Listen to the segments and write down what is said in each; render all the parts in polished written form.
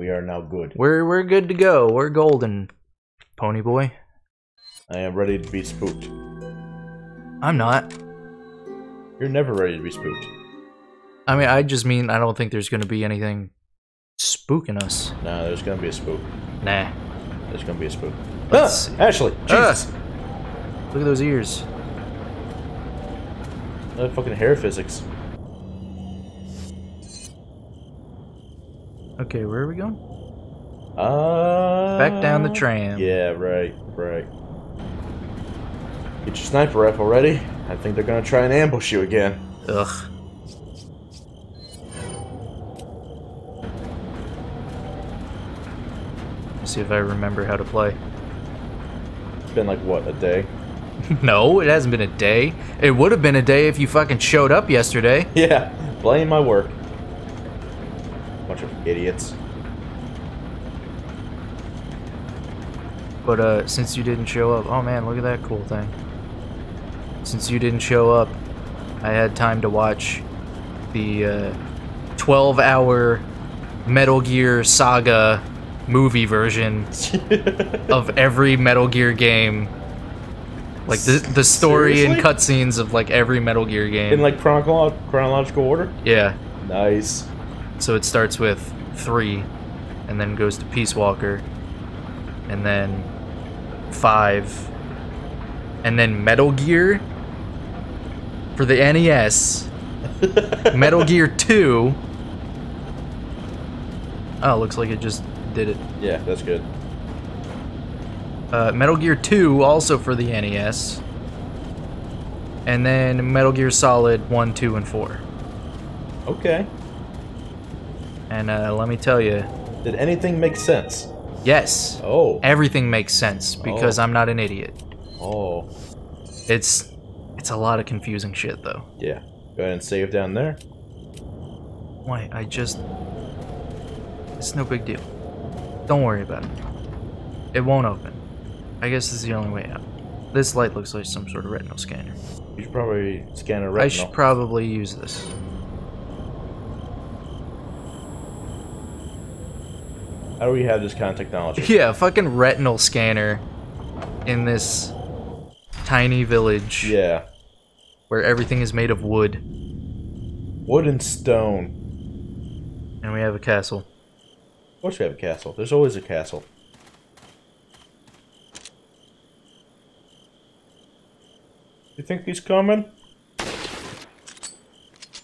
We are now good. We're good to go. We're golden, Pony Boy. I am ready to be spooked. I'm not. You're never ready to be spooked. I mean, I just mean I don't think there's going to be anything spooking us. Nah, there's going to be a spook. Nah. There's going to be a spook. Let's see. Ashley! Jesus! Look at those ears. That fucking hair physics. Okay, where are we going? Back down the tram. Yeah, right, right. Get your sniper rifle ready. I think they're gonna try and ambush you again. Ugh. Let's see if I remember how to play. It's been like, what, a day? No, it hasn't been a day. It would have been a day if you fucking showed up yesterday. Yeah, blame my work. Bunch of idiots. But since you didn't show up, oh man, look at that cool thing. Since you didn't show up, I had time to watch the 12-hour Metal Gear Saga movie version of every Metal Gear game. Like the story and cutscenes of like every Metal Gear game. In like chronological order? Yeah. Nice. So it starts with 3, and then goes to Peace Walker, and then 5, and then Metal Gear for the NES, Metal Gear 2. Oh, looks like it just did it. Yeah, that's good. Metal Gear 2, also for the NES, and then Metal Gear Solid 1, 2, and 4. Okay. And let me tell you... Did anything make sense? Yes. Oh. Everything makes sense, because I'm not an idiot. Oh. It's a lot of confusing shit, though. Yeah. Go ahead and save down there. Why? I just... It's no big deal. Don't worry about it. It won't open. I guess this is the only way out. This light looks like some sort of retinal scanner. You should probably scan a retinal. I should probably use this. How do we have this kind of technology? Yeah, a fucking retinal scanner in this tiny village. Yeah. Where everything is made of wood. Wood and stone. And we have a castle. Of course we have a castle. There's always a castle. You think he's coming?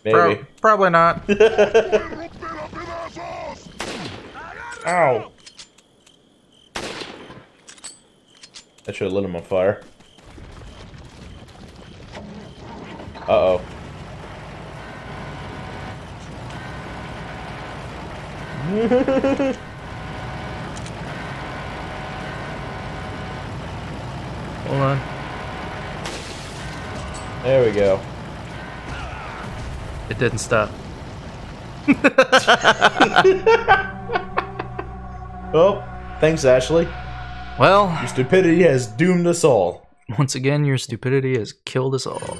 Maybe. Probably not. Ow! That should have lit him on fire. Uh-oh. Hold on. There we go. It didn't stop. Oh, thanks, Ashley. Well... Your stupidity has doomed us all. Once again, your stupidity has killed us all.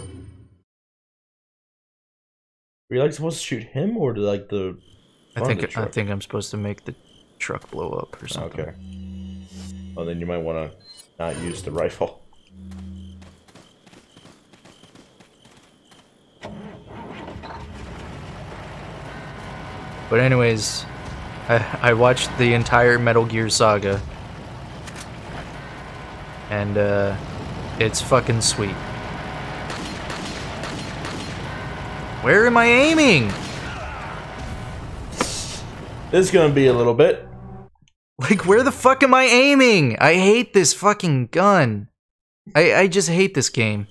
Were you, like, supposed to shoot him, or, like, the... I think I'm supposed to make the truck blow up or something. Okay. Well, then you might want to not use the rifle. But anyways... I watched the entire Metal Gear Saga, and it's fucking sweet. Where am I aiming? This is gonna be a little bit. Like, where the fuck am I aiming? I hate this fucking gun. I just hate this game.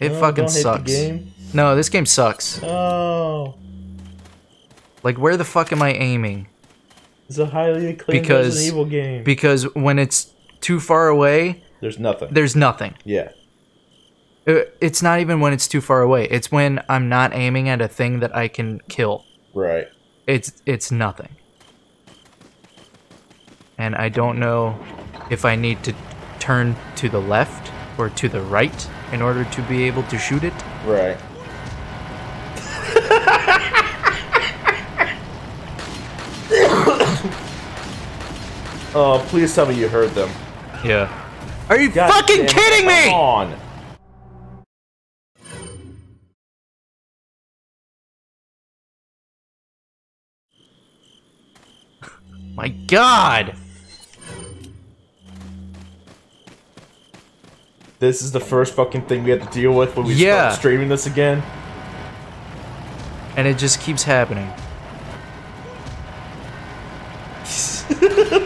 It fucking sucks. No, this game sucks. Oh. Like, where the fuck am I aiming? It's a highly acclaimed Resident Evil game. Because when it's too far away... There's nothing. There's nothing. Yeah. It's not even when it's too far away. It's when I'm not aiming at a thing that I can kill. Right. It's nothing. And I don't know if I need to turn to the left or to the right in order to be able to shoot it. Right. Oh, please tell me you heard them. Yeah. Are you fucking kidding me? Come on. My God. This is the first fucking thing we have to deal with when we start streaming this again. And it just keeps happening.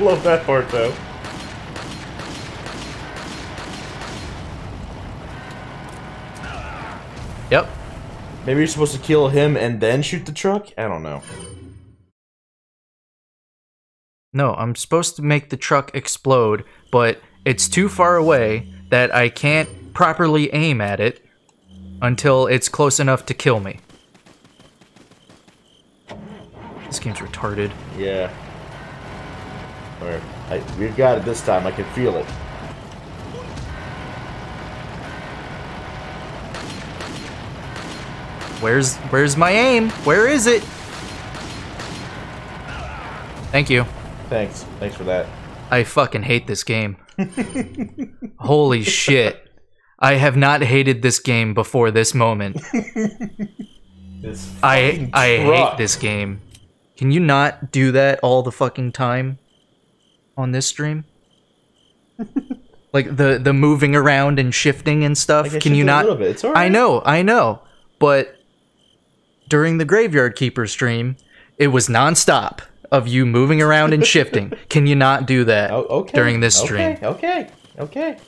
Love that part, though. Yep. Maybe you're supposed to kill him and then shoot the truck? I don't know. No, I'm supposed to make the truck explode, but it's too far away that I can't properly aim at it until it's close enough to kill me. This game's retarded. Yeah. Alright, we got it this time. I can feel it. Where's my aim? Where is it? Thank you. Thanks. Thanks for that. I fucking hate this game. Holy shit. I have not hated this game before this moment. This fucking I hate this game. Can you not do that all the fucking time on this stream? Like the moving around and shifting and stuff. Like can you not? A little bit. It's all right. I know. But during the Graveyard Keeper stream, it was nonstop of you moving around and shifting. Can you not do that during this stream? Okay.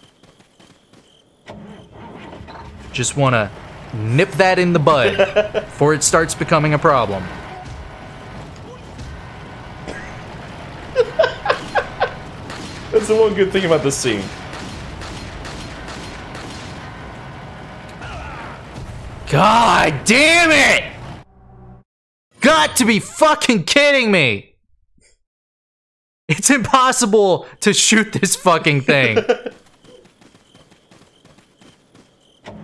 Just want to nip that in the bud before it starts becoming a problem. That's the one good thing about this scene. God damn it! Got to be fucking kidding me! It's impossible to shoot this fucking thing.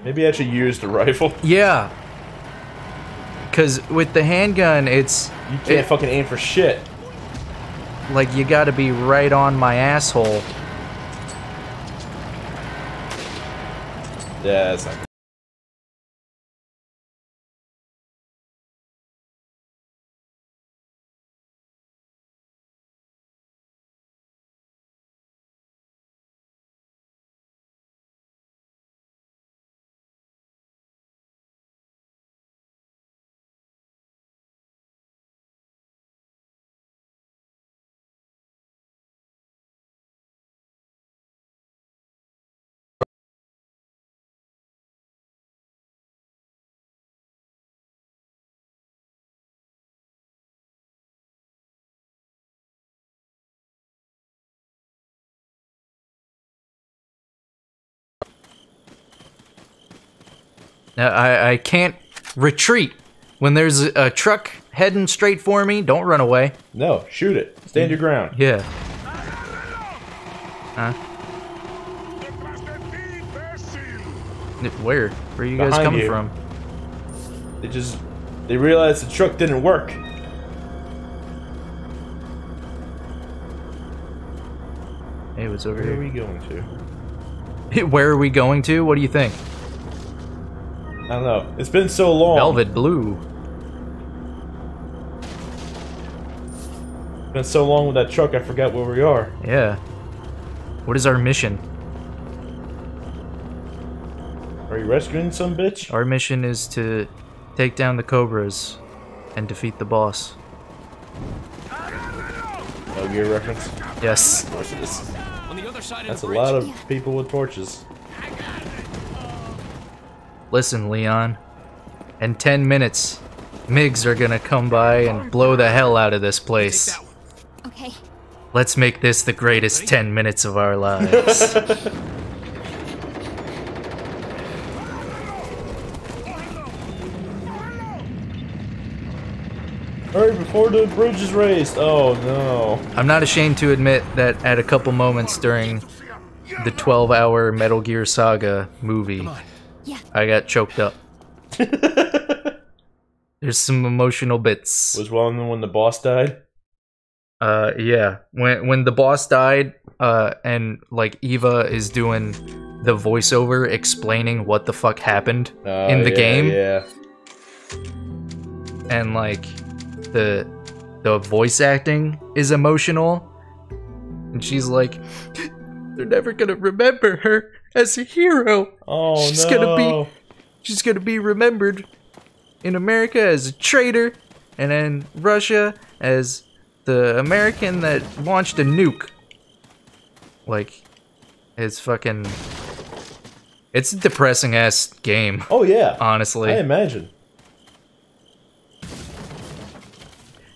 Maybe I should use the rifle. Yeah. Because with the handgun, it's... You can't fucking aim for shit. Like, you gotta be right on my asshole. Yeah, that's not good. I can't retreat. When there's a truck heading straight for me, don't run away. No, shoot it. Stand your ground. Yeah. Huh? Where? Where are you guys coming from? They realized the truck didn't work. Hey, what's over here? Where are we going to? Where are we going to? What do you think? I don't know. It's been so long. Velvet Blue. It's been so long with that truck, I forgot where we are. Yeah. What is our mission? Are you rescuing some bitch? Our mission is to take down the Cobras and defeat the boss. Metal Gear reference? Yes. Of course it is. That's a lot of people with torches. Listen, Leon, in 10 minutes, MiGs are gonna come by and blow the hell out of this place. Okay. Let's make this the greatest 10 minutes of our lives. Hurry before the bridge is raised. Oh no. I'm not ashamed to admit that at a couple moments during the 12-hour Metal Gear Saga movie, yeah. I got choked up. There's some emotional bits. Was one when the boss died? Yeah, when the boss died, and like Eva is doing the voiceover explaining what the fuck happened in the game. Yeah. And like the voice acting is emotional, and she's like, "They're never gonna remember her as a hero. Oh, she's gonna be remembered in America as a traitor, and in Russia as the American that launched a nuke." Like, it's fucking... it's a depressing-ass game. Oh, yeah. Honestly. I imagine.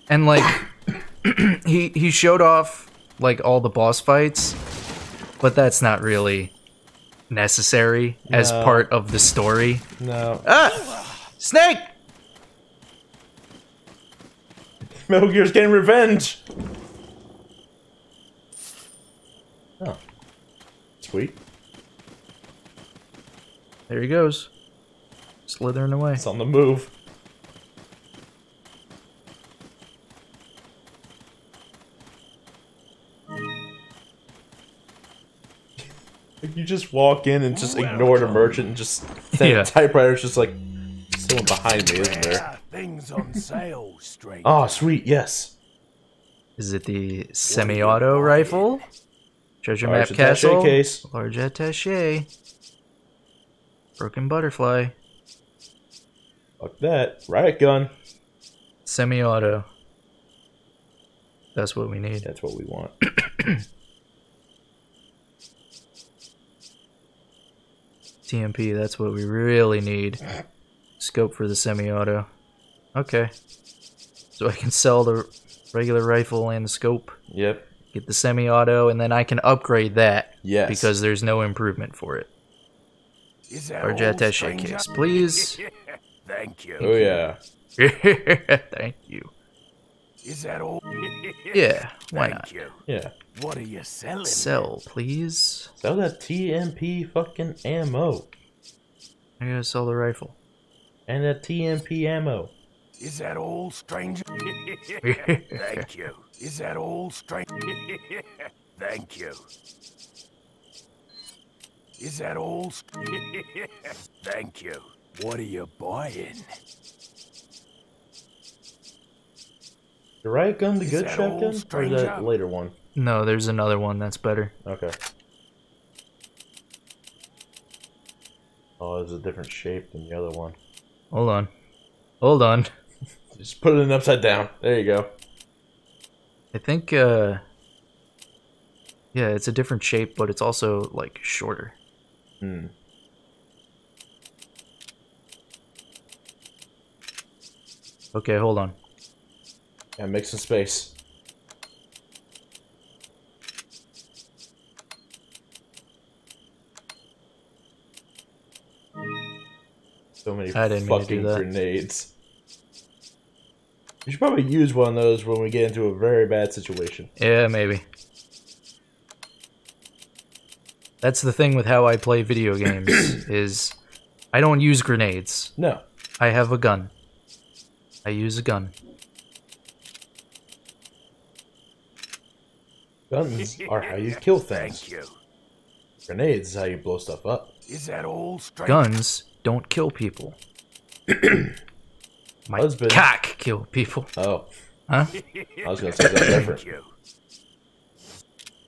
And, like, he showed off, like, all the boss fights, but that's not really necessary as part of the story. No. Ah! Snake! Metal Gear's getting revenge! Oh. Sweet. There he goes. Slithering away. It's on the move. You just walk in and just ignore the merchant and just... yeah. Typewriter's just like... someone behind me, isn't there? Things on sale, straight. Oh, sweet, yes. Is it the semi-auto rifle? Treasure map castle? Case. Large attaché. Broken butterfly. Fuck that. Riot gun. Semi-auto. That's what we need. That's what we want. TMP, that's what we really need. Scope for the semi-auto. Okay. So I can sell the regular rifle and the scope. Yep. Get the semi-auto, and then I can upgrade that. Yes. Because there's no improvement for it. Large attaché case, please. Thank you. Oh, yeah. Thank you. Is that all? Yeah, why not? Yeah. What are you selling? Sell, please. Sell that TMP fucking ammo. I gotta sell the rifle. And a TMP ammo. Is that all, stranger? Thank you. Is that all, stranger? Thank you. Is that all? Thank you. What are you buying? The riot gun, the good shotgun, or is that later one? No, there's another one that's better. Okay. Oh, it's a different shape than the other one. Hold on. Hold on. Just put it in upside down. There you go. I think, yeah, it's a different shape, but it's also, like, shorter. Hmm. Okay, hold on. Yeah, make some space. So many fucking grenades. We should probably use one of those when we get into a very bad situation. Yeah, maybe. That's the thing with how I play video games, is I don't use grenades. No. I have a gun. I use a gun. Guns are how you kill things. Thank you. Grenades is how you blow stuff up. Is that all straight? Guns don't kill people. My husband. Cock kill people. Oh. Huh? I was gonna say that's different.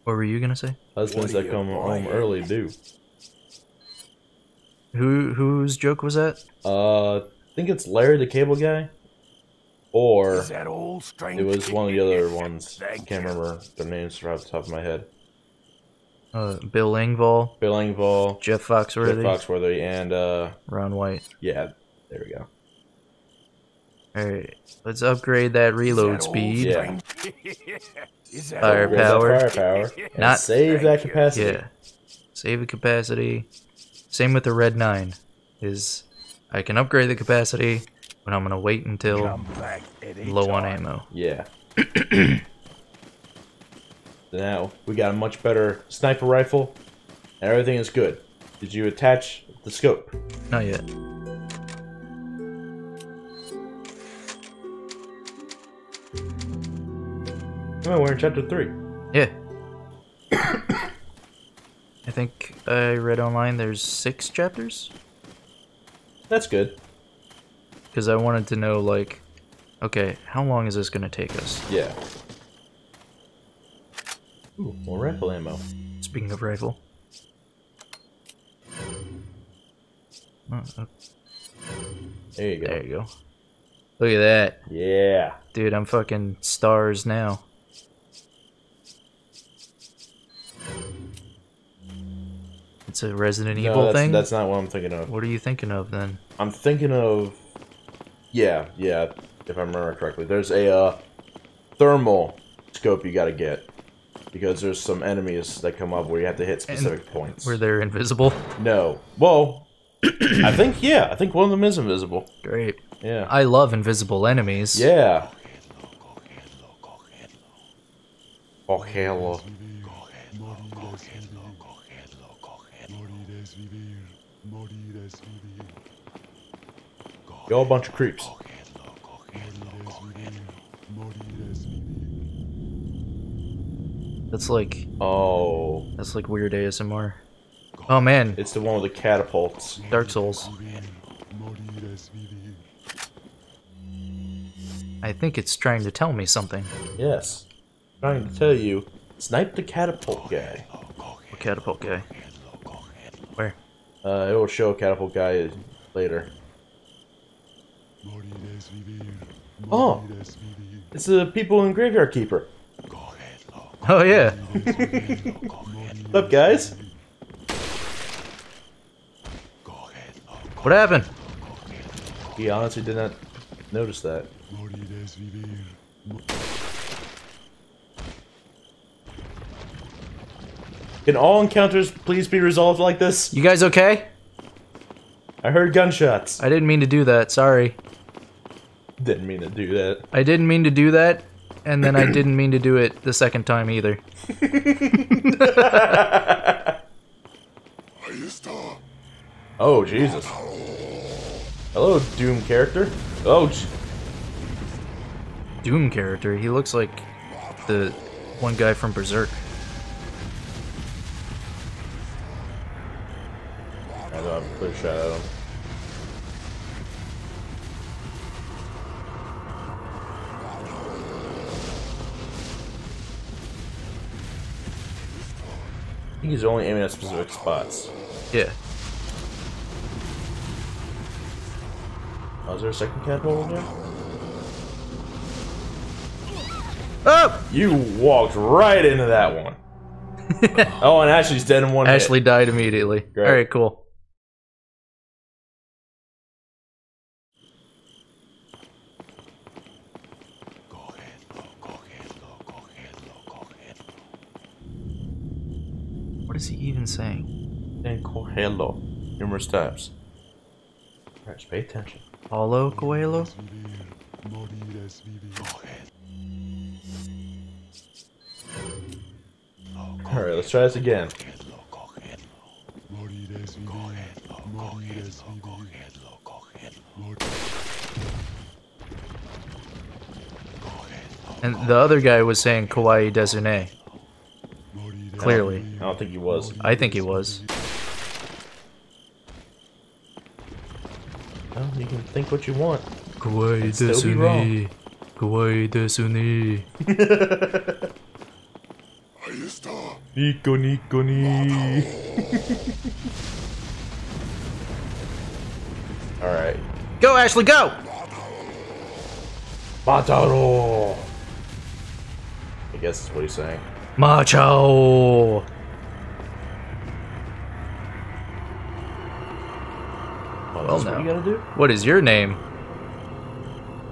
What were you gonna say? Husbands that come home early do. Whose joke was that? I think it's Larry the Cable Guy. Or that it was one of the other ones. I can't remember their names right off the top of my head. Bill Engvall. Bill Engvall. Jeff Foxworthy. Jeff Foxworthy and Ron White. Yeah, there we go. Alright, let's upgrade that reload speed. Yeah. Firepower. Firepower. Not save that capacity. Yeah. Save the capacity. Same with the Red 9. Is I can upgrade the capacity, but I'm gonna wait until low on ammo. Yeah. Now we got a much better sniper rifle. And everything is good. Did you attach the scope? Not yet. No, we're in chapter 3. Yeah. I think I read online there's 6 chapters. That's good. Because I wanted to know, like, okay, how long is this going to take us? Yeah. Ooh, more rifle ammo. Speaking of rifle. Oh, okay. There you go. There you go. Look at that. Yeah. Dude, I'm fucking stars now. It's a Resident Evil thing? That's not what I'm thinking of. What are you thinking of, then? I'm thinking of... Yeah, if I remember correctly. There's a thermal scope you gotta get. Because there's some enemies that come up where you have to hit specific points. Where they're invisible? No. Well... I think one of them is invisible. Great. Yeah. I love invisible enemies. Yeah. Cogerlo. Y'all a bunch of creeps. That's like... Oh. That's like weird ASMR. Oh man. It's the one with the catapults. Dark Souls. I think it's trying to tell me something. Yes. Trying to tell you. Snipe the catapult guy. What catapult guy? Where? It will show a catapult guy later. Oh! It's the people in Graveyard Keeper. Oh yeah. What's up, guys? What happened? He honestly did not notice that. Can all encounters please be resolved like this? You guys okay? I heard gunshots. I didn't mean to do that, sorry. Didn't mean to do that. I didn't mean to do that, and then I didn't mean to do it the second time either. Oh, Jesus. Hello, Doom character. Oh, Doom character? He looks like the one guy from Berserk. I don't have a clear shot at him. I think he's only aiming at specific spots. Yeah. Oh, is there a second catapult in there? Oh! You walked right into that one. Oh, and Ashley's dead in one hit. Ashley died immediately. Great. All right, cool. What is he even saying? And cogerlo numerous times. All right, pay attention. Hello, Coelho? Alright, let's try this again. And the other guy was saying Kawaii Desune. Clearly. I don't think he was. I think he was. You can think what you want. Kawaii Desune. Kawaii Desune. Nico Nico ni. Alright. Go, Ashley, go! Bataro! I guess that's what he's saying. Macho! Well, now. What you gotta do? What is your name?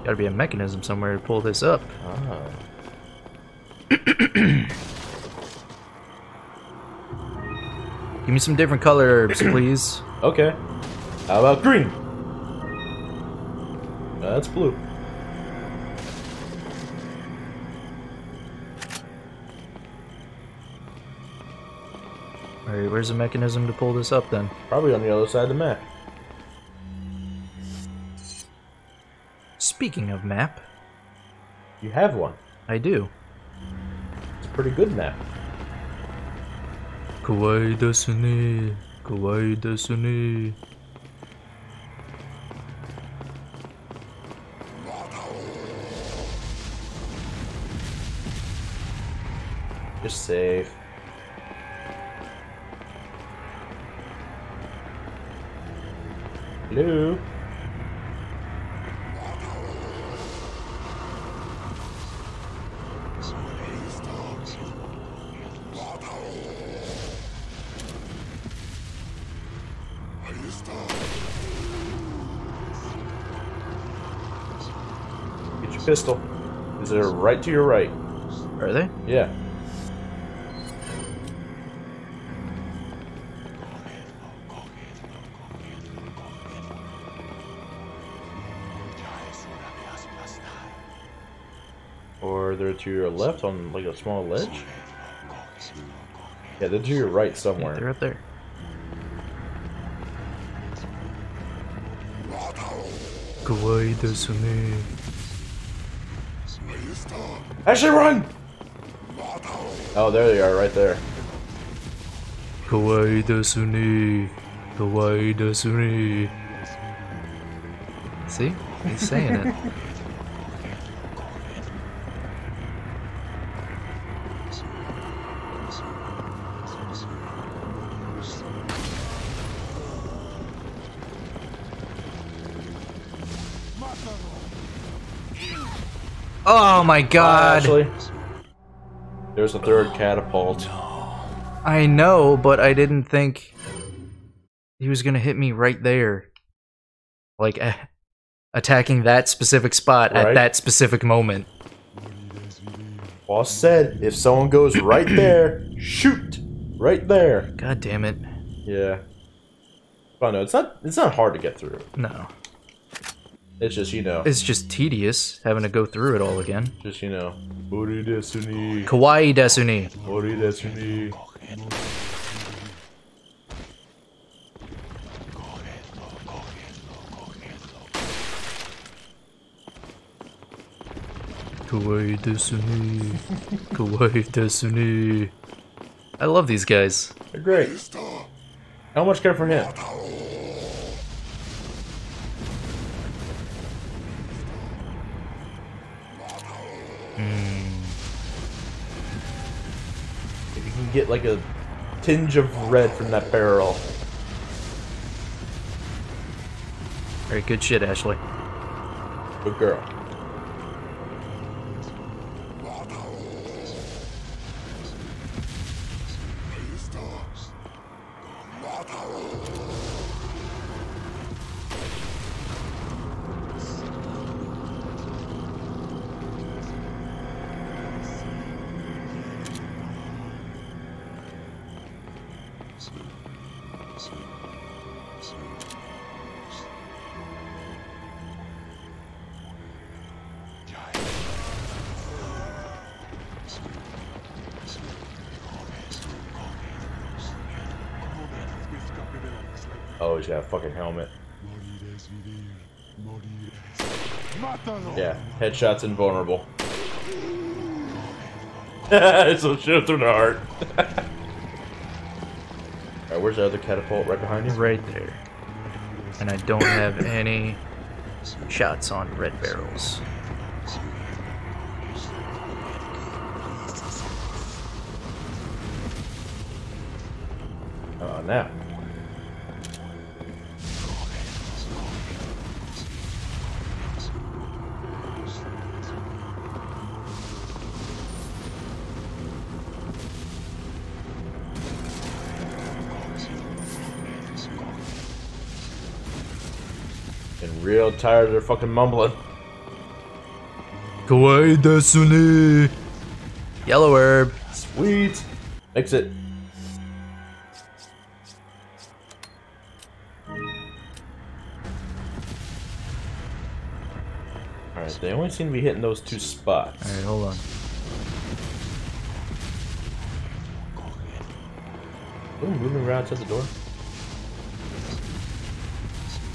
Gotta be a mechanism somewhere to pull this up. Ah. Give me some different color herbs, please. Okay. How about green? That's blue. Alright, where's the mechanism to pull this up then? Probably on the other side of the map. Speaking of map... You have one. I do. pretty good now. Kawaii Destiny, Kawaii Destiny. Just save. Hello? Get your pistol. Is there right to your right? Are they? Yeah. Or they're to your left on like a small ledge? Yeah, they're to your right somewhere. Yeah, they're up there. Ashley, run! Oh, there they are, right there. Kawaii Desuni. Kawaii Desuni. See? He's saying it. Oh my god! Actually, there's a third catapult. I know, but I didn't think he was gonna hit me right there. Like, attacking that specific spot right at that specific moment. Boss said, if someone goes right there, shoot! Right there! God damn it. Yeah. Oh no, it's not hard to get through. No. It's just, you know. It's just tedious having to go through it all again. Just, you know. Kawaii Desuni. Kawaii Desuni. Kawaii Desuni. Kawaii Desuni. Kawaii Desuni. I love these guys. They're great. How much care for him? If you can get like a tinge of red from that barrel. Alright, good shit, Ashley. Good girl. Oh, yeah, fucking helmet. Yeah, headshot's invulnerable. So shoot through the heart. Alright, where's the other catapult? Right behind you? Right there. And I don't have any shots on red barrels. Oh, now. Real tired of their fucking mumbling. Kawaii Destiny. Yellow herb. Sweet. Mix it. Alright, they only seem to be hitting those two spots. Alright, hold on. Ooh, moving around to the door.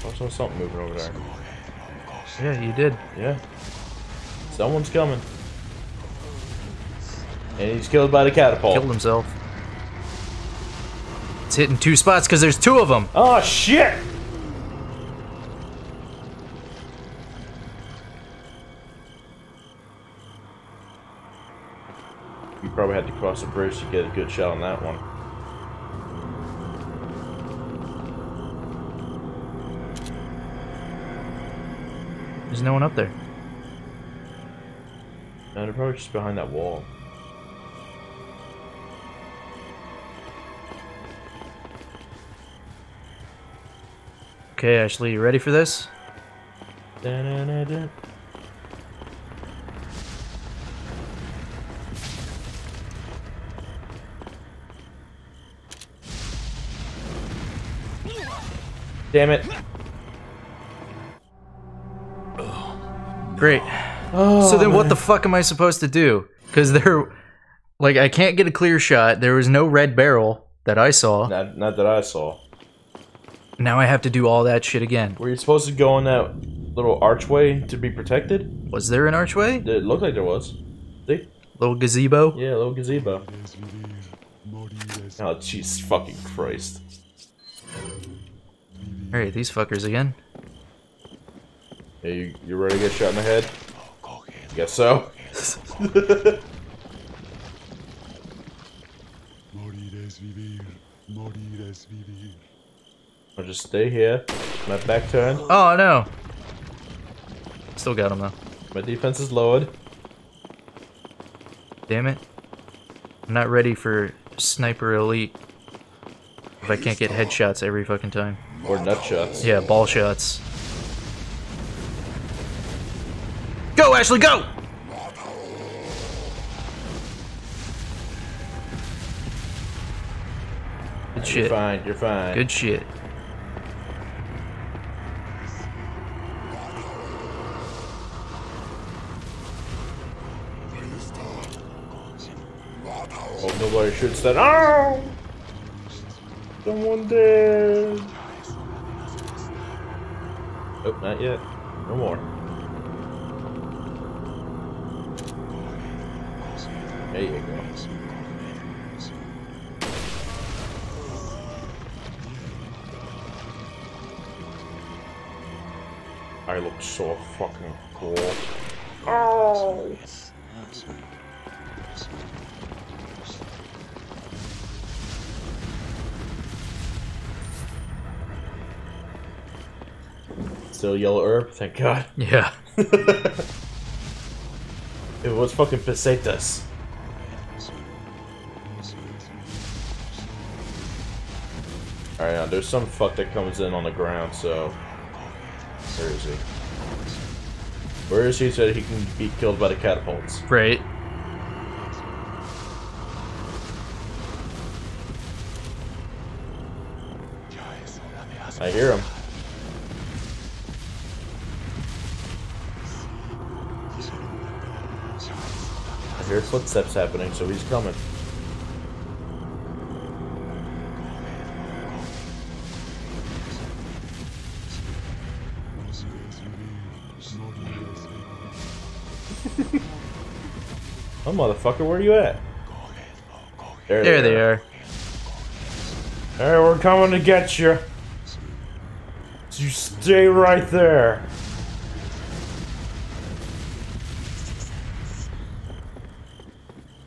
I saw something moving over there. Yeah, you did. Yeah. Someone's coming. And he's killed by the catapult. Killed himself. It's hitting two spots because there's two of them. Oh, shit! You probably had to cross a bridge to get a good shot on that one. There's no one up there. No, they're probably just behind that wall. Okay, Ashley, you ready for this? Da-da-da-da. Damn it. Great. Oh, so then man. What the fuck am I supposed to do? Because there, like, I can't get a clear shot. There was no red barrel that I saw. Not that I saw. Now I have to do all that shit again. Were you supposed to go in that little archway to be protected? Was there an archway? It looked like there was. See? Little gazebo? Yeah, little gazebo. Oh, jeez fucking Christ. Alright, these fuckers again. Hey, you ready to get shot in the head? I guess so. I'll just stay here. My back turned. Oh no! Still got him though. My defense is lowered. Damn it. I'm not ready for Sniper Elite if I can't get headshots every fucking time. Or nut shots. Yeah, ball shots. Go, Ashley, go! Good shit. You're fine, you're fine. Good shit. Oh, nobody shoots that. Oh! Someone dead. Oh, not yet. No more. There you go. I look so fucking cool. Oh! Still yellow herb, thank God. Yeah. It was fucking pesetas. Alright, now there's some fuck that comes in on the ground, so... Where is he? Where is he so that he can be killed by the catapults? Right. I hear him. I hear footsteps happening, so he's coming. Oh, motherfucker, where are you at? There they are. Hey, we're coming to get you. So you stay right there.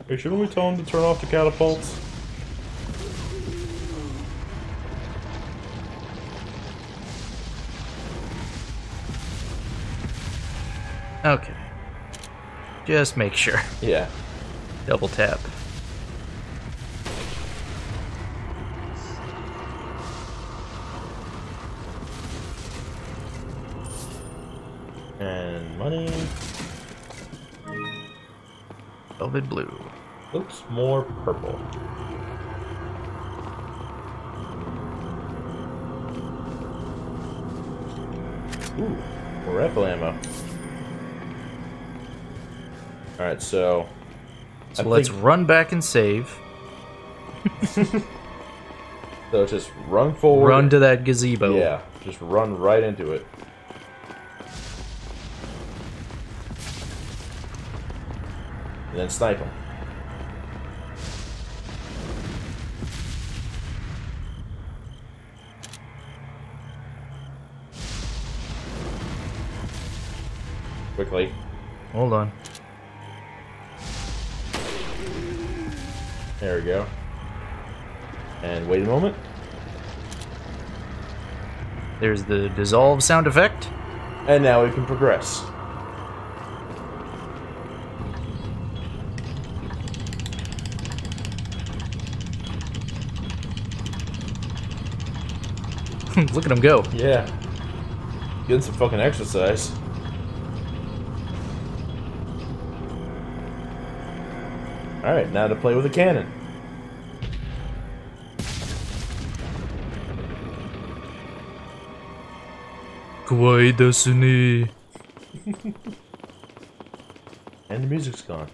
Hey, shouldn't we tell him to turn off the catapults? Okay. Just make sure. Yeah. Double tap. And money. Velvet blue. Looks more purple. Ooh, more rifle ammo. Alright, so let's run back and save. So just run forward. Run to that gazebo. Yeah, just run right into it. And then snipe him. quickly. Hold on. There we go. And wait a moment. There's the dissolve sound effect. And now we can progress. Look at him go. Yeah. Getting some fucking exercise. Alright, now to play with a cannon. Kawaii Destiny. And the music's gone.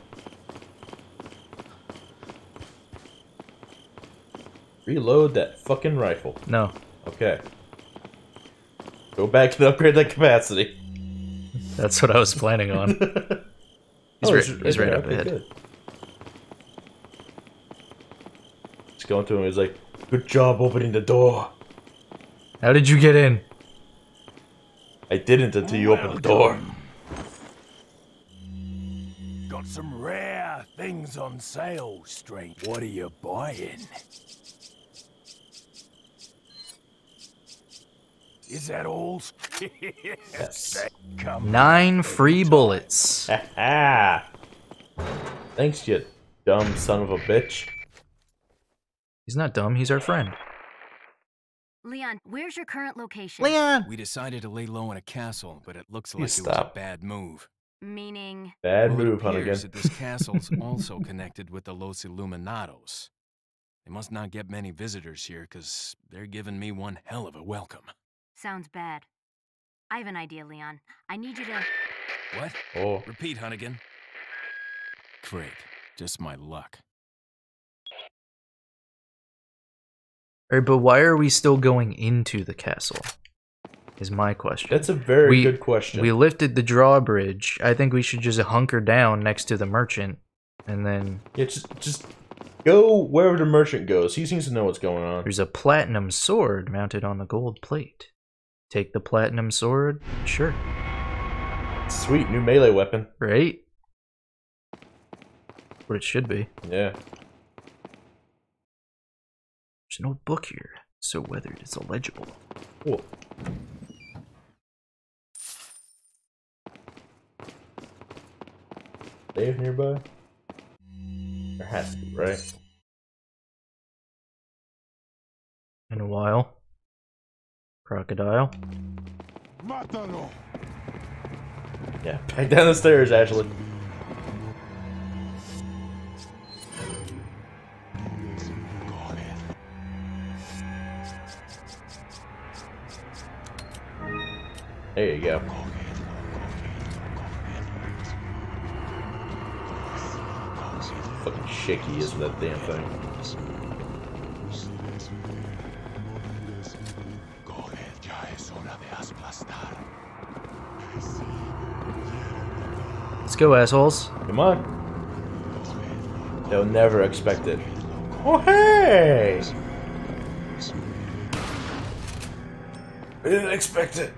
Reload that fucking rifle. No. Okay. Go back and upgrade that capacity. That's what I was planning on. he's right up ahead. Good. He's going to him, he's like, good job opening the door. How did you get in? I didn't until you opened the door. Got some rare things on sale, stranger. What are you buying? Is that all? Yes. 9 free bullets. Thanks, you dumb son of a bitch. He's not dumb, he's our friend. Leon, where's your current location? Leon! We decided to lay low in a castle, but it looks like it was a bad move. Meaning? Bad move, Hunnigan. This castle's also connected with the Los Illuminados. They must not get many visitors here, because they're giving me one hell of a welcome. Sounds bad. I have an idea, Leon. I need you to... What? Oh. Repeat, Hunnigan. Great. Just my luck. Alright, but why are we still going into the castle? Is my question. That's a very good question. We lifted the drawbridge. I think we should just hunker down next to the merchant, and then... Yeah, just go wherever the merchant goes. He seems to know what's going on. There's a platinum sword mounted on a gold plate. Take the platinum sword? Sure. Sweet, new melee weapon. Right? What it should be. Yeah. There's an old book here, so weathered it's illegible. Cool. Save nearby? There has to be, right? In a while. Crocodile. Matalo. Yeah, back down the stairs, Ashley. There you go. Fucking shaky is that damn thing. Let's go, assholes. Come on. They'll never expect it. Oh, hey! I didn't expect it.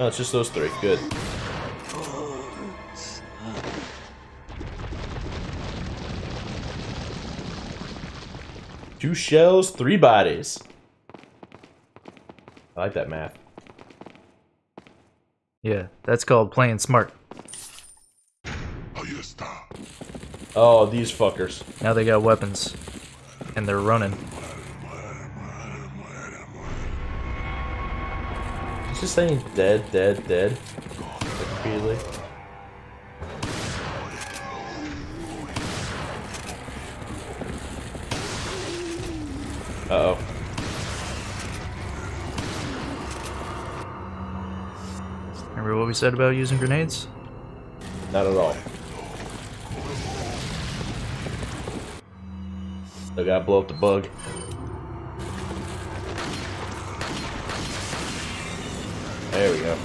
No, it's just those three. Good. Two shells, 3 bodies. I like that math. Yeah, that's called playing smart. Oh, these fuckers. Now they got weapons. And they're running. He's just saying dead, dead, dead. Really? Uh-oh. Remember what we said about using grenades? Not at all. Still gotta blow up the bug. There we go.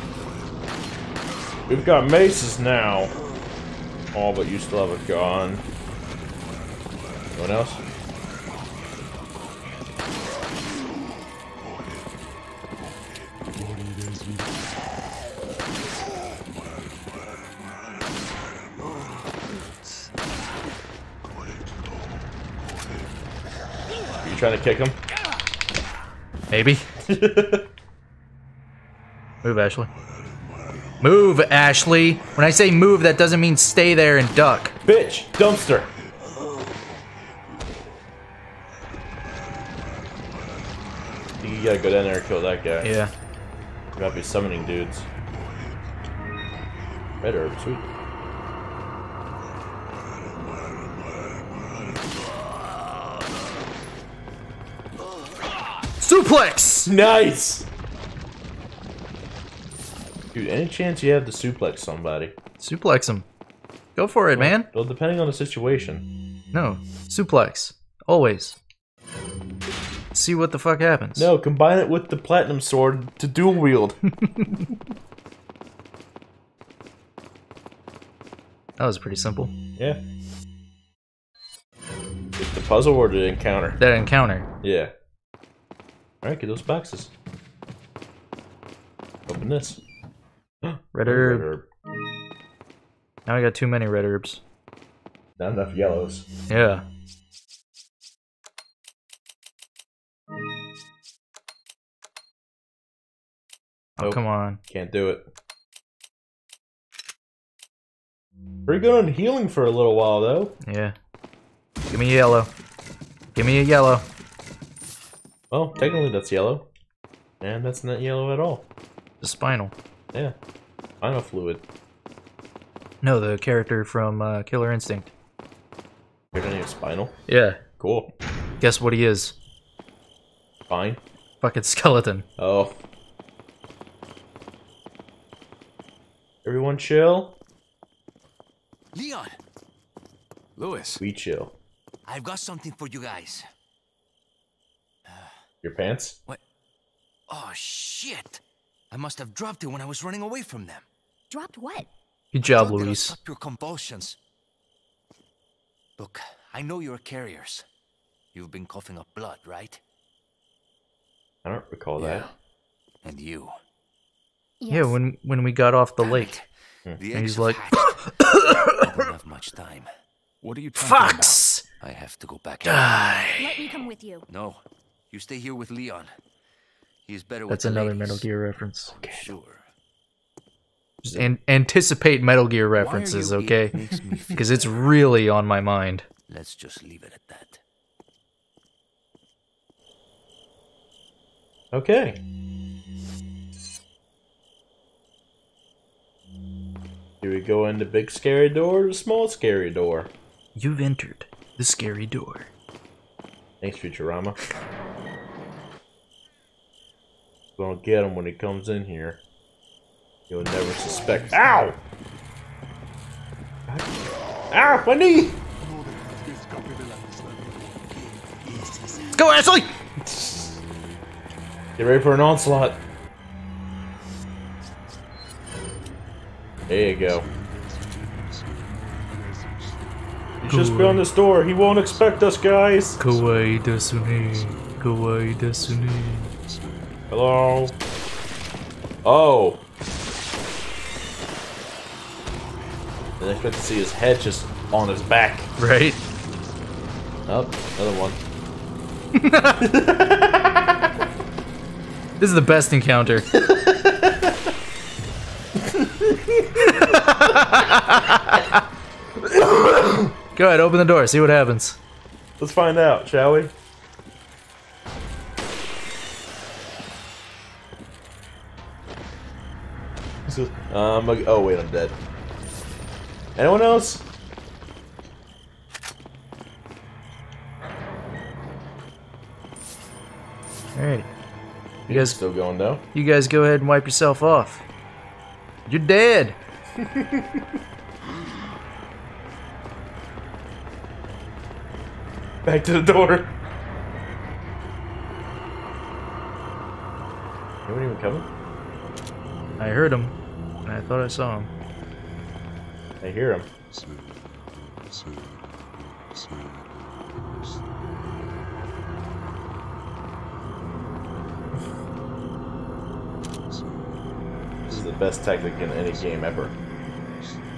We've got maces now. Oh, but you still have a gun. Anyone else? trying to kick him? Maybe. Move, Ashley. Move, Ashley! When I say move, that doesn't mean stay there and duck. Bitch! Dumpster! I think you gotta go down there and kill that guy. Yeah. You might be summoning dudes. Red herb, sweet. Suplex! Nice! Dude, any chance you have to suplex somebody? Suplex him. Go for it, well, man. Well, depending on the situation. No. Suplex. Always. See what the fuck happens. No, combine it with the platinum sword to dual wield. That was pretty simple. Yeah. It's the puzzle or the encounter? That encounter. Yeah. Alright, get those boxes. Open this. Red herb. Now I got too many red herbs. Not enough yellows. Yeah. Oh, nope. Come on. Can't do it. Pretty good on healing for a little while, though. Yeah. Give me a yellow. Give me a yellow. Well, technically that's yellow. And that's not yellow at all. The spinal. Yeah. Spinal fluid. No, the character from Killer Instinct. Your name is Spinal? Yeah. Cool. Guess what he is? Fine. Fucking skeleton. Oh. Everyone chill? Leon! Luis. We chill. I've got something for you guys. Your pants? What? Oh, shit! I must have dropped it when I was running away from them. Dropped what? Good job, Luis. Stop your convulsions. Look, I know you're carriers. You've been coughing up blood, right? I don't recall that. And you. Yes. Yeah, when we got off the lake. And he's like... I don't have much time. What are you talking Fox! About? I have to go back. Die! Let me come with you. No. You stay here with Leon. He's better with the ladies. That's another Metal Gear reference. Okay. Sure. Just anticipate Metal Gear references, okay? Because it's really on my mind. Let's just leave it at that. Okay. Do we go in the big scary door or the small scary door? You've entered the scary door. Thanks, Futurama. Gonna get him when he comes in here. You'll never suspect. Ow! Ow, my knee! Go, Ashley! Get ready for an onslaught. There you go. You just beyond this door. He won't expect us, guys. Kawaii desu ni. Kawaii desu ni. Hello. Oh. And I expect to see his head just on his back. Right. Oh, another one. This is the best encounter. Go ahead, open the door, see what happens. Let's find out, shall we? Oh wait, I'm dead. Anyone else? Alright. You guys still going though? You guys go ahead and wipe yourself off. You're dead! Back to the door. Anyone even coming? I heard him. And I thought I saw him. I hear him. This is the best tactic in any game ever.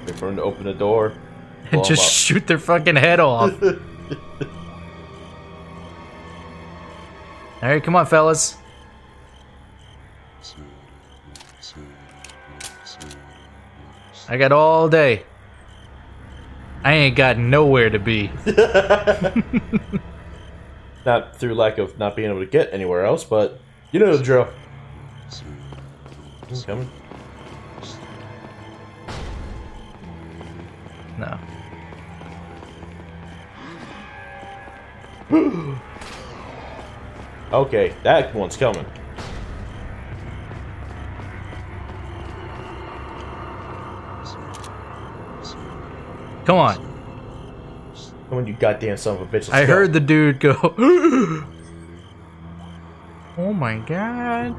Wait for him to open the door and just shoot their fucking head off. Alright, come on, fellas. I got all day. I ain't got nowhere to be. Not through lack of not being able to get anywhere else, but you know the drill. He's coming. No. Okay, that one's coming. Come on. Come on, you goddamn son of a bitch. I heard the dude go. Oh my god.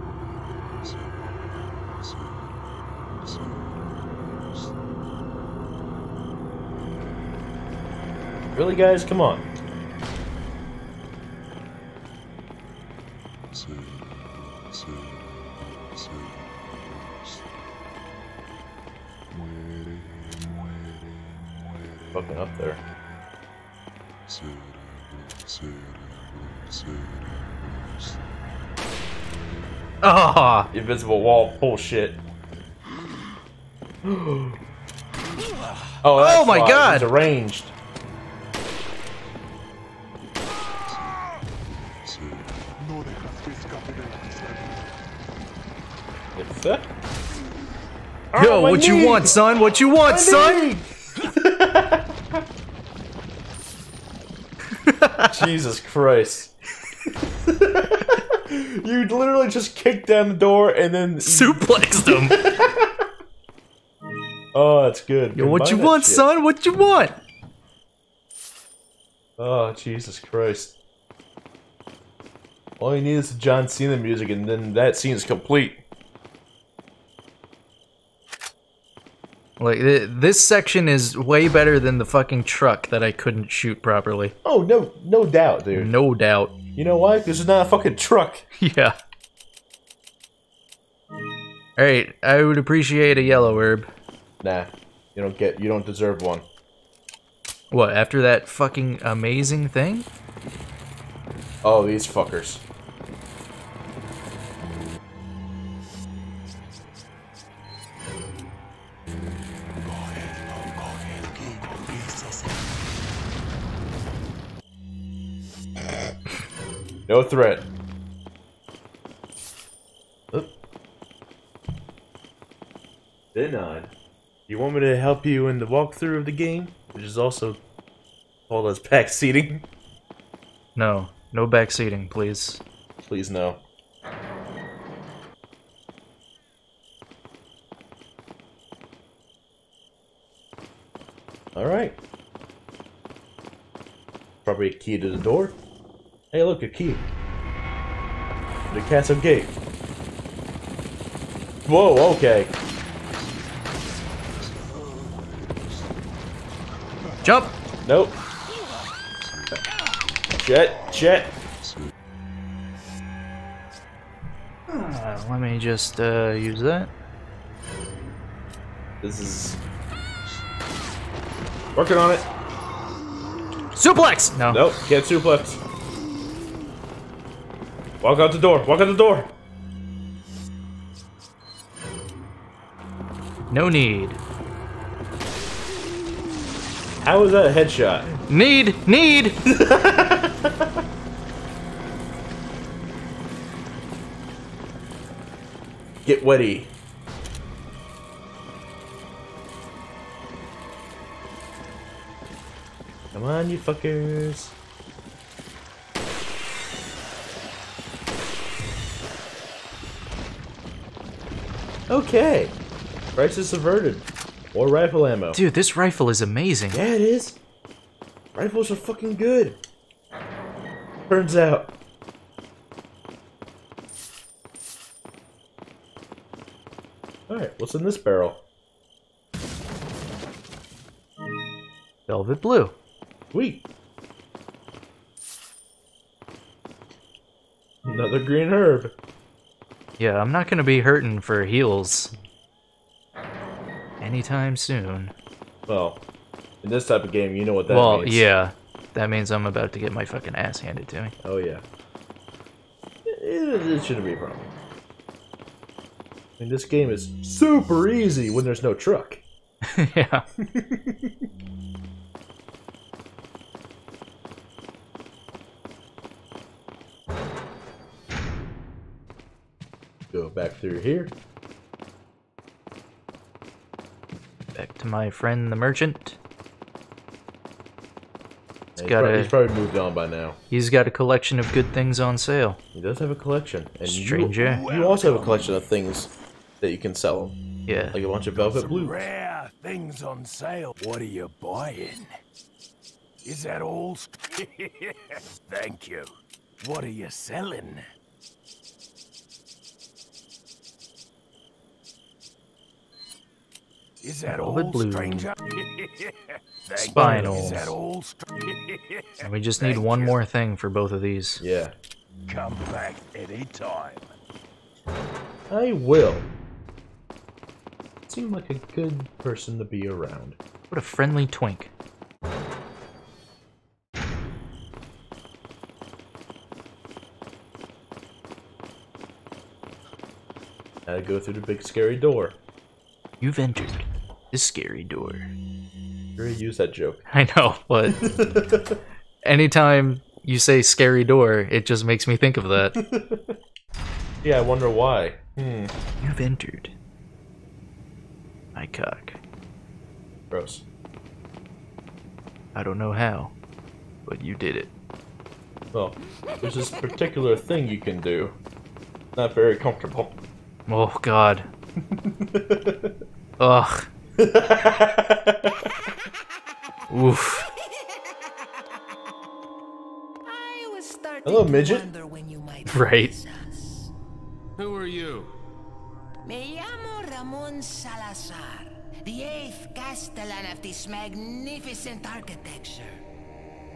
Really, guys? Come on. Fucking up there. Ah! Oh. Invisible wall bullshit. Oh, oh my god! It's arranged. It's that. Yo, oh, what you want, son? What you want, son? Jesus Christ. You literally just kicked down the door and then suplexed him. Oh, that's good. Yo, what you want, son? What you want? Oh, Jesus Christ. All you need is the John Cena music and then that scene's complete. Like, this section is way better than the fucking truck that I couldn't shoot properly. Oh, no, no doubt, dude. No doubt. You know why? This is not a fucking truck. Yeah. Alright, I would appreciate a yellow herb. Nah. You don't deserve one. What, after that fucking amazing thing? Oh, these fuckers. No threat. Oop. Denied. You want me to help you in the walkthrough of the game? Which is also all as backseating. No. No backseating, please. Please, no. Alright. Probably a key to the door. Hey, look, a key. The castle gate. Whoa, okay. Jump! Nope. Shit. Let me just use that. This is working on it. Suplex! No. Nope, can't suplex. Walk out the door. Walk out the door. No need. How was that a headshot? Need. Get wetty. Come on, you fuckers. Okay, crisis averted. More rifle ammo. Dude, this rifle is amazing. Yeah, it is. Rifles are fucking good. Turns out. Alright, what's in this barrel? Velvet blue. Sweet. Another green herb. Yeah, I'm not gonna be hurting for heals anytime soon. Well, in this type of game, you know what that means. Well, yeah. That means I'm about to get my fucking ass handed to me. Oh, yeah. it shouldn't be a problem. I mean, this game is super easy when there's no truck. Yeah. Go back through here. Back to my friend the merchant. He's probably moved on by now. He's got a collection of good things on sale. He does have a collection. And stranger. You also have a collection of things that you can sell him. Yeah. Like a bunch of velvet blues. Rare things on sale. What are you buying? Is that all? Thank you. What are you selling? Is that all, stranger? Spinals. And we just need one more thing for both of these. Yeah. Come back anytime. I will. Seem like a good person to be around. What a friendly twink. Gotta go through the big scary door. You've entered this scary door. You use that joke. I know, but anytime you say scary door, it just makes me think of that. Yeah, I wonder why. Hmm. You've entered my cock. Gross. I don't know how, but you did it. Well, there's this particular thing you can do. Not very comfortable. Oh, God. Ugh. Oof. I was starting Hello, midget. To wonder when you might right. Who are you? Me llamo Ramon Salazar, the 8th Castellan of this magnificent architecture.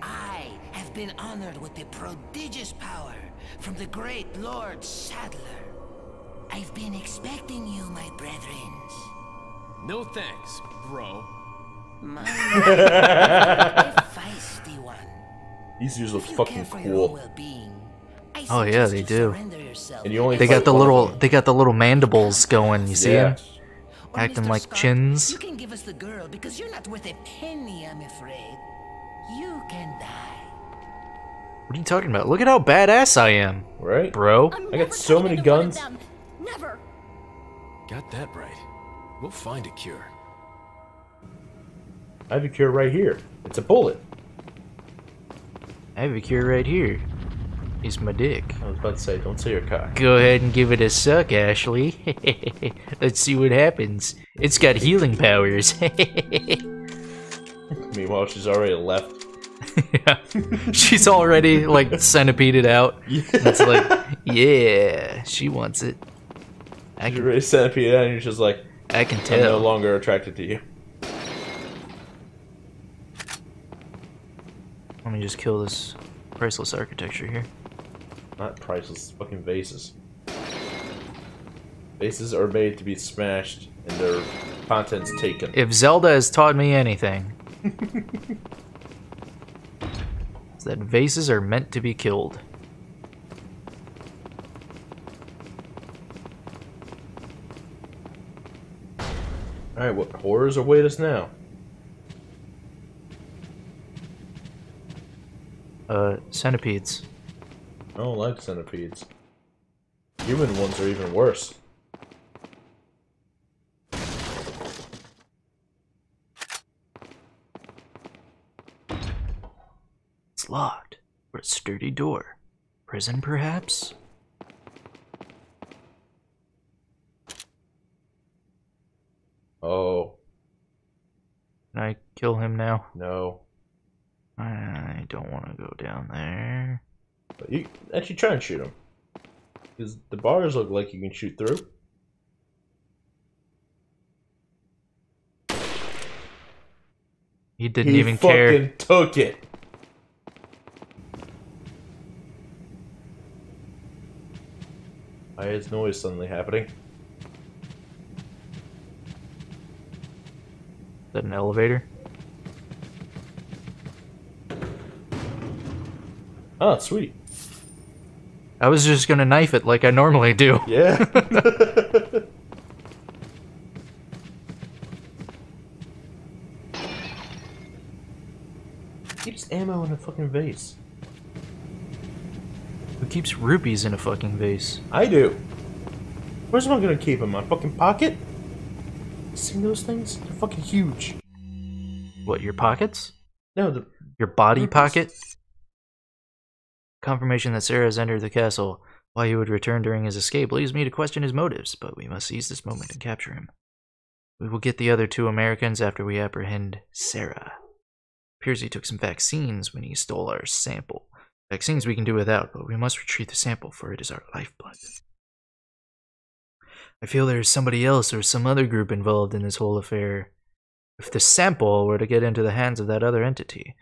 I have been honored with the prodigious power from the great Lord Sadler. I've been expecting you, my brethren. No thanks, bro. My feisty one. These dudes look fucking cool. Oh yeah, they do. And you only they got the little mandibles going. You see them? Acting like chins. You can give us the girl because you're not worth a penny, I'm afraid. You can die. What are you talking about? Look at how badass I am, right, bro? I got so many guns. Never. Got that right. We'll find a cure. I have a cure right here. It's a bullet. I have a cure right here. It's my dick. I was about to say, don't say your cock. Go ahead and give it a suck, Ashley. Let's see what happens. It's got healing powers. Meanwhile, she's already left. Yeah. She's already, like, centipeded out. Yeah. It's like, yeah, she wants it. She's already centipeded out and you're just like, I can tell. I'm no longer attracted to you. Let me just kill this priceless architecture here. Not priceless, fucking vases. Vases are made to be smashed and their contents taken. If Zelda has taught me anything, it's that vases are meant to be killed. Alright, what horrors await us now? Centipedes. I don't like centipedes. Human ones are even worse. It's locked. Or a sturdy door. Prison, perhaps? Oh. Can I kill him now? No. I don't want to go down there. But you actually try and shoot him. Because the bars look like you can shoot through. He didn't even care. He fucking took it. Why is noise suddenly happening? Is that an elevator? Oh, sweet. I was just gonna knife it like I normally do. Yeah. Who keeps ammo in a fucking vase? Who keeps rupees in a fucking vase? I do. Where's one gonna keep them? My fucking pocket? See those things? They're fucking huge. What, your pockets? No, the... Your body rupees. Pocket? Confirmation that Sera has entered the castle. Why he would return during his escape leaves me to question his motives, but we must seize this moment and capture him. We will get the other two Americans after we apprehend Sera. Appears he took some vaccines when he stole our sample. Vaccines we can do without, but we must retrieve the sample, for it is our lifeblood. I feel there is somebody else or some other group involved in this whole affair. If the sample were to get into the hands of that other entity,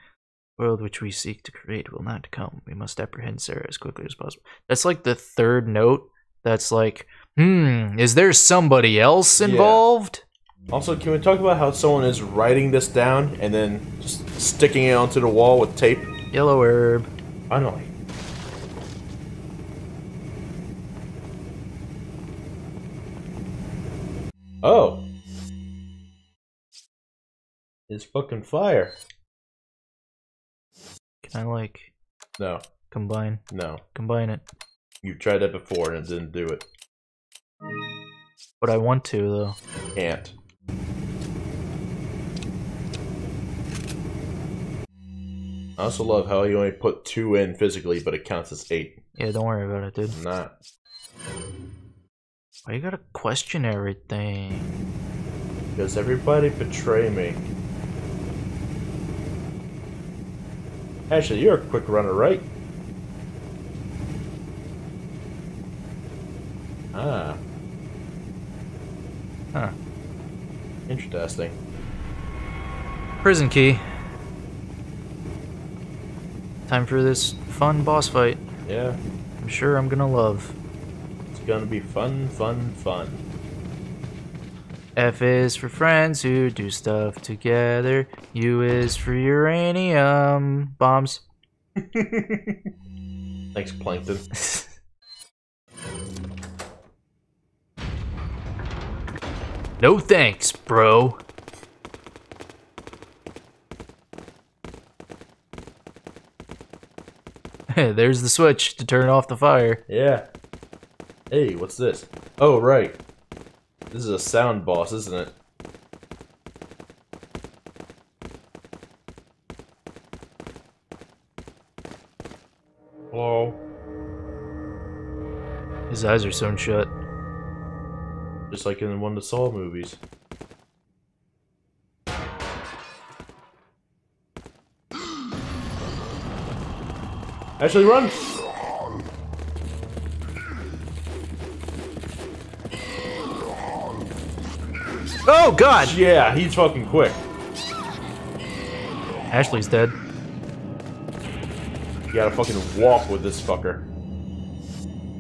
the world which we seek to create will not come. We must apprehend Sera as quickly as possible. That's like the third note. That's like, is there somebody else involved? Yeah. Also, can we talk about how someone is writing this down and then just sticking it onto the wall with tape? Yellow herb. Finally. Oh. It's fucking fire. Can I, like... No. Combine? No. Combine it. You've tried that before and it didn't do it. But I want to, though. Can't. I also love how you only put 2 in physically, but it counts as 8. Yeah, don't worry about it, dude. Nah. Why you gotta question everything? Does everybody betray me? Ashley, you're a quick runner, right? Ah. Huh. Interesting. Prison key. Time for this fun boss fight. Yeah. I'm sure I'm gonna love. It's gonna be fun, fun, fun. F is for friends who do stuff together. U is for uranium bombs. Thanks, Plankton. No thanks, bro. Hey, there's the switch to turn off the fire. Yeah. Hey, what's this? Oh, right. This is a sound boss, isn't it? Hello? His eyes are sewn shut. Just like in one of the Saw movies. Ashley, run! Oh god! Yeah, he's fucking quick. Ashley's dead. You gotta fucking walk with this fucker.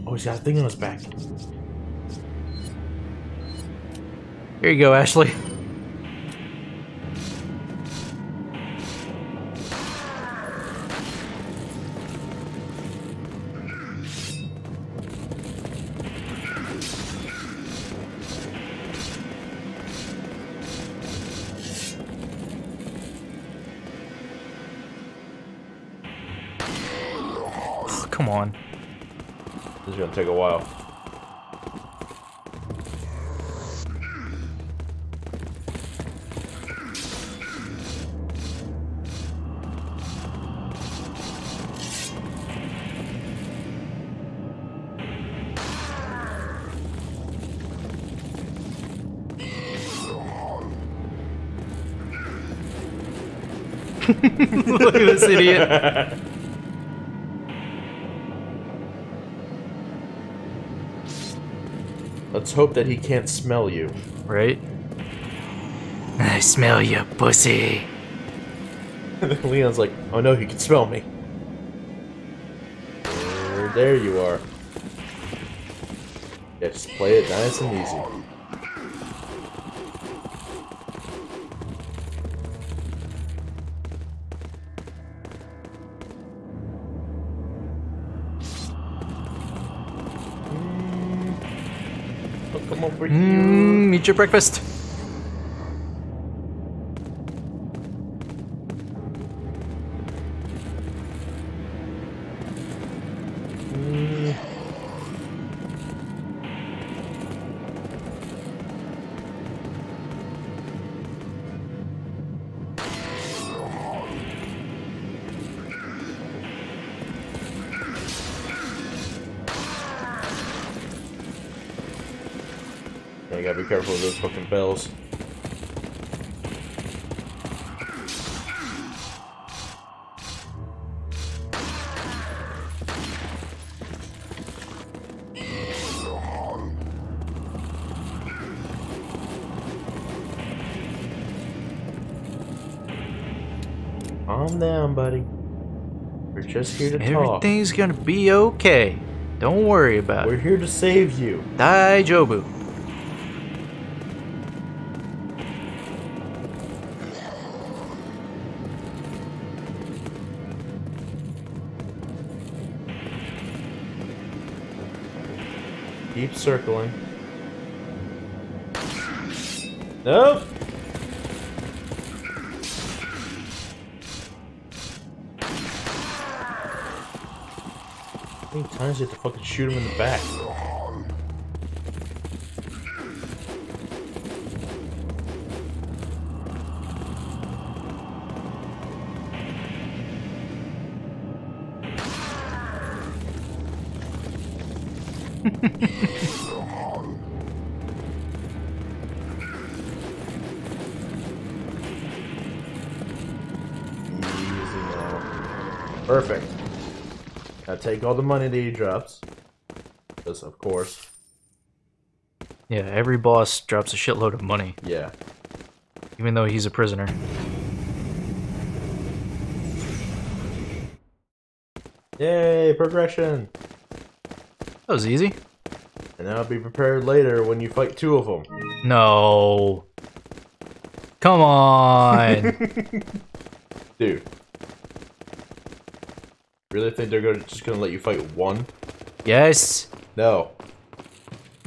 Oh, he's got a thing on his back. Here you go, Ashley. This is gonna take a while. Look at this idiot. Let's hope that he can't smell you. Right? I smell you, pussy. And then Leon's like, oh no, he can smell me. There you are. Yeah, just play it nice and easy. Come over here. Eat your breakfast. Be careful of those fucking bells. Calm down, buddy. We're just here to talk. Everything's gonna be okay. Don't worry about it. We're here to save you. Daijobu. Keep circling. Nope. How many times do you have to fucking shoot him in the back? Perfect. Gotta take all the money that he drops. Because, of course. Yeah, every boss drops a shitload of money. Yeah. Even though he's a prisoner. Yay, progression! That was easy. And now be prepared later when you fight two of them. No. Come on! Dude. Really think they're just gonna let you fight one? Yes. No.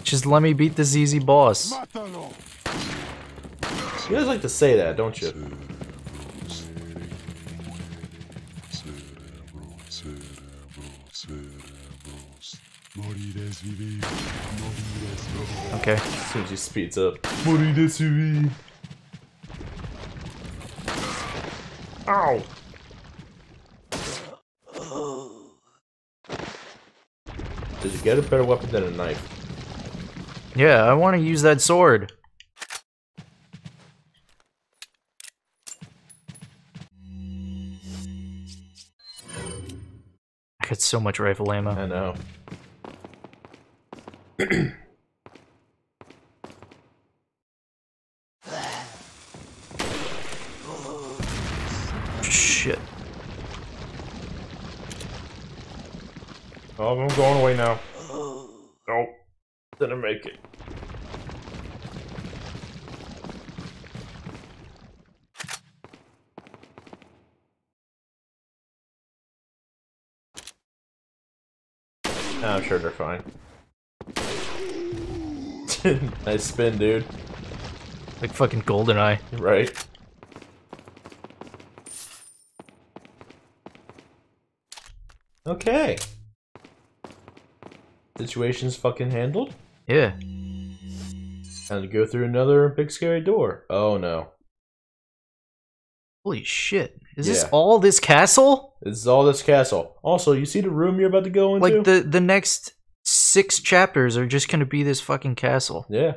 Just let me beat this easy boss. You guys like to say that, don't you? Okay. As soon as he speeds up. Ow! Did you get a better weapon than a knife? Yeah, I want to use that sword. I got so much rifle ammo. I know. Shit. Oh, I'm going away now. Nope. Didn't make it. I'm sure they're fine. Nice spin, dude. Like fucking GoldenEye. Right. Okay. Situation's fucking handled? Yeah. Time to go through another big scary door. Oh no. Holy shit. Is this all this castle? This is all this castle. Also, you see the room you're about to go into? Like the next 6 chapters are just gonna be this fucking castle. Yeah.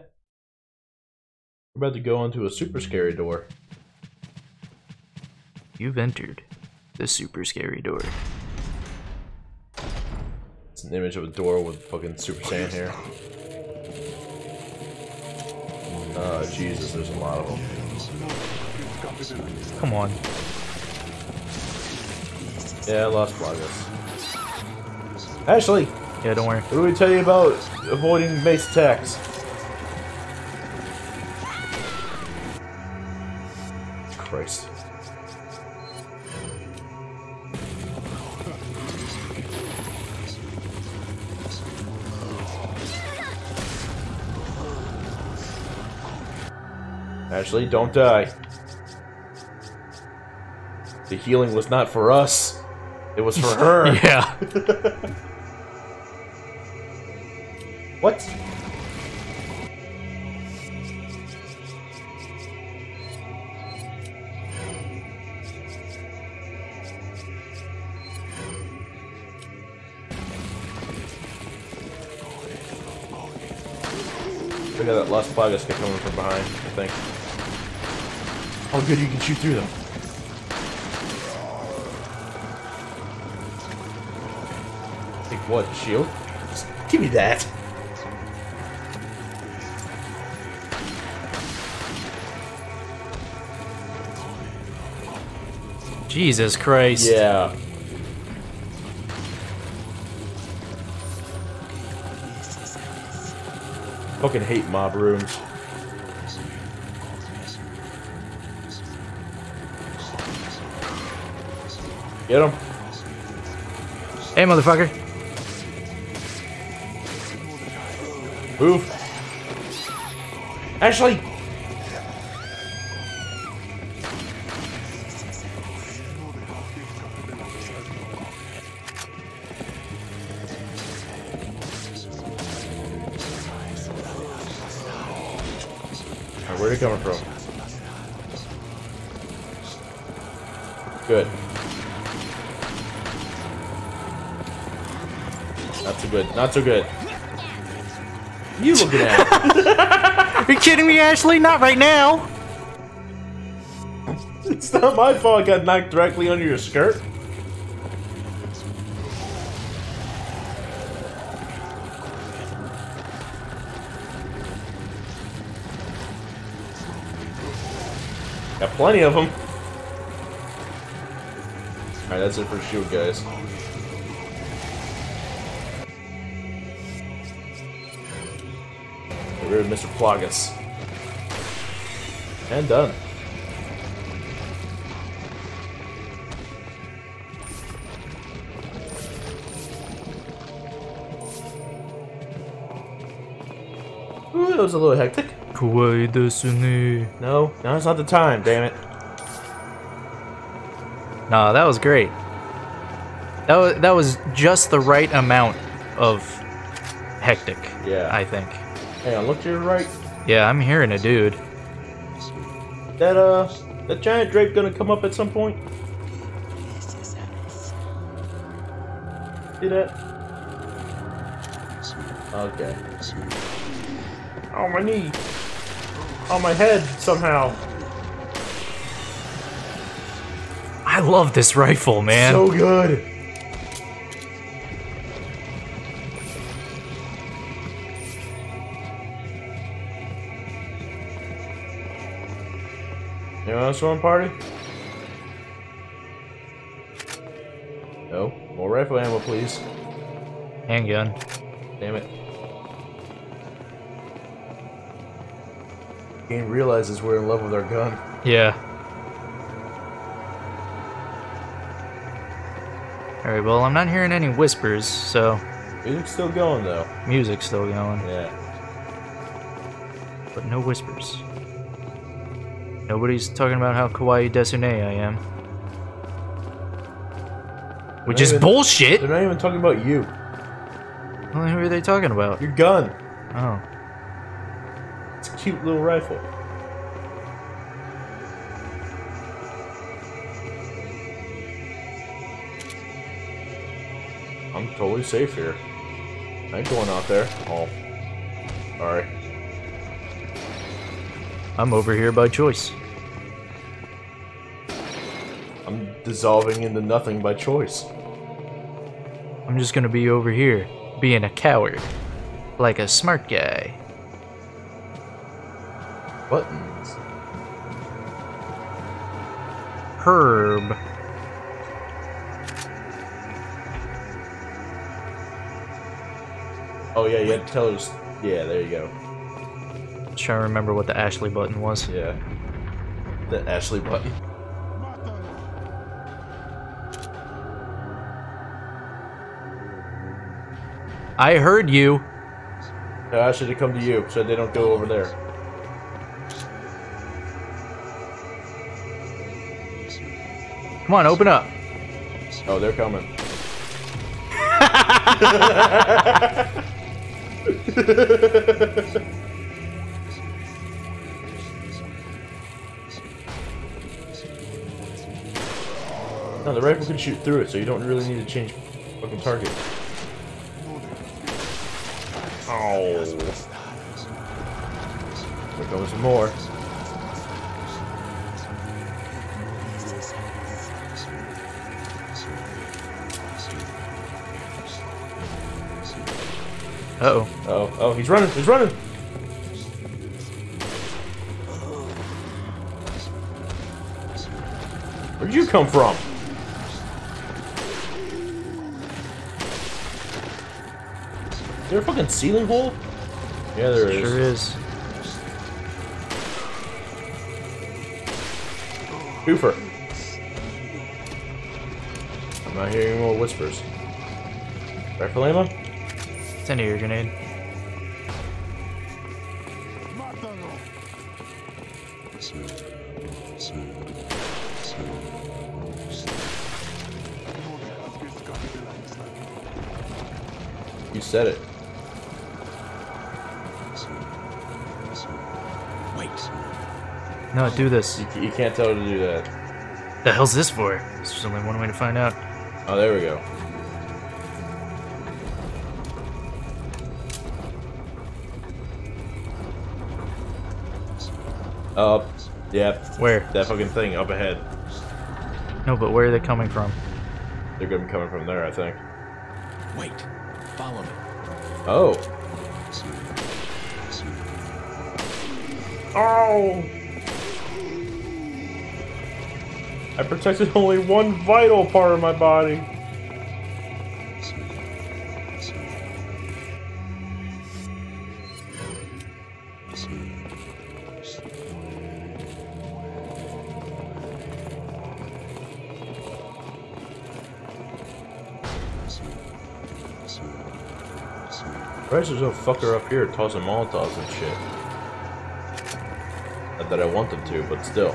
We're about to go into a super scary door. You've entered the super scary door. An image of a door with fucking Super Saiyan hair. Oh, Jesus, there's a lot of them. Come on. Yeah, Las Plagas. Ashley! Yeah, don't worry. What do we tell you about avoiding base attacks? Christ. Ashley, don't die. The healing was not for us. It was for her. Yeah. What? Look at that Las Plagas guy coming from behind, I think. Oh good, you can shoot through them. Take what, shield? Just give me that! Jesus Christ. Yeah. Fucking hate mob rooms. Get him. Hey, motherfucker. Move. Ashley! Where are you coming from? Good. Not too good. Not too good. You looking at? Are you kidding me, Ashley? Not right now. It's not my fault I got knocked directly under your skirt. Got plenty of them. All right, that's it for shoot, guys. Get rid of Mr. Plagas. And done. Ooh, that was a little hectic. No, now's not the time, damn it. Nah, that was great. That was just the right amount of hectic, yeah. I think. Hey, I look to your right. Yeah, I'm hearing a dude. That giant drape gonna come up at some point? See that? Okay. Oh, my knee. On my head, somehow. I love this rifle, man. So good. You want this one, party? No. More rifle ammo, please. Handgun. Damn it. Game realizes we're in love with our gun. Yeah. Alright, well, I'm not hearing any whispers, so... Music's still going, though. Music's still going. Yeah. But no whispers. Nobody's talking about how kawaii desune I am. Which is bullshit! They're not even talking about you. Well, who are they talking about? Your gun. Oh. It's a cute little rifle. I'm totally safe here. I ain't going out there. Oh. Alright. I'm over here by choice. I'm dissolving into nothing by choice. I'm just gonna be over here, being a coward. Like a smart guy. Buttons. Herb. Oh yeah, you had to tell us. Yeah, there you go. I'm trying to remember what the Ashley button was. Yeah. The Ashley button. I heard you. I asked you to come to you, so they don't go over there. Come on, open up. Oh, they're coming. No, the rifle can shoot through it, so you don't really need to change fucking target. Oh. There goes some more. Uh-oh. Oh, oh, he's running, he's running! Where'd you come from? Is there a fucking ceiling hole? Yeah, there is. Sure is. Hooper. I'm not hearing more whispers. Rifle ammo? Send your grenade. You said it. Wait. No, do this. You can't tell her to do that. What the hell's this for? There's only one way to find out. Oh, there we go. Up. Yep. Where? That fucking thing up ahead. No, but where are they coming from? They're gonna be coming from there, I think. Wait. Follow me. Oh. Oh! I protected only one vital part of my body. There's no fucker up here tossing Molotovs and shit. Not that I want them to, but still.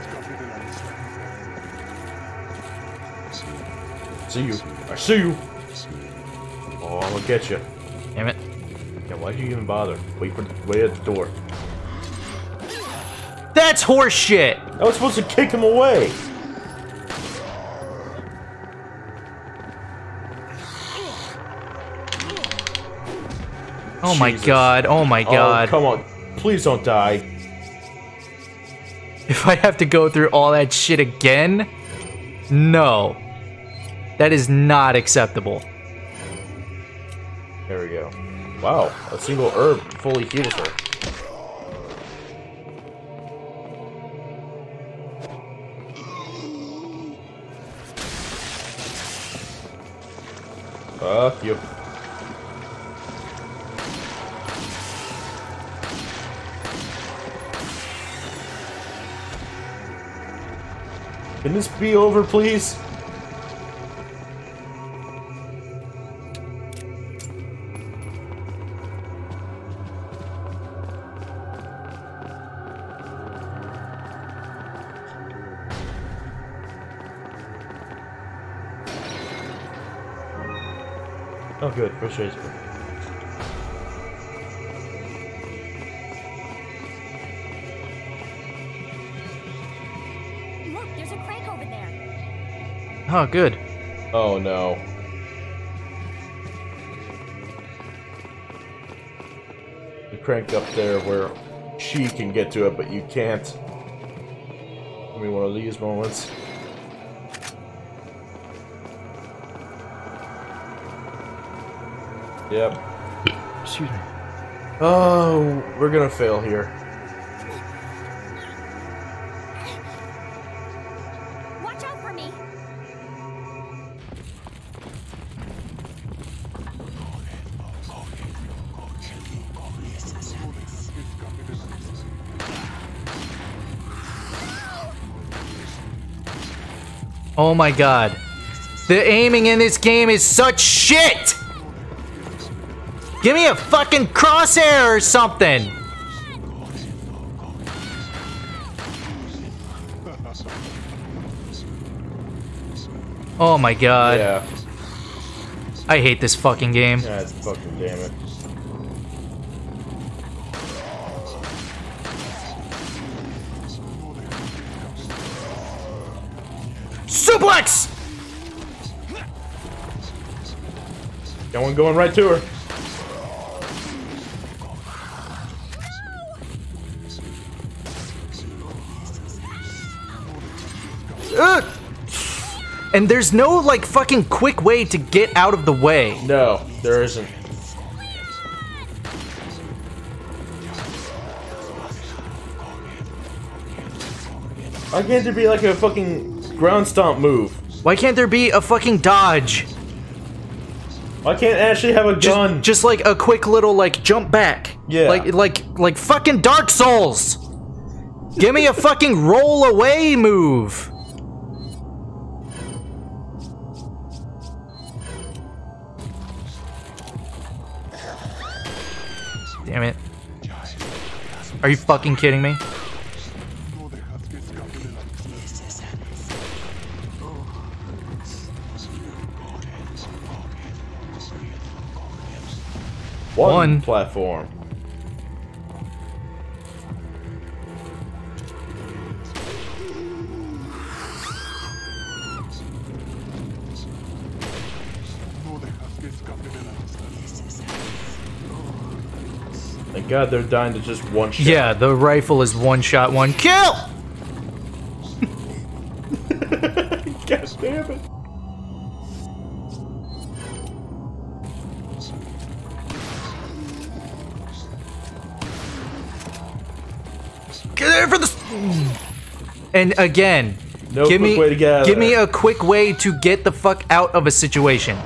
See you. I see you! Oh, I'm gonna get you. Damn it. Yeah, why'd you even bother? Wait at the door. That's horse shit! I was supposed to kick him away! Oh Jesus. My god, oh my god. Oh, come on, please don't die. If I have to go through all that shit again? No. That is not acceptable. There we go. Wow, a single herb fully heals her. Fuck you. Can this be over, please? Oh, good. First race. Oh, good. Oh, no. The crank up there where she can get to it, but you can't. Give me one of these moments. Yep. Excuse me. Oh, we're gonna fail here. Oh my god. The aiming in this game is such shit! Give me a fucking crosshair or something! Oh my god. Yeah. I hate this fucking game. Yeah, it's fucking damn it. Suplex! That one going right to her. And there's no, like, fucking quick way to get out of the way. No, there isn't. Why can't there be, like, a fucking ground stomp move? Why can't there be a fucking dodge? Why can't Ashley have a gun? Just, like, a quick little, like, jump back. Yeah. Like fucking Dark Souls! Give me a fucking roll away move! Damn it. Are you fucking kidding me? One platform. Thank God they're dying to just one shot. Yeah, the rifle is one shot, one kill! God damn it. Get there for the... And again, no give me, way to get give me a quick way to get the fuck out of a situation.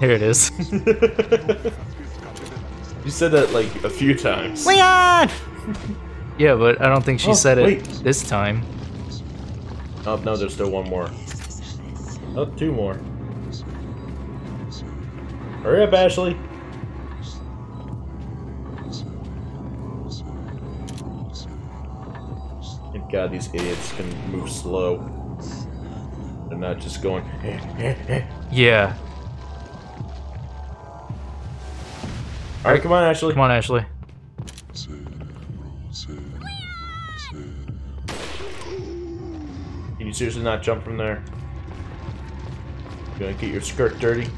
Here it is. You said that like a few times. Leon! Yeah, but I don't think she said it this time. Oh no, there's still one more. Oh, two more. Hurry up, Ashley. Thank God these idiots can move slow. They're not just going. Yeah. All right, come on, Ashley. Come on, Ashley. Can you seriously not jump from there? You gonna get your skirt dirty?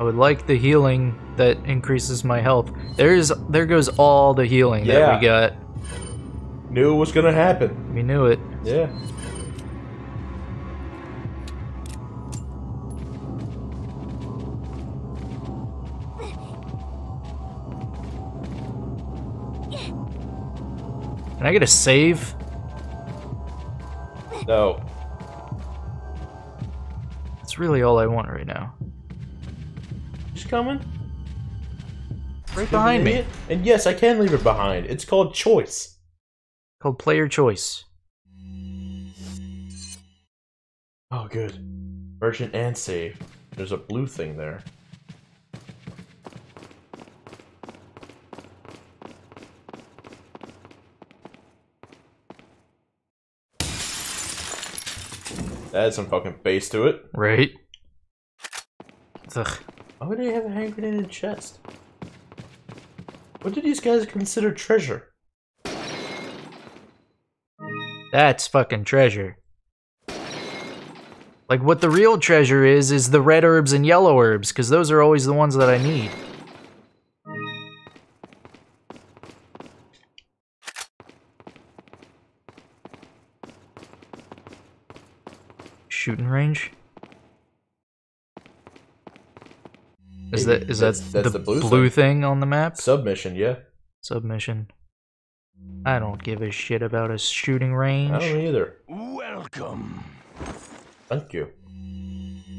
I would like the healing that increases my health. There goes all the healing that we got. Knew it was gonna happen. We knew it. Yeah. Can I get a save? No. That's really all I want right now. She's coming. Right behind me. And yes, I can leave her behind. It's called choice. Called player choice. Oh, good. Merchant and save. There's a blue thing there. That had some fucking bass to it. Right? Ugh. Why would they have a hand grenade in the chest? What did these guys consider treasure? That's fucking treasure. Like, what the real treasure is the red herbs and yellow herbs, because those are always the ones that I need. Shooting range? Is that that's the blue thing on the map? Submission, yeah. Submission. I don't give a shit about a shooting range. I don't either. Welcome. Thank you.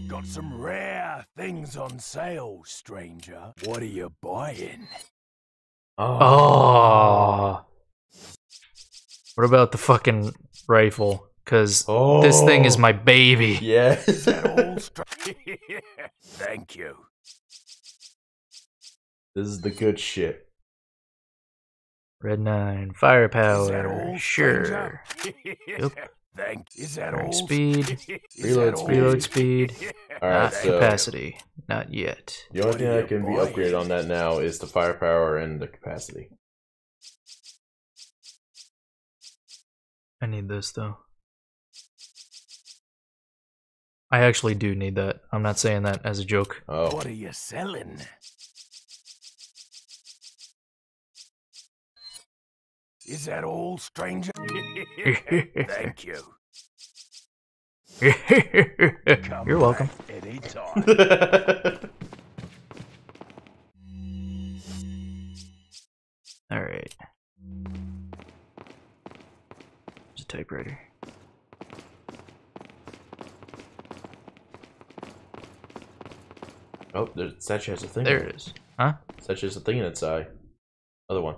Got some rare things on sale, stranger. What are you buying? Oh. What about the fucking rifle? because this thing is my baby. Yeah. Thank you. This is the good shit. Red 9, firepower, sure. Yep. Is that all? Speed, reload speed, all right, not capacity, not yet. The only thing that can be upgraded on that now is the firepower and the capacity. I need this though. I actually do need that. I'm not saying that as a joke. Oh. What are you selling? Is that all, stranger? Thank you. You're welcome. All right. There's a typewriter. Oh, Satch has a thing. There it is. Huh? Satch has a thing in its eye. Other one.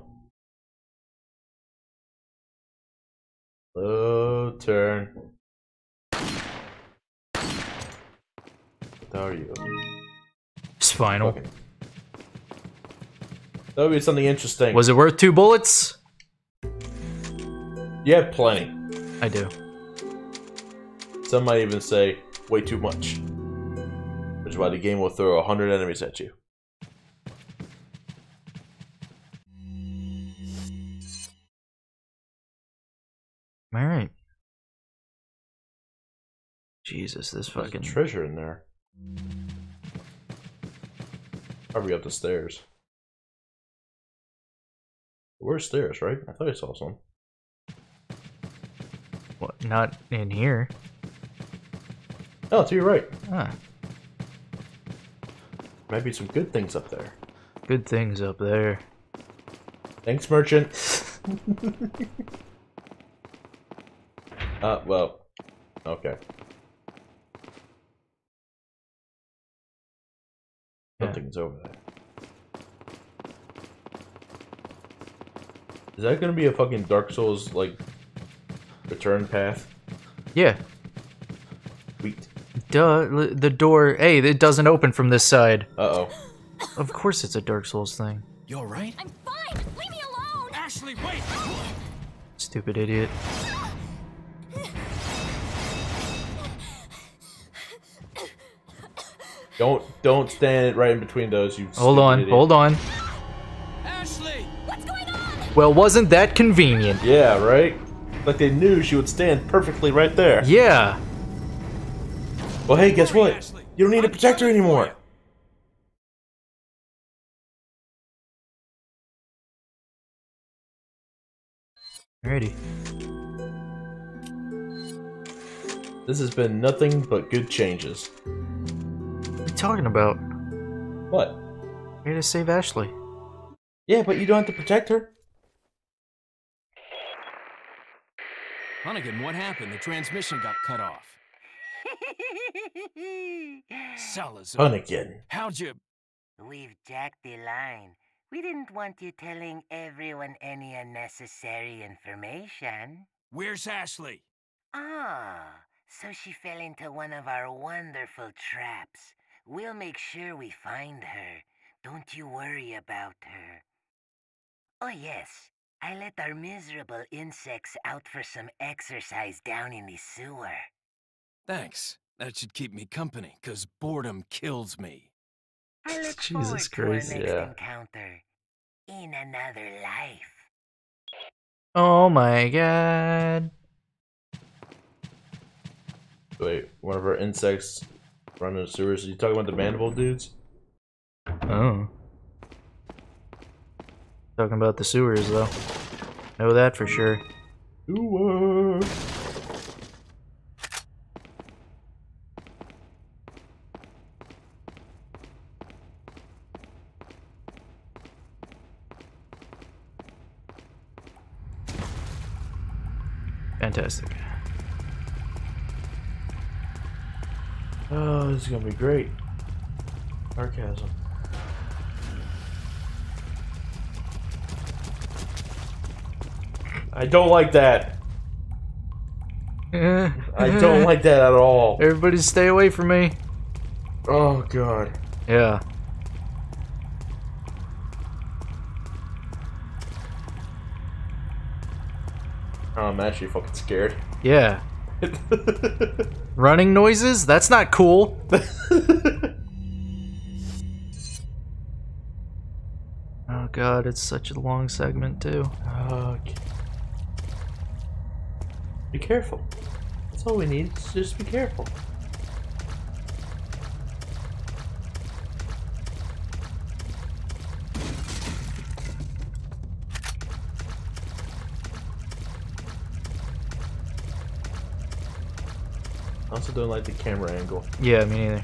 Slow turn. What are you? Spinal. Okay. That would be something interesting. Was it worth 2 bullets? You have plenty. I do. Some might even say, way too much. Which is why the game will throw 100 enemies at you. All right. Jesus, this fucking treasure in there. Probably up the stairs. Where's stairs, right? I thought I saw some. What? Not in here. Oh, to your right. Ah. Might be some good things up there. Good things up there. Thanks, merchant. Well, okay. Yeah. Something's over there. Is that gonna be a fucking Dark Souls, like, return path? Yeah. Sweet. Duh, the door, hey, it doesn't open from this side. Uh-oh. Of course it's a Dark Souls thing. You alright? I'm fine! Leave me alone! Ashley, wait! Stupid idiot. Don't stand right in between those. You hold on, idiot. Hold on. Ashley, what's going on? Well, wasn't that convenient? Yeah, right. Like they knew she would stand perfectly right there. Yeah. Well, hey, guess what? Ashley, you don't need a protector anymore. Alrighty. This has been nothing but good changes. Talking about? What? Way to save Ashley. Yeah, but you don't have to protect her. Hunnigan, what happened? The transmission got cut off. Salazar. Hunnigan. How'd you... We've jacked the line. We didn't want you telling everyone any unnecessary information. Where's Ashley? Ah, so she fell into one of our wonderful traps. We'll make sure we find her. Don't you worry about her. Oh yes, I let our miserable insects out for some exercise down in the sewer. Thanks. That should keep me company, because boredom kills me. I look Jesus forward Christ, to our next encounter in another life. Oh my god. Wait, one of our insects... Run in the sewers. Are you talking about the mandible dudes? Oh. Talking about the sewers, though. Know that for sure. Sewer. Fantastic. Oh, this is gonna be great. Sarcasm. I don't like that. I don't like that at all. Everybody stay away from me. Oh, God. Yeah. Oh, I'm actually fucking scared. Yeah. Running noises? That's not cool. Oh, God, it's such a long segment, too. Okay. Be careful. That's all we need, is just be careful. I also don't like the camera angle. Yeah, me neither.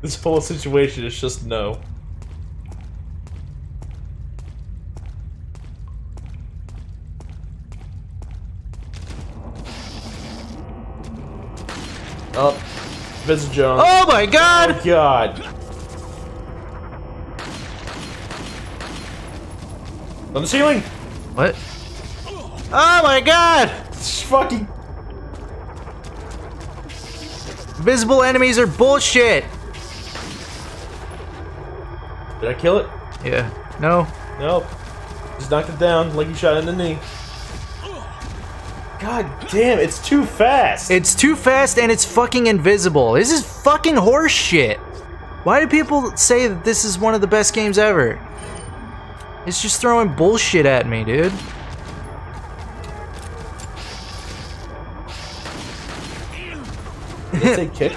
This whole situation is just no. Oh, Vince Jones. Oh my God! Oh God. On the ceiling! What? Oh my God! It's fucking... Visible enemies are bullshit! Did I kill it? Yeah. No. Nope. Just knocked it down like you shot in the knee. God damn, it's too fast! It's too fast and it's fucking invisible. This is fucking horse shit. Why do people say that this is one of the best games ever? It's just throwing bullshit at me, dude. Did it say kick?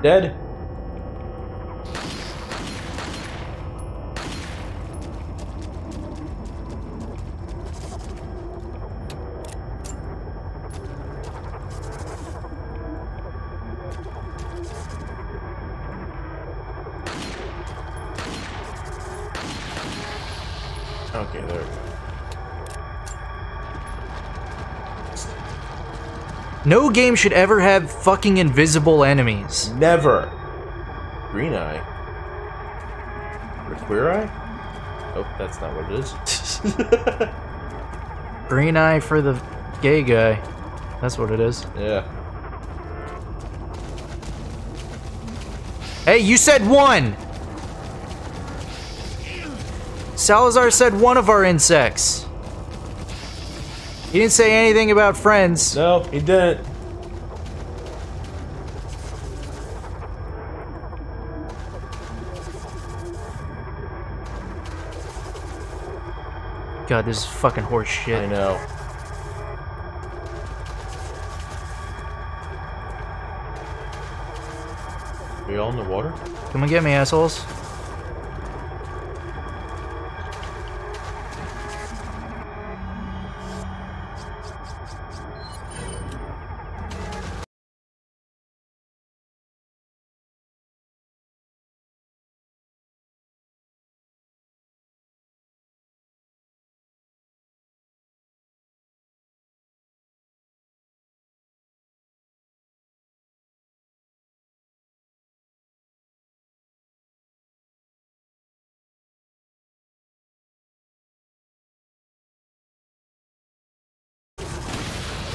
Dead. Okay, there we go. No game should ever have fucking invisible enemies. Never. Green eye. Or queer eye? Oh, that's not what it is. Green eye for the gay guy. That's what it is. Yeah. Hey, you said one! Salazar said one of our insects. He didn't say anything about friends. No, he didn't. God, this is fucking horse shit. I know. Are you all in the water? Come and get me, assholes.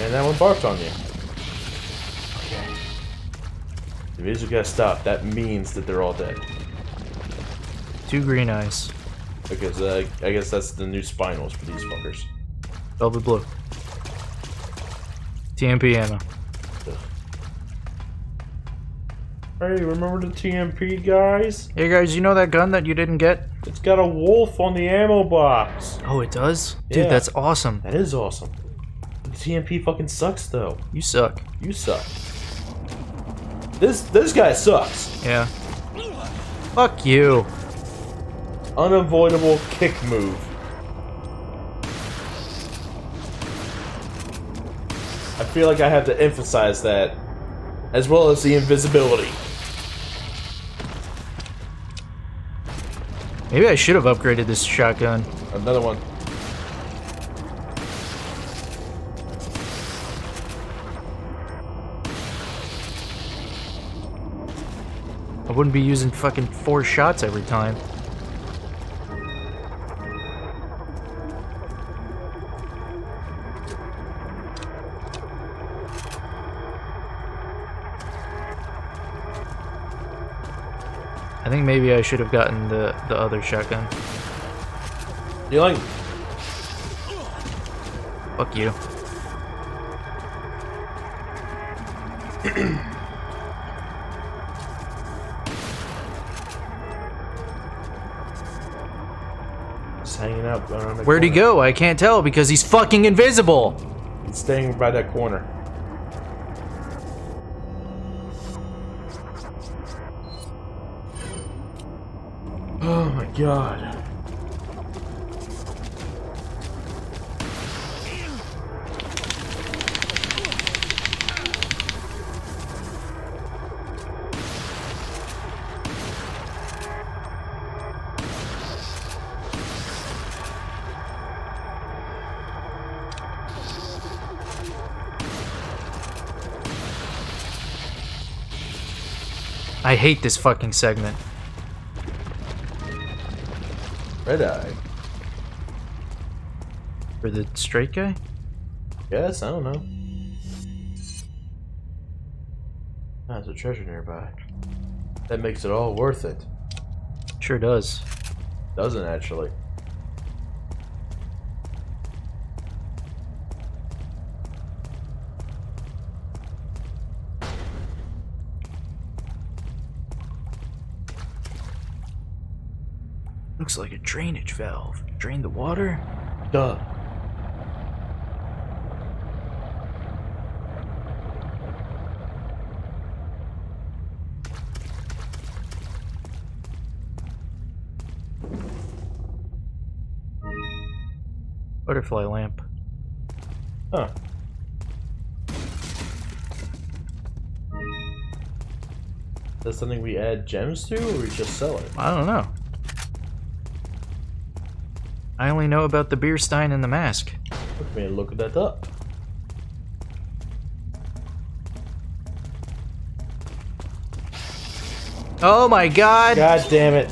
And that one barked on you. Okay. The music gotta stop. That means that they're all dead. Two green eyes. Okay, so I guess that's the new Spinals for these fuckers. Velvet blue. TMP ammo. Ugh. Hey, remember the TMP, guys? Hey, guys, you know that gun that you didn't get? It's got a wolf on the ammo box. Oh, it does? Yeah. Dude, that's awesome. That is awesome. TMP fucking sucks though. You suck. You suck. This guy sucks. Yeah. Fuck you. Unavoidable kick move. I feel like I have to emphasize that, as well as the invisibility. Maybe I should have upgraded this shotgun. Another one. I wouldn't be using fucking 4 shots every time. I think maybe I should have gotten the other shotgun. Healing. Fuck you. Just hanging out around the Where'd corner. He go? I can't tell because he's fucking invisible. He's staying by that corner. Oh my god. I hate this fucking segment. Red eye. For the straight guy? Yes, I don't know. Ah, there's a treasure nearby. That makes it all worth it. Sure does. Doesn't actually. Looks like a drainage valve. Drain the water? Duh. Butterfly lamp. Huh. Is that something we add gems to, or we just sell it? I don't know. I only know about the beer stein and the mask. Let me look that up. Oh my god! God damn it.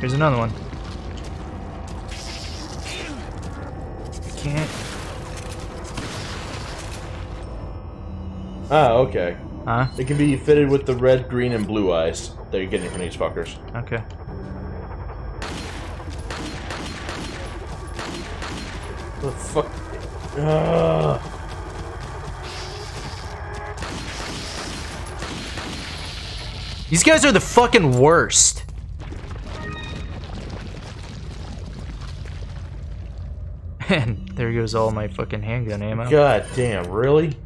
Here's another one. Ah, okay. Huh? It can be fitted with the red, green, and blue eyes that you're getting from these fuckers. Okay. The fuck? Ugh. These guys are the fucking worst. And there goes all my fucking handgun ammo. God damn, really?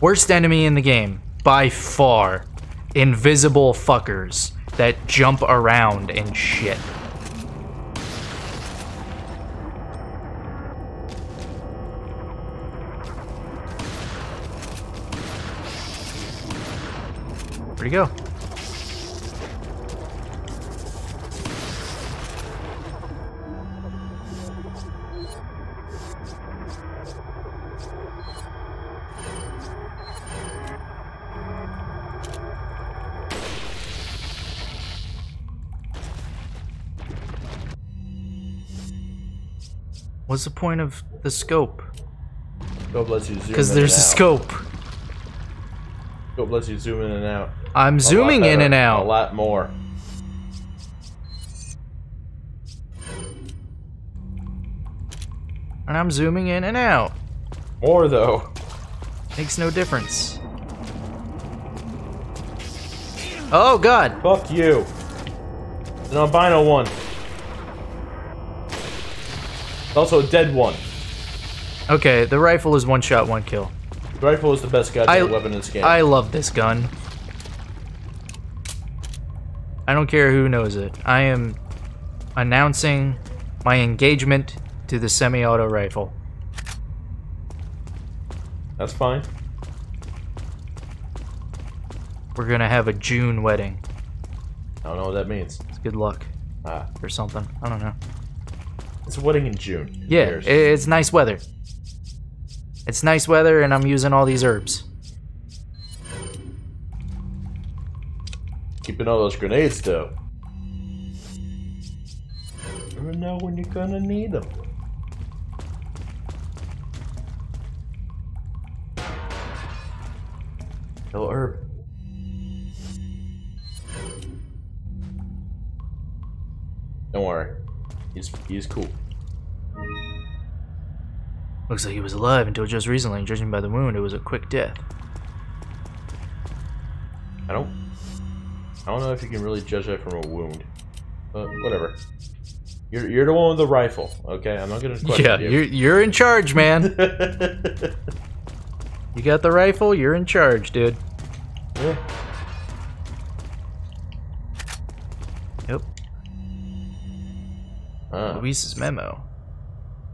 Worst enemy in the game, by far. Invisible fuckers that jump around and shit. Where'd he go? What's the point of the scope? Scope lets you zoom in and out. Because there's a scope. Scope lets you zoom in and out. I'm zooming in and out. A lot more. And I'm zooming in and out. More though. Makes no difference. Oh god. Fuck you. An albino one. Also a dead one. Okay, the rifle is one shot, one kill. The rifle is the best goddamn weapon in this game. I love this gun. I don't care who knows it. I am announcing my engagement to the semi-auto rifle. That's fine. We're gonna have a June wedding. I don't know what that means. It's good luck. Ah. Or something. I don't know. It's a wedding in June. Yeah, it's nice weather. It's nice weather, and I'm using all these herbs. keeping all those grenades though. You never know when you're gonna need them. No herb. Don't worry. He's cool. Looks like he was alive until just recently, and judging by the wound, it was a quick death. I don't know if you can really judge that from a wound. Whatever. You're the one with the rifle, okay? I'm not gonna question you. Yeah, you're in charge, man. You got the rifle, you're in charge, dude. Yeah. Yep. Luis's memo.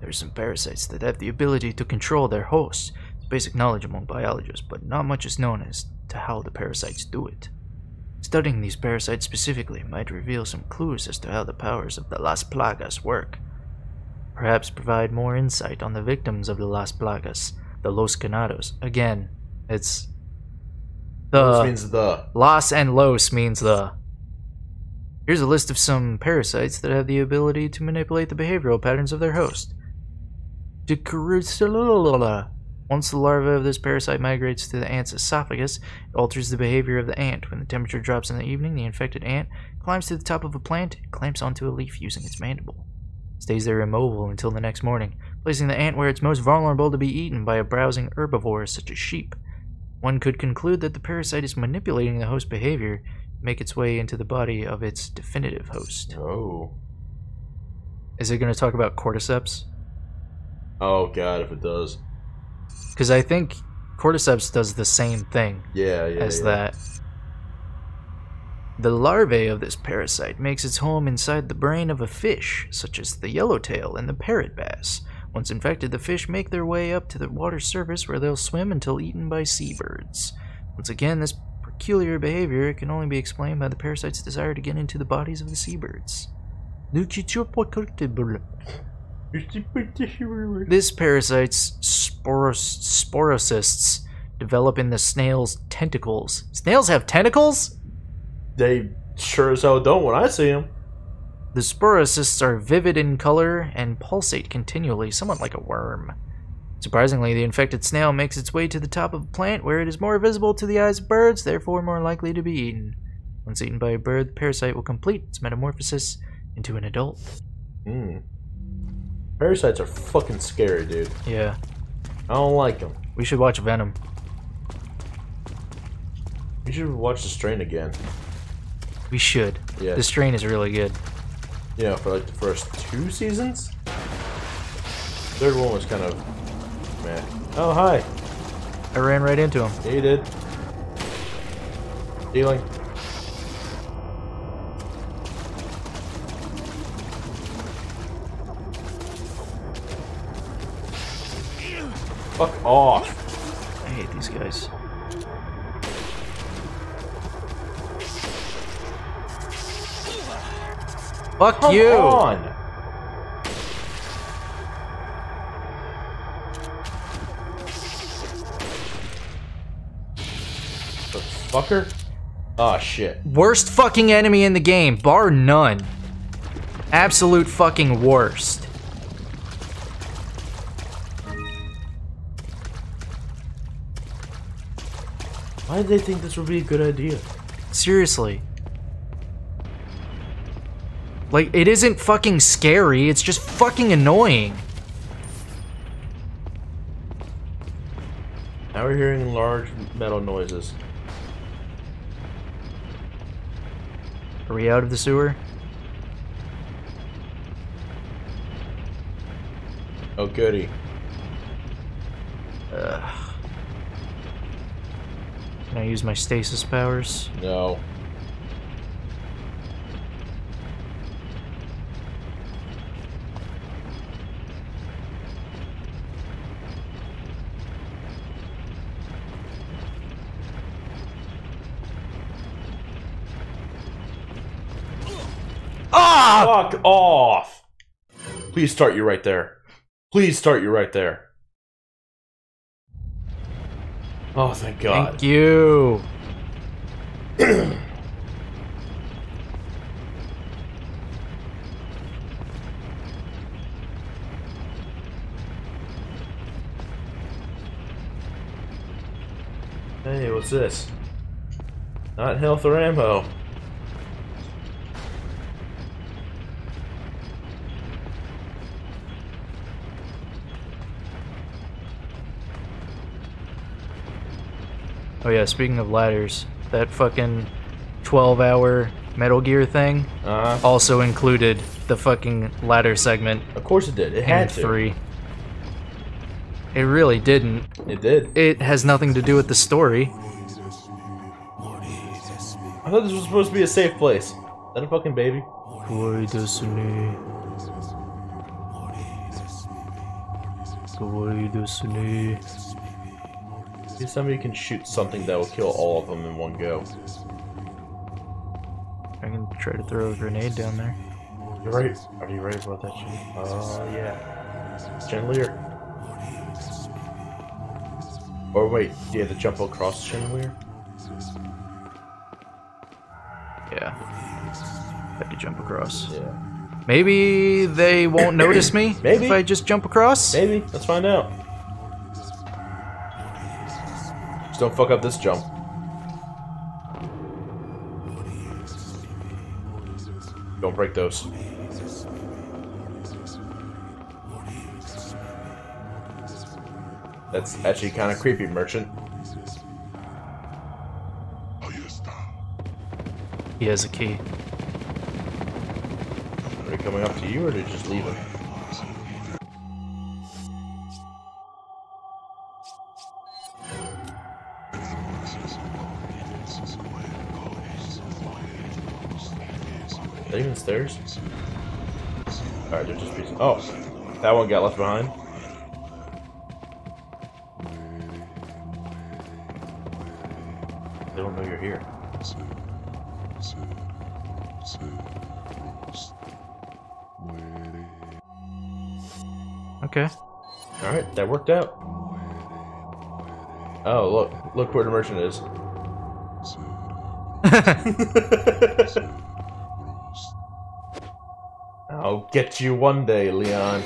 There are some parasites that have the ability to control their hosts. It's basic knowledge among biologists, but not much is known as to how the parasites do it. Studying these parasites specifically might reveal some clues as to how the powers of the Las Plagas work. Perhaps provide more insight on the victims of the Las Plagas, the Los Illuminados. Again, it's the. Los means the. Los and Los means the. Here's a list of some parasites that have the ability to manipulate the behavioral patterns of their host. Once the larva of this parasite migrates to the ant's esophagus, it alters the behavior of the ant. When the temperature drops in the evening, the infected ant climbs to the top of a plant and clamps onto a leaf using its mandible. It stays there immobile until the next morning, placing the ant where it's most vulnerable to be eaten by a browsing herbivore such as sheep. One could conclude that the parasite is manipulating the host behavior to make its way into the body of its definitive host. Oh. Is it going to talk about cordyceps? Oh god, if it does. Because I think cordyceps does the same thing that. The larvae of this parasite makes its home inside the brain of a fish, such as the yellowtail and the parrot bass. Once infected, the fish make their way up to the water's surface where they'll swim until eaten by seabirds. Once again, this peculiar behavior can only be explained by the parasite's desire to get into the bodies of the seabirds. This parasite's sporocysts develop in the snail's tentacles. Snails have tentacles? They sure as hell don't when I see them. The sporocysts are vivid in color and pulsate continually, somewhat like a worm. Surprisingly, the infected snail makes its way to the top of a plant where it is more visible to the eyes of birds, therefore more likely to be eaten. Once eaten by a bird, the parasite will complete its metamorphosis into an adult. Mm. Parasites are fucking scary, dude. Yeah. I don't like them. We should watch Venom. We should watch The Strain again. We should. Yeah. The Strain is really good. Yeah, for like the first 2 seasons? Third one was kind of... man. Oh, hi. I ran right into him. Yeah, you did. Healing. Fuck off! I hate these guys. Fuck Come you! On. The fucker? Ah, oh, shit. Worst fucking enemy in the game, bar none. Absolute fucking worst. Why did they think this would be a good idea? Seriously. Like, it isn't fucking scary, it's just fucking annoying. Now we're hearing large metal noises. Are we out of the sewer? Oh, goody. Ugh. Can I use my stasis powers? No. Ah! Fuck off! Please start you right there. Please start you right there. Oh, thank God. Thank you. Hey, what's this? Not health or ammo. Oh yeah, speaking of ladders, that fucking 12-hour Metal Gear thing also included the fucking ladder segment. Of course it did. It had to. Three. It really didn't. It did. It has nothing to do with the story. I thought this was supposed to be a safe place. Is that a fucking baby? Maybe somebody can shoot something that will kill all of them in one go. I can try to throw a grenade down there. You're right. Are you right about that shit? Oh, yeah. Chandelier. Or wait, yeah, the jump across chandelier? Yeah. I could jump across. Yeah. Maybe they won't notice me if I just jump across? Maybe. Let's find out. Just don't fuck up this jump. Don't break those. That's actually kind of creepy, merchant. He has a key. Are they coming up to you or did they just leave him? Even stairs. All right, they're just pieces. Oh, that one got left behind. They don't know you're here. Okay. All right, that worked out. Oh, look where the merchant is. I'll get you one day, Leon.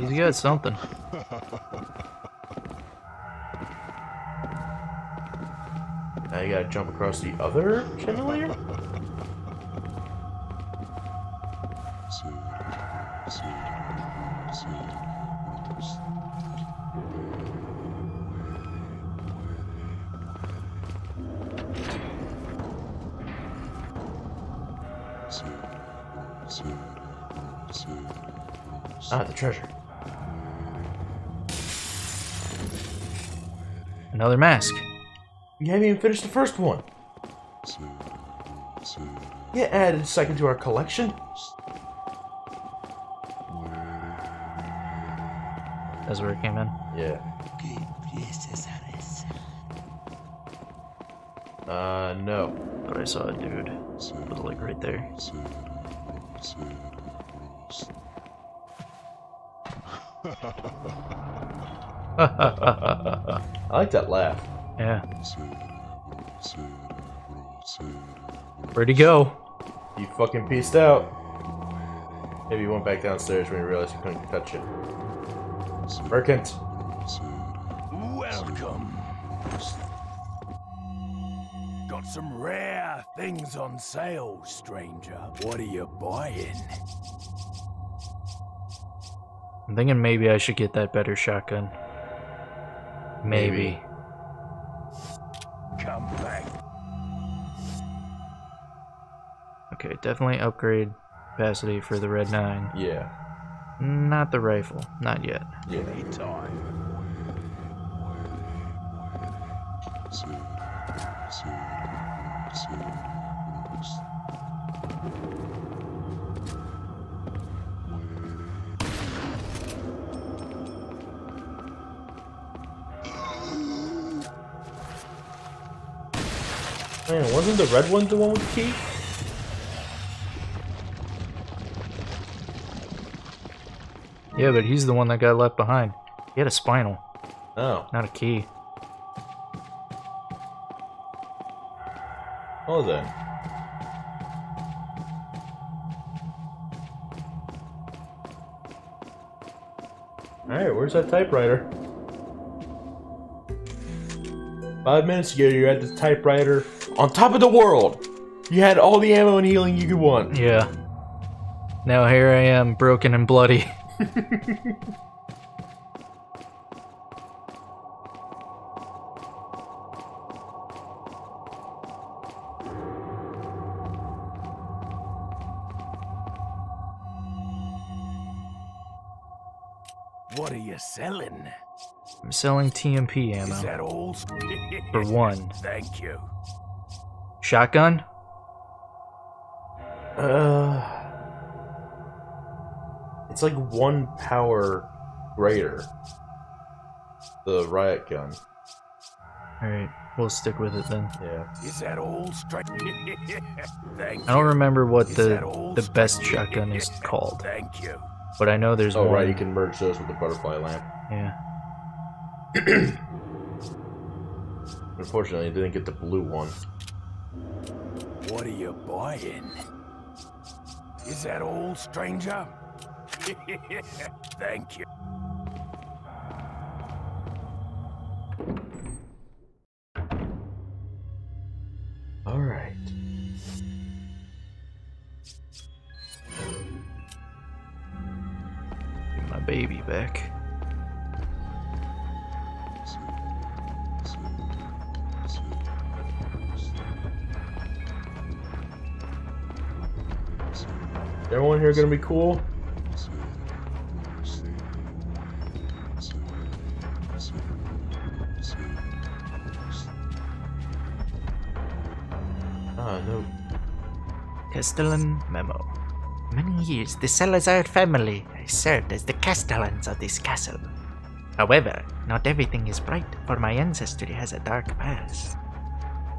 He's got something. Now you gotta jump across the other chandelier? Ah, the treasure. Another mask. You haven't even finished the first one. Yeah, added a second to our collection. That's where it came in. Yeah. No. But I saw a dude. But like right there. I like that laugh. Yeah. Where'd he go? You fucking peaced out. Maybe you went back downstairs when you realized you couldn't touch it. Merchant. Welcome. Got some rare things on sale, stranger. What are you buying? I'm thinking maybe I should get that better shotgun. Maybe. Come back. Okay, definitely upgrade capacity for the Red 9. Yeah. Not the rifle. Not yet. Yeah. Man, wasn't the red one the one with the key? Yeah, but he's the one that got left behind. He had a spinal. Oh. Not a key. Well then. Alright, where's that typewriter? 5 minutes ago, you're at the typewriter on top of the world! You had all the ammo and healing you could want. Yeah. Now here I am, broken and bloody. What are you selling? I'm selling TMP ammo. Is that old? For one. Thank you. Shotgun? It's like one power greater. The riot gun. Alright, we'll stick with it then. Yeah. Is that old strike? Thank I don't remember what the best shotgun is called. Thank you. But I know there's one. Oh, right, you can merge those with the butterfly lamp. Yeah. Unfortunately, I didn't get the blue one. What are you buying? Is that old, stranger? Thank you. All right. Get my baby back. Everyone here gonna be cool? Ah, no. Castellan memo. Many years the Salazar family has served as the castellans of this castle. However, not everything is bright, for my ancestry has a dark past.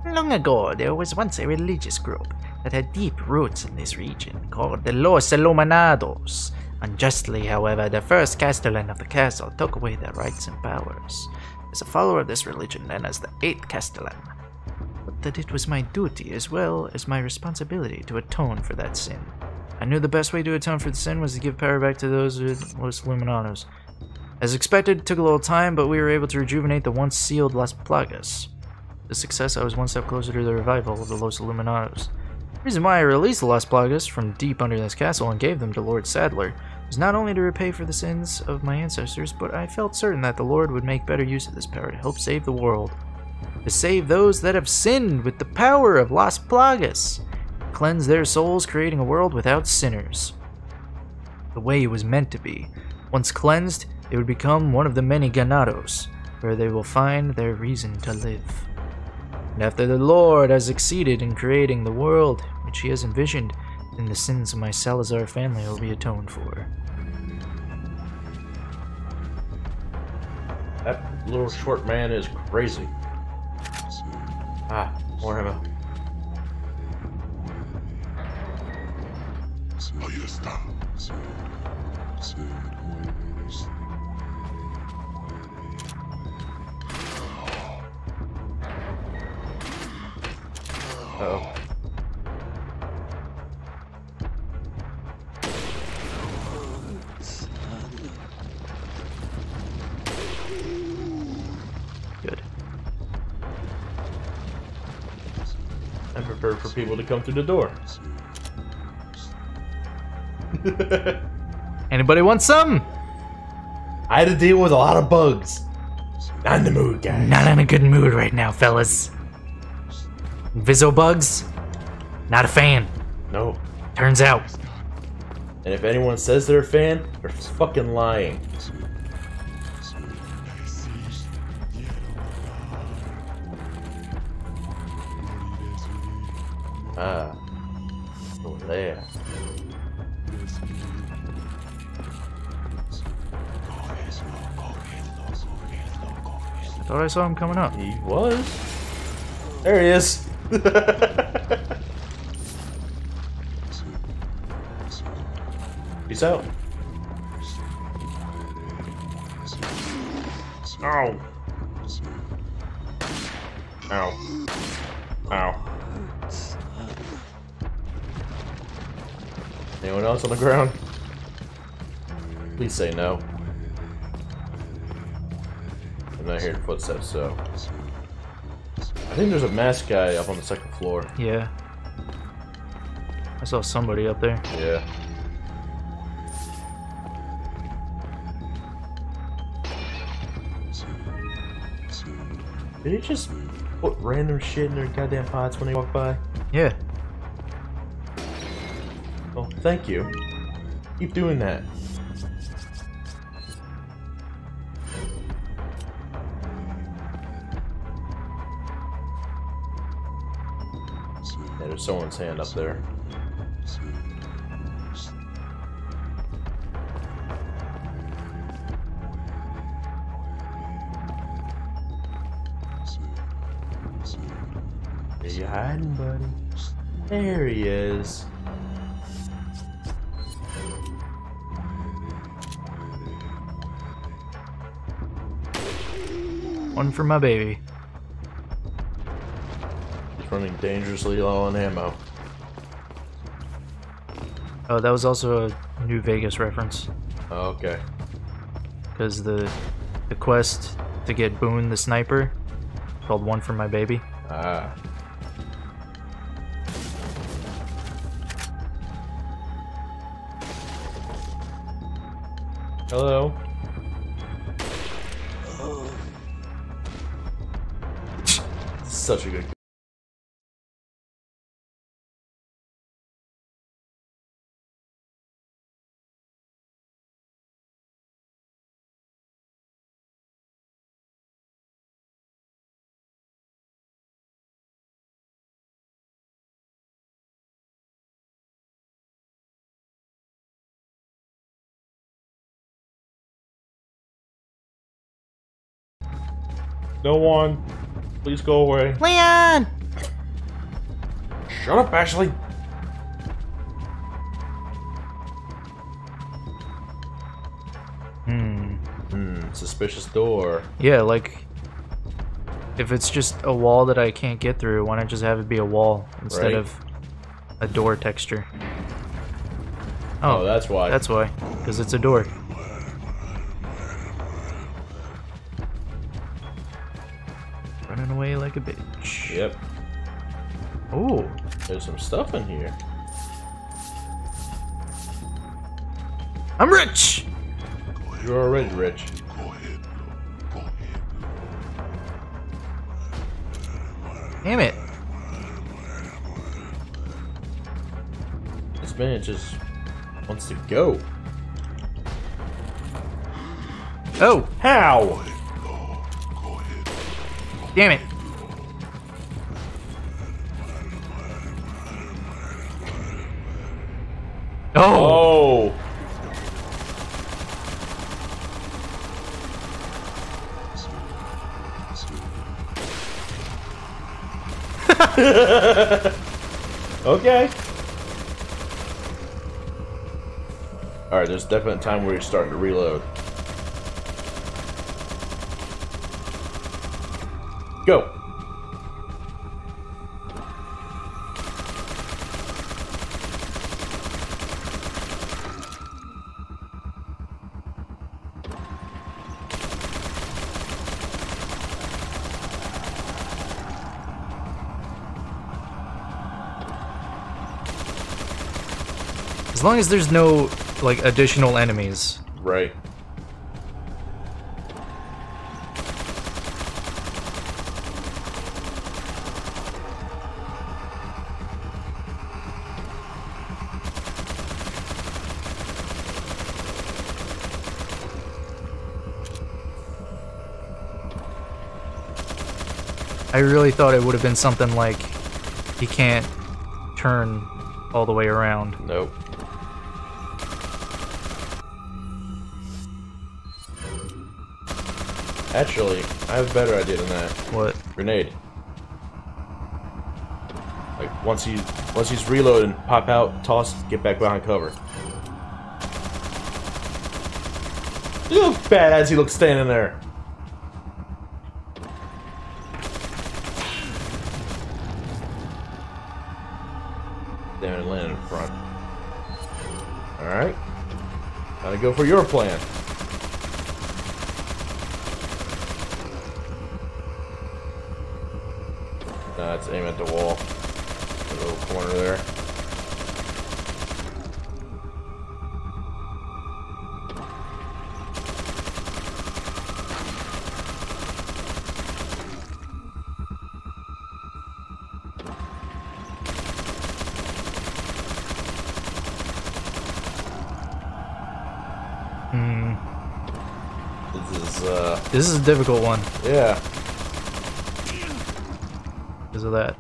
Long ago, there was once a religious group that had deep roots in this region called the Los Illuminados. Unjustly, however, the first castellan of the castle took away their rights and powers. As a follower of this religion known as the 8th Castellan, but that it was my duty as well as my responsibility to atone for that sin. I knew the best way to atone for the sin was to give power back to those Los Illuminados. As expected, it took a little time, but we were able to rejuvenate the once sealed Las Plagas. With success, I was one step closer to the revival of the Los Illuminados. The reason why I released the Las Plagas from deep under this castle and gave them to Lord Sadler was not only to repay for the sins of my ancestors, but I felt certain that the Lord would make better use of this power to help save the world. To save those that have sinned with the power of Las Plagas. Cleanse their souls, creating a world without sinners. The way it was meant to be. Once cleansed, it would become one of the many Ganados, where they will find their reason to live. And after the Lord has succeeded in creating the world which he has envisioned, then the sins of my Salazar family will be atoned for. That little short man is crazy. Ah, more ammo. Uh-oh. Good. I'm prepared for people to come through the door. Anybody want some? I had to deal with a lot of bugs. Not in the mood, guys. Not in a good mood right now, fellas. Inviso bugs? Not a fan. No. Turns out. And if anyone says they're a fan, they're fucking lying. Ah. Over there. I thought I saw him coming up. He was. There he is. Peace out. Ow. Ow. Ow. Yes. Anyone else on the ground? Please say no. I'm not hearing footsteps, so... I think there's a masked guy up on the second floor. Yeah. I saw somebody up there. Yeah. Did he just put random shit in their goddamn pots when they walk by? Yeah. Well, thank you. Keep doing that. Yeah, there's someone's hand up there. You hiding, buddy? There he is. One for my baby. He's running dangerously low on ammo. Oh, that was also a New Vegas reference. Oh, okay. Because the quest to get Boone the sniper called One for My Baby. Ah. Hello. Oh. Such a good. No one. Please go away. Leon! Shut up, Ashley! Hmm. Hmm. Suspicious door. Yeah, like... If it's just a wall that I can't get through, why not just have it be a wall instead of a door texture? Oh, oh that's why. That's why. Because it's a door. Running away like a bitch. Yep. Oh, there's some stuff in here. I'm rich! You're already rich. Damn it. This man just wants to go. Oh! How? Damn it! Oh! Oh. Okay. All right, there's definitely a time where you're starting to reload. Go. As long as there's no, like, additional enemies. Right. I really thought it would have been something like he can't turn all the way around. Nope. Actually, I have a better idea than that. What? Grenade. Like once he's reloading, pop out, toss, get back behind cover. Look how badass he looks standing there. there and land in front. Alright. Gotta go for your plan. Let's aim at the wall. The little corner there. This is a difficult one. Yeah. Because of that.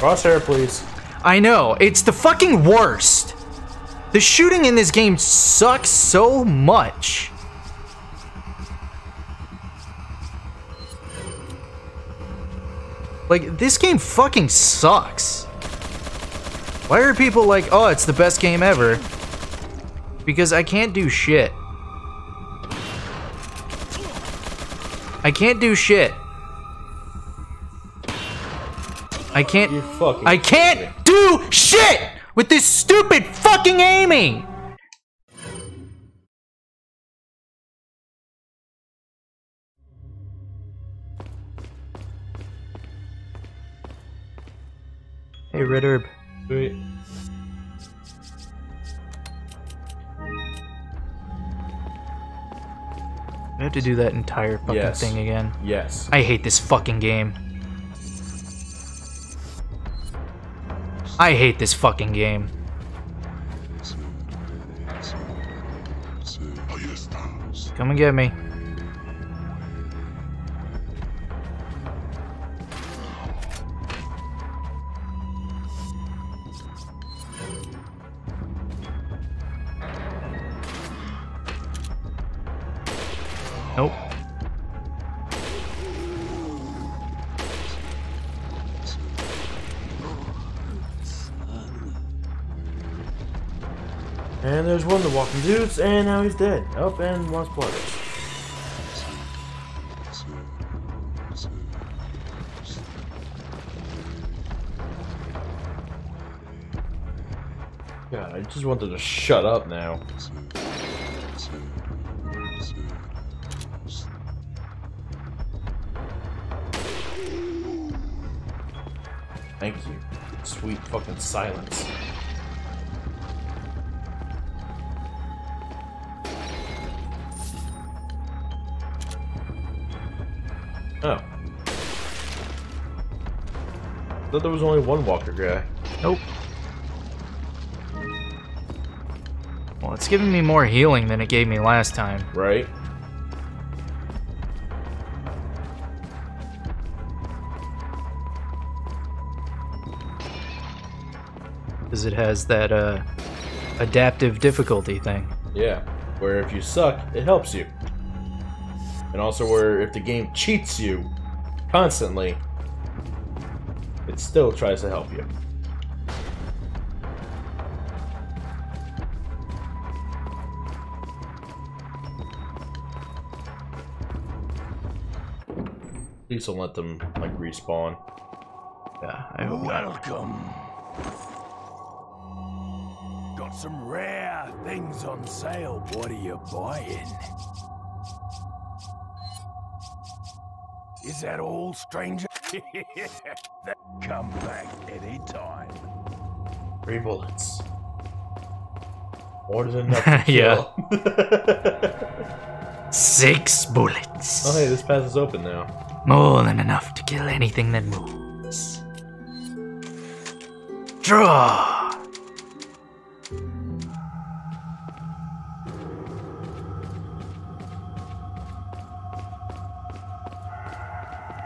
Crosshair, please. I know. It's the fucking worst. The shooting in this game sucks so much. Like, this game fucking sucks. Why are people like, oh, it's the best game ever? Because I can't do shit. I can't do shit. I can't do shit with this stupid fucking aiming! Hey, Red Herb. Sweet. I have to do that entire fucking thing again. Yes. I hate this fucking game. I hate this fucking game. Come and get me. Nope. And there's one of the walking dudes, and now he's dead. Up and Las Plagas. God, I just wanted to shut up now. Thank you. Sweet fucking silence. Oh. I thought there was only one walker guy. Nope. Well, it's giving me more healing than it gave me last time. Right? It has that adaptive difficulty thing. Yeah, where if you suck, it helps you. And also where if the game cheats you constantly, it still tries to help you. Please don't let them, like, respawn. Yeah, I hope not. Got some rare things on sale. What are you buying? Is that all, stranger? Come back anytime. 3 bullets. More than enough. Yeah. 6 bullets. Oh, hey, this path is open now. More than enough to kill anything that moves. Draw.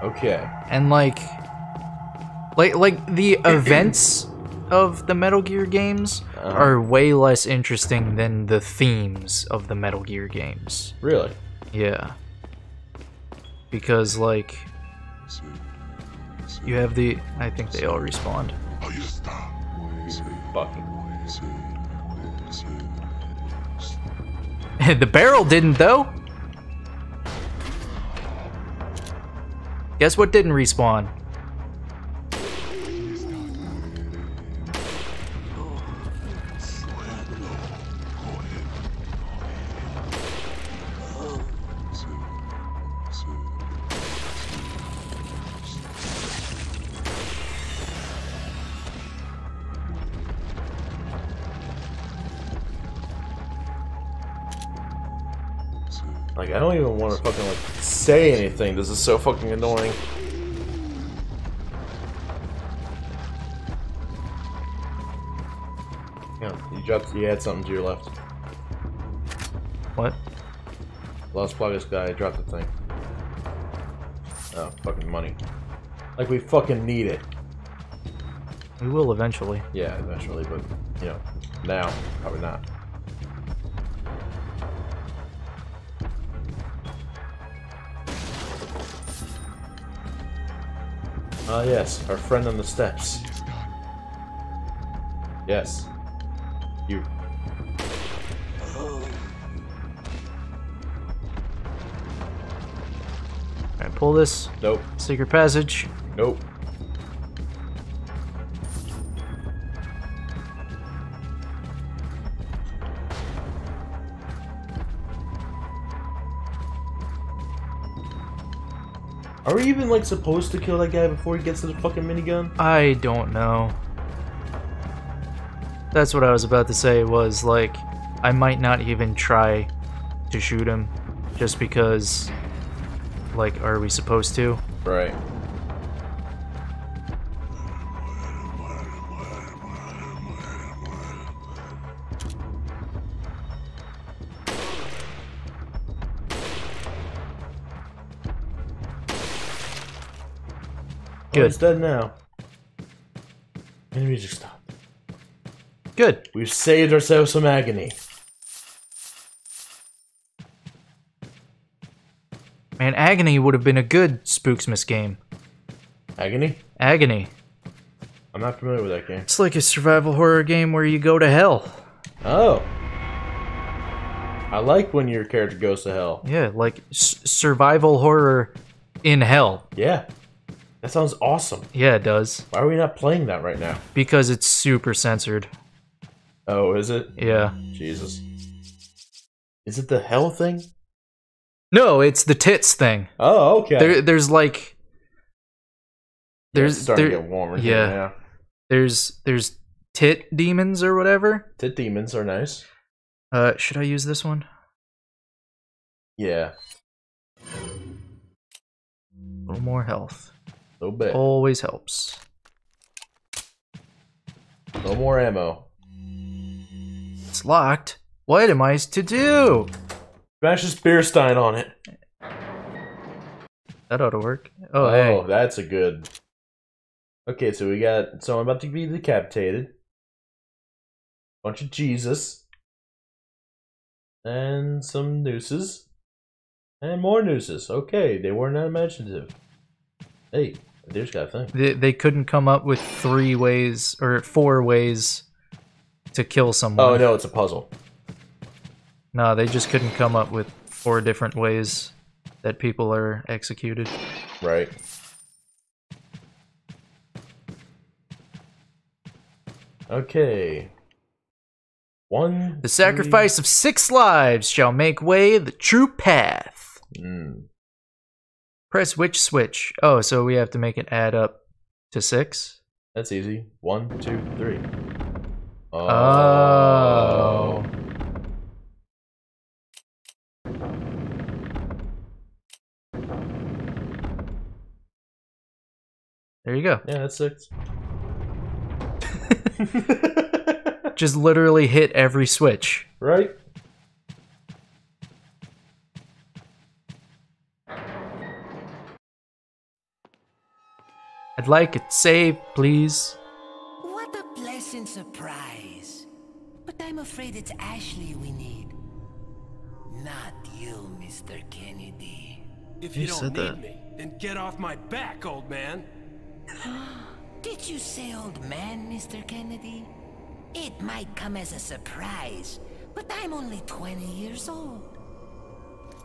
Okay. And like the events of the Metal Gear games are way less interesting than the themes of the Metal Gear games. Really? Yeah. Because like you have the I think they all respawned. The barrel didn't though. Guess what didn't respawn? Like, I don't even want to fucking, like, say anything. This is so fucking annoying. Yeah, you dropped, you had something to your left. What? Las Plagas guy dropped the thing. Oh, fucking money. Like, we fucking need it. We will eventually. Yeah, eventually, but, you know, now, probably not. Ah, yes, our friend on the steps. Yes. You. Alright, pull this. Nope. Secret passage. Nope. Are we even, like, supposed to kill that guy before he gets to the fucking minigun? I don't know. That's what I was about to say, was, like, I might not even try to shoot him, just because, like, are we supposed to? Right. Good. It's dead now. And the music stopped. Good. We've saved ourselves some agony. Man, Agony would have been a good Spooksmas game. Agony? Agony. I'm not familiar with that game. It's like a survival horror game where you go to hell. Oh. I like when your character goes to hell. Yeah, like survival horror in hell. Yeah. That sounds awesome. Yeah, it does. Why are we not playing that right now? Because it's super censored. Oh, is it? Yeah. Jesus. Is it the hell thing? No, it's the tits thing. Oh, okay. There's like... There's, yeah, it's starting to get warmer here now. There's tit demons or whatever. Tit demons are nice. Should I use this one? Yeah. A little more health. A little bit. Always helps. No more ammo. It's locked. What am I to do? Smash this beer stein on it. That ought to work. Oh, oh hey. That's a good. Okay, so we got. So I'm about to be decapitated. Bunch of Jesus. And some nooses. And more nooses. Okay, they were not imaginative. Hey. There's got a thing. They couldn't come up with 3 ways or 4 ways to kill someone. Oh no, it's a puzzle. No, they just couldn't come up with 4 different ways that people are executed. Right. Okay. One. The sacrifice of 6 lives shall make way the true path. Mm. Press which switch? Oh, so we have to make it add up to 6? That's easy. 1, 2, 3. Oh. There you go. Yeah, that's 6. Just literally hit every switch. Right? I'd like it saved, please. What a pleasant surprise. But I'm afraid it's Ashley we need. Not you, Mr. Kennedy. If you don't need me, then get off my back, old man. Did you say old man, Mr. Kennedy? It might come as a surprise, but I'm only 20 years old.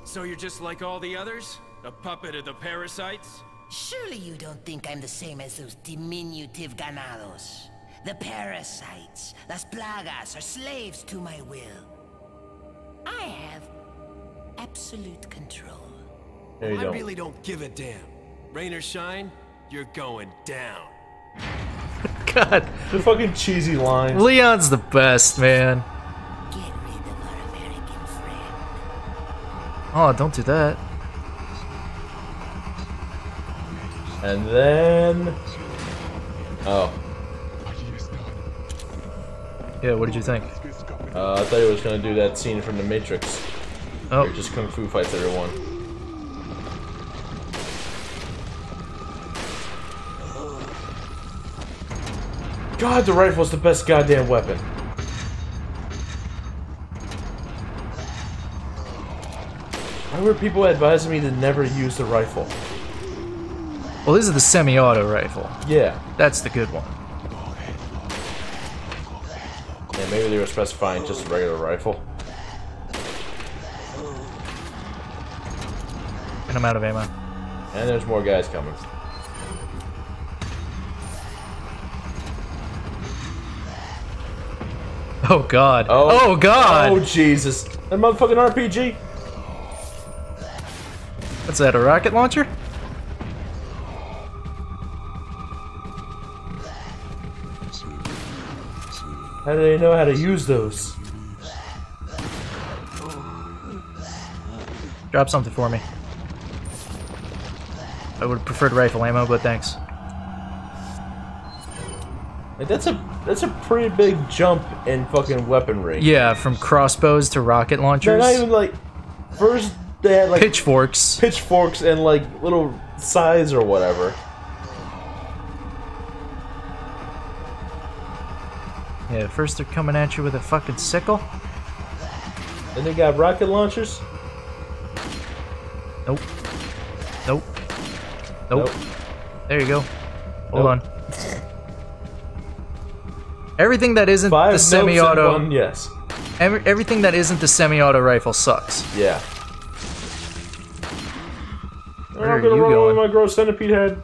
So you're just like all the others? A puppet of the parasites? Surely you don't think I'm the same as those diminutive ganados. The parasites, Las Plagas, are slaves to my will. I have absolute control. There you go. I really don't give a damn. Rain or shine, you're going down. God. The fucking cheesy lines. Leon's the best, man. Get rid of our American friend. Oh, don't do that. And then... oh. Yeah, what did you think? I thought he was gonna do that scene from The Matrix. Oh. He just kung fu fights everyone. God, the rifle's the best goddamn weapon. Why were people advising me to never use the rifle? Well, this is the semi-auto rifle. Yeah. That's the good one. Yeah, maybe they were specifying just a regular rifle. And I'm out of ammo. And there's more guys coming. Oh god. Oh, oh god! Oh Jesus. That motherfucking RPG! What's that, a rocket launcher? How do they know how to use those? Drop something for me. I would have preferred rifle ammo, but thanks. Like, that's a pretty big jump in fucking weaponry. Yeah, from crossbows to rocket launchers. They're not even like... First they had like... Pitchforks. Pitchforks and like little scythes or whatever. Yeah, first they're coming at you with a fucking sickle. Then they got rocket launchers. Nope. Nope. Nope. Nope. There you go. Hold on. Everything that isn't the semi-auto, yes. Everything that isn't the semi-auto rifle sucks. Yeah. Where I'm gonna run over my gross centipede head.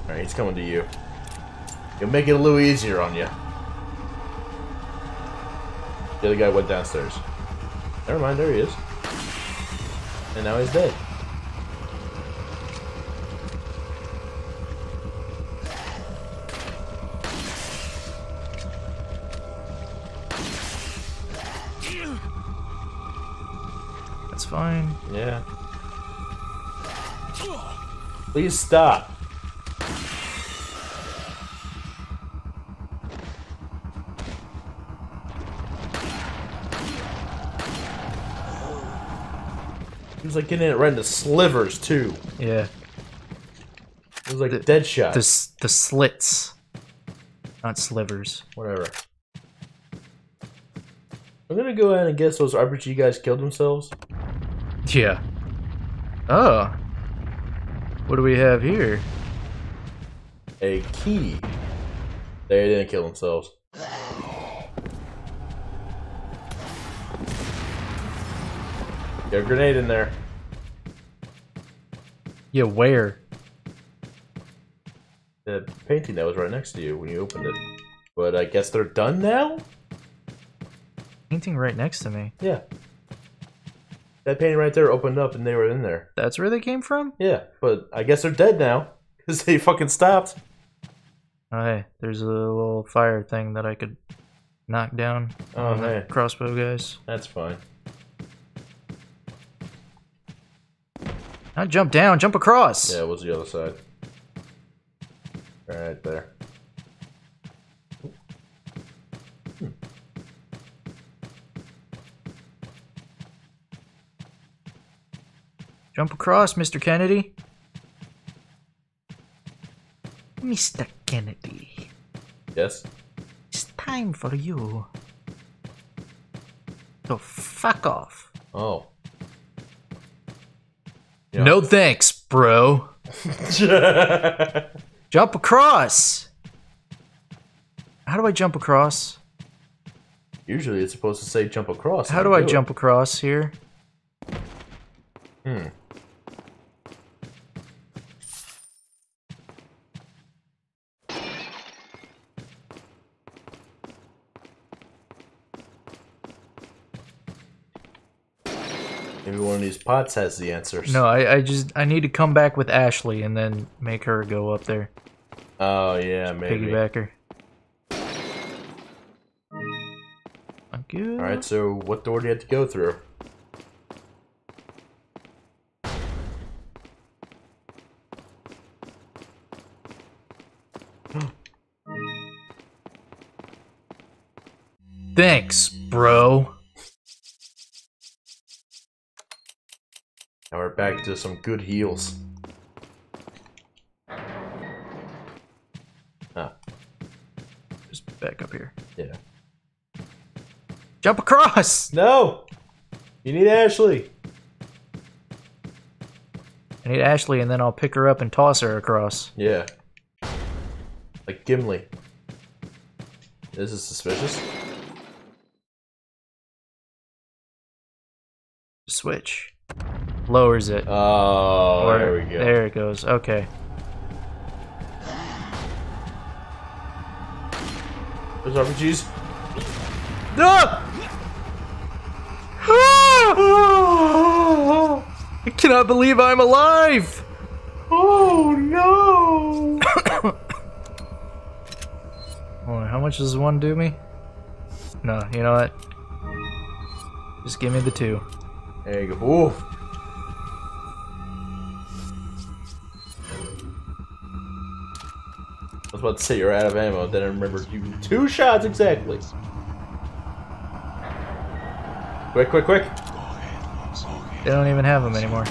All right, he's coming to you. You'll make it a little easier on you. The other guy went downstairs. Never mind, there he is. And now he's dead. That's fine. Yeah. Please stop. It was like getting it right into slivers too. Yeah. It was like a dead shot. The slits, not slivers. Whatever. I'm gonna go ahead and guess those RPG guys killed themselves. Yeah. Oh. What do we have here? A key. They didn't kill themselves. Get a grenade in there. Yeah, where? The painting that was right next to you when you opened it. But I guess they're done now? Painting right next to me? Yeah. That painting right there opened up and they were in there. That's where they came from? Yeah, but I guess they're dead now. Because they fucking stopped. Oh, hey, there's a little fire thing that I could knock down. Oh, hey. Crossbow guys. That's fine. Not jump down, jump across! Yeah, it was the other side. Right there. Hmm. Jump across, Mr. Kennedy. Mr. Kennedy. Yes? It's time for you to fuck off. Oh. You know. No thanks, bro. Jump across! How do I jump across? Usually it's supposed to say jump across. How do I jump across here? Hmm. Maybe one of these pots has the answers. No, I need to come back with Ashley and then make her go up there. Oh yeah, just maybe. Piggyback her. I'm good. All right, so what door do you have to go through? Thanks, bro. Now we're back to some good heals. Ah. Just back up here. Yeah. Jump across! No! You need Ashley. I need Ashley and then I'll pick her up and toss her across. Yeah. Like Gimli. This is suspicious. Switch lowers it. Oh, or, there we go. There it goes. Okay. Those RPGs. No! I cannot believe I'm alive. Oh no! Boy, how much does one do me? No, you know what? Just give me the two. There you go. Ooh. I was about to say you're out of ammo, then I remembered you two shots exactly. Quick, quick, quick! They don't even have them anymore.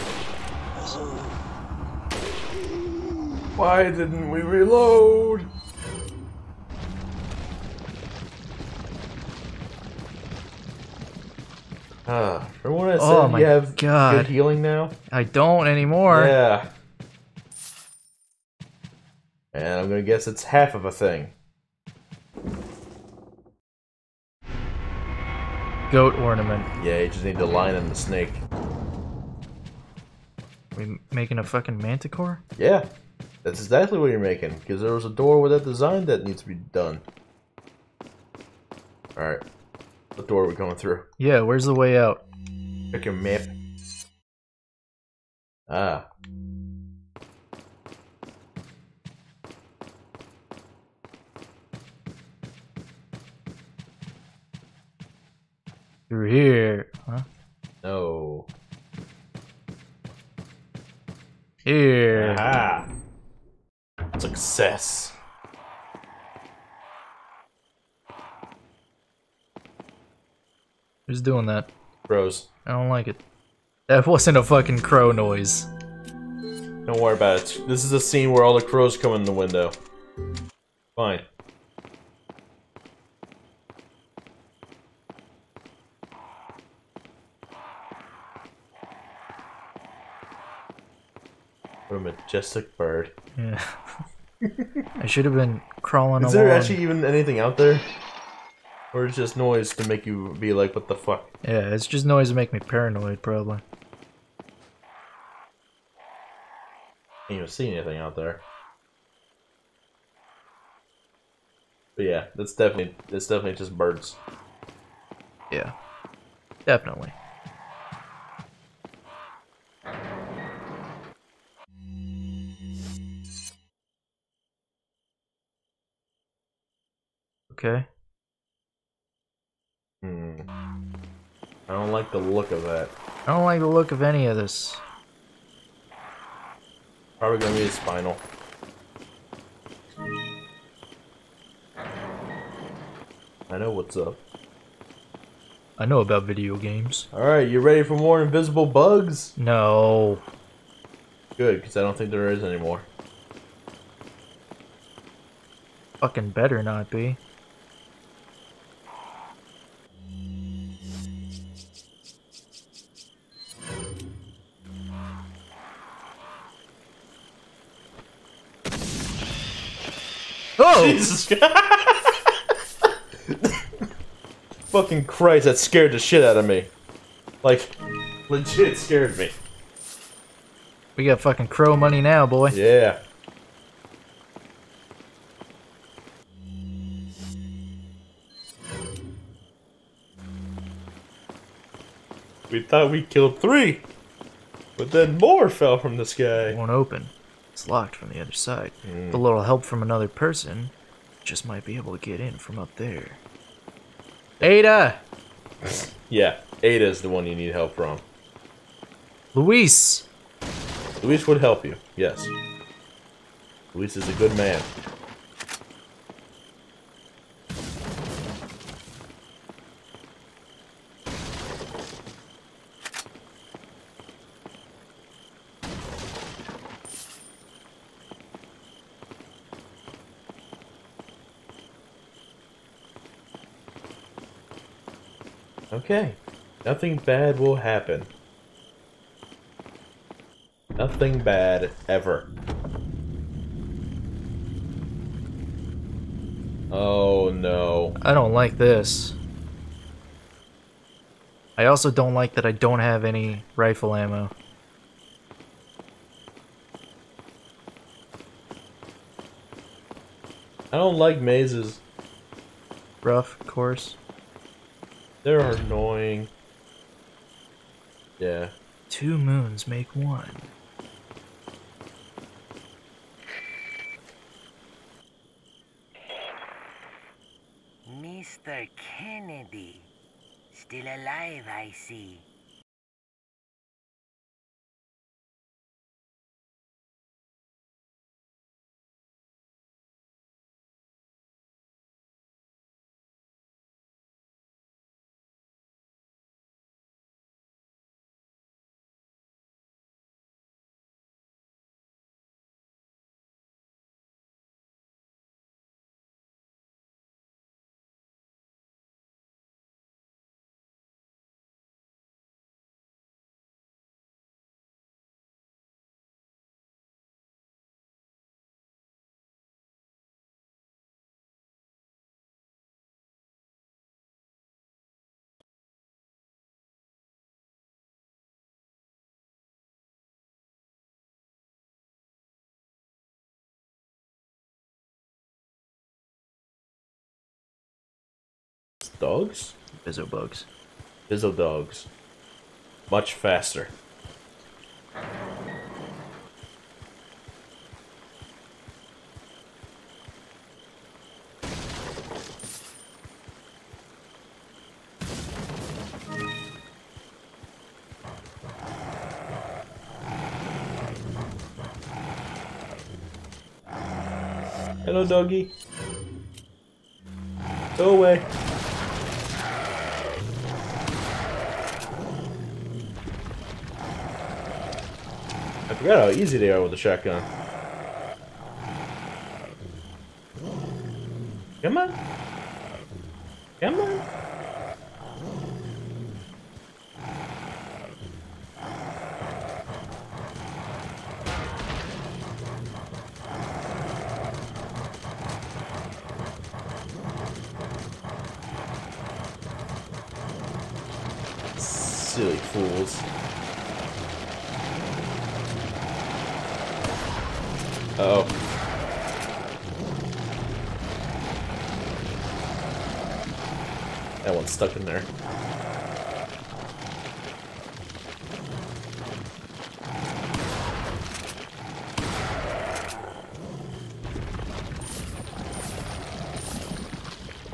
Why didn't we reload? Remember when I said you have good healing now? I don't anymore. Yeah. And I'm gonna guess it's half of a thing. Goat ornament. Yeah, you just need to line in the snake. We making a fucking manticore? Yeah. That's exactly what you're making, because there was a door with that design that needs to be done. Alright. What door are we going through? Yeah, where's the way out? Check your map. Ah. Through here, huh? No. Here. Ah. Success. Who's doing that? Crows. I don't like it. That wasn't a fucking crow noise. Don't worry about it. This is a scene where all the crows come in the window. Fine. What a majestic bird. Yeah. I should have been crawling along. Is there actually even anything out there? Or it's just noise to make you be like, what the fuck? Yeah, it's just noise to make me paranoid, probably. I can't even see anything out there. But yeah, that's definitely just birds. Yeah. Definitely. Okay. I don't like the look of that. I don't like the look of any of this. Probably gonna be a Spinal. I know what's up. I know about video games. Alright, you ready for more invisible bugs? No. Good, because I don't think there is anymore. Fucking better not be. Jesus. Fucking Christ, that scared the shit out of me. Like, legit scared me. We got fucking crow money now, boy. Yeah. We thought we killed 3, but then more fell from the sky. It won't open. It's locked from the other side. With a little help from another person, just might be able to get in from up there. Ada! Yeah, Ada's the one you need help from. Luis! Luis would help you, yes. Luis is a good man. Okay, nothing bad will happen. Nothing bad ever. Oh no. I don't like this. I also don't like that I don't have any rifle ammo. I don't like mazes. Rough, of course. They're annoying. Yeah. 2 moons make 1. Mr. Kennedy. Still alive, I see. Dogs? Bizzo bugs. Bizzo dogs. Much faster. Hello, doggy. Go away. I forgot how easy they are with a shotgun. Come on. Come on. Silly fools. Uh-oh. That one's stuck in there.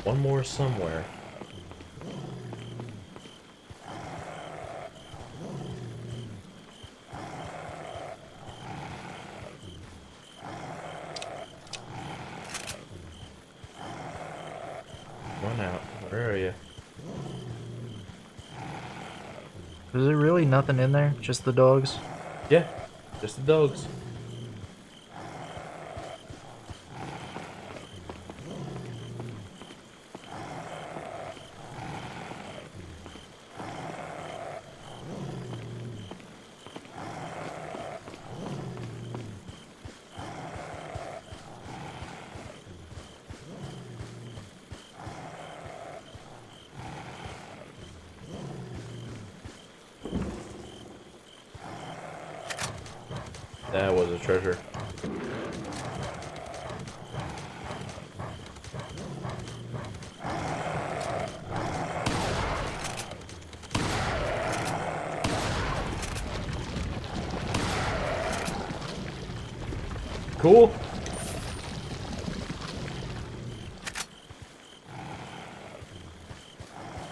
One more somewhere. Nothing in there? Just the dogs? Yeah, just the dogs. That was a treasure. Cool.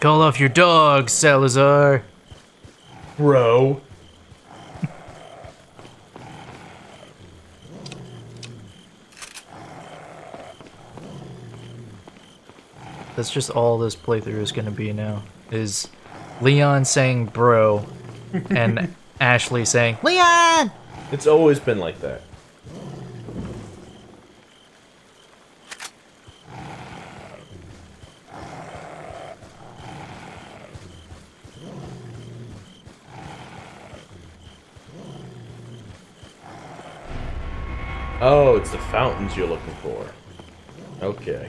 Call off your dog, Salazar. Bro. That's just all this playthrough is going to be now, is Leon saying bro and Ashley saying Leon! It's always been like that. Oh, it's the fountains you're looking for. Okay.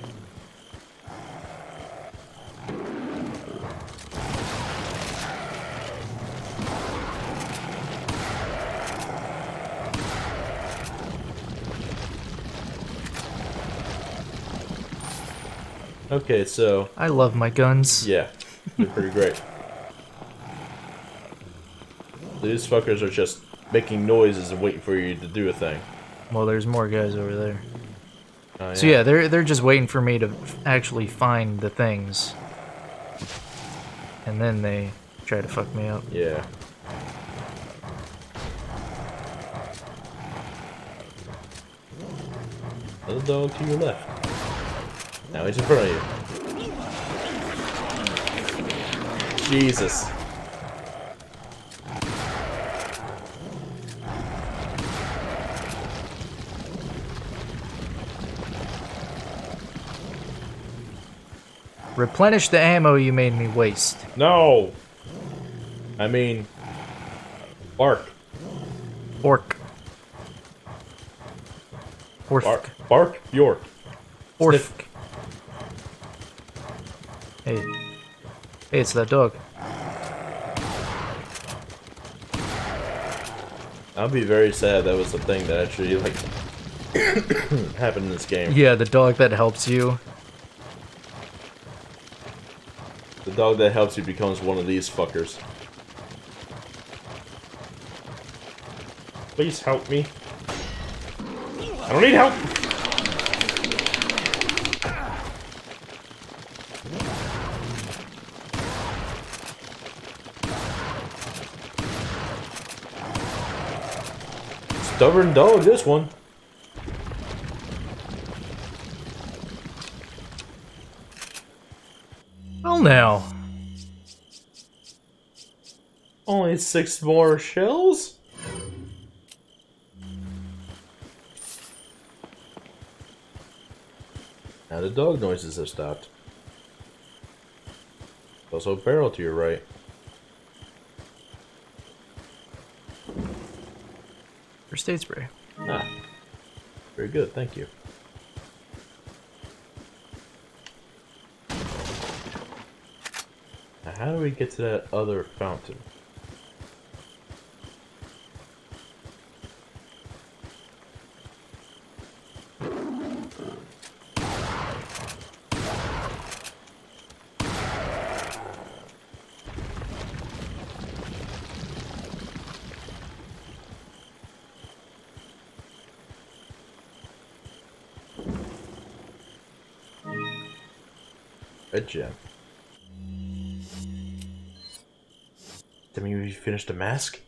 Okay, so... I love my guns. Yeah, they're pretty great. These fuckers are just making noises and waiting for you to do a thing. Well, there's more guys over there. Oh, yeah. So yeah, they're just waiting for me to actually find the things. And then they try to fuck me up. Yeah. Little dog to your left. Now he's in front of you. Jesus. Replenish the ammo you made me waste. No! I mean... Bark. Orc. Orc. Bark. Bark. York. Orc. Hey. Hey, it's that dog. I'll be very sad that was the thing that actually, like, happened in this game. Yeah, the dog that helps you. The dog that helps you becomes one of these fuckers. Please help me. I don't need help! Stubborn dog, this one. Well now. Only 6 more shells? Now the dog noises have stopped. Also a barrel to your right. First aid spray. Ah. Very good, thank you. Now how do we get to that other fountain? Gem. Does that mean we finished the mask?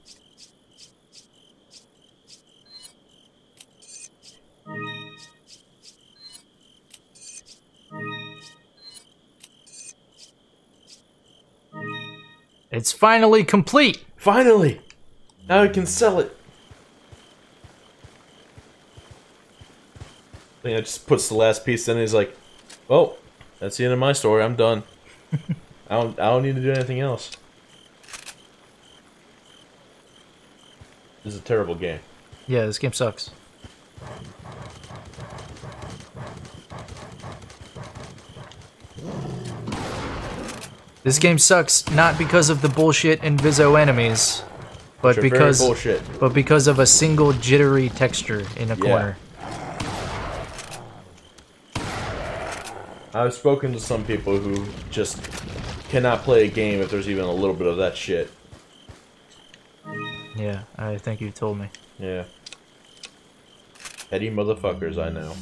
It's finally complete! Finally! Now we can sell it! I think I just puts the last piece in and he's like, oh! That's the end of my story. I'm done. I don't need to do anything else. This is a terrible game. Yeah, this game sucks. This game sucks not because of the bullshit Inviso enemies, but because of a single jittery texture in a corner. I've spoken to some people who just cannot play a game if there's even a little bit of that shit. Yeah, I think you told me. Yeah. petty motherfuckers I know.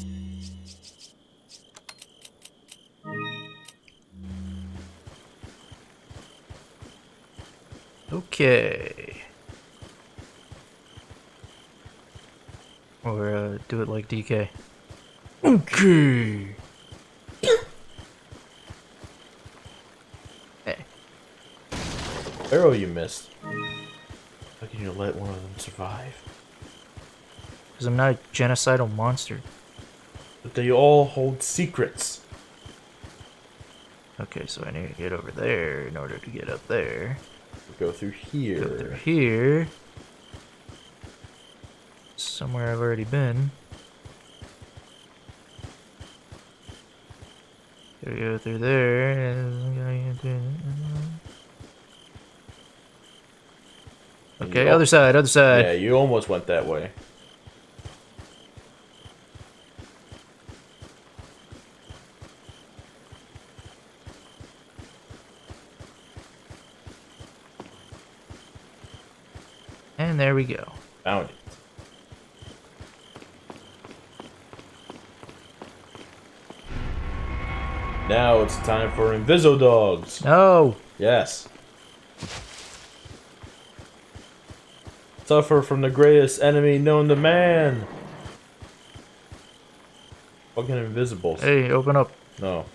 Okay. Or do it like DK. Okay. Hey. Arrow you missed. How can you let one of them survive? Because I'm not a genocidal monster. But they all hold secrets. Okay, so I need to get over there in order to get up there. Go through here. Go through here. Somewhere I've already been. Gotta go through there. Okay, other side, other side. Yeah, you almost went that way. And there we go. Found it. Now it's time for Inviso Dogs. No. Yes. Suffer from the greatest enemy known to man. Fucking invisibles. Hey, open up. No.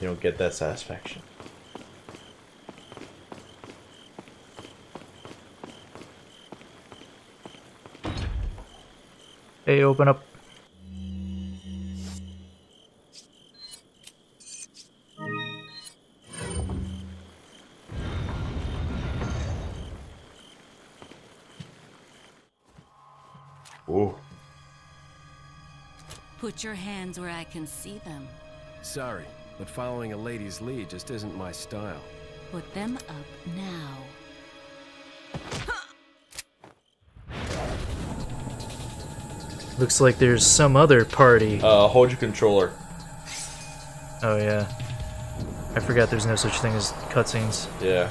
You don't get that satisfaction. Hey, open up. Put your hands where I can see them. Sorry, but following a lady's lead just isn't my style. Put them up now. Looks like there's some other party. Hold your controller. Oh, yeah. I forgot there's no such thing as cutscenes. Yeah.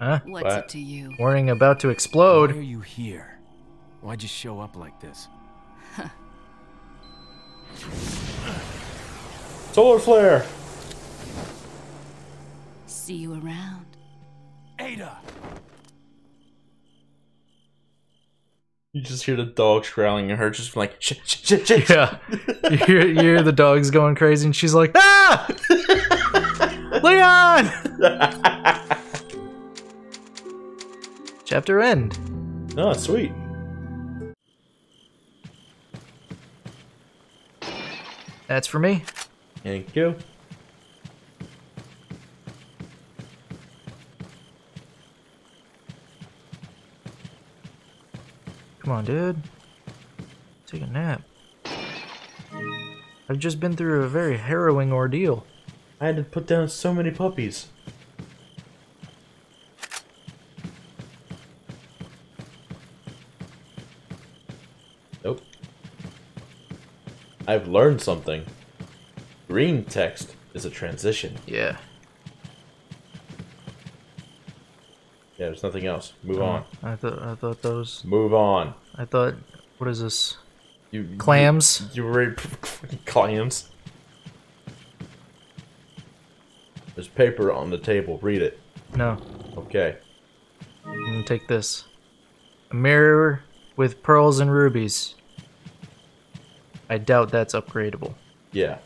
Huh? What's it to you? Warning about to explode. Why are you here? Why'd you show up like this? Solar flare! See you around. Ada! You just hear the dogs growling and her just like shit. Yeah. You hear the dogs going crazy and she's like, ah! Leon! Chapter end. Oh, sweet. That's for me. Thank you. Come on, dude. Take a nap. I've just been through a very harrowing ordeal. I had to put down so many puppies. Nope. I've learned something. Green text is a transition. Yeah. Yeah, there's nothing else. Move on. I thought that was... Move on. I thought... What is this? Clams? You were... Clams? There's paper on the table. Read it. No. Okay. I'm gonna take this. A mirror with pearls and rubies. I doubt that's upgradable. Yeah.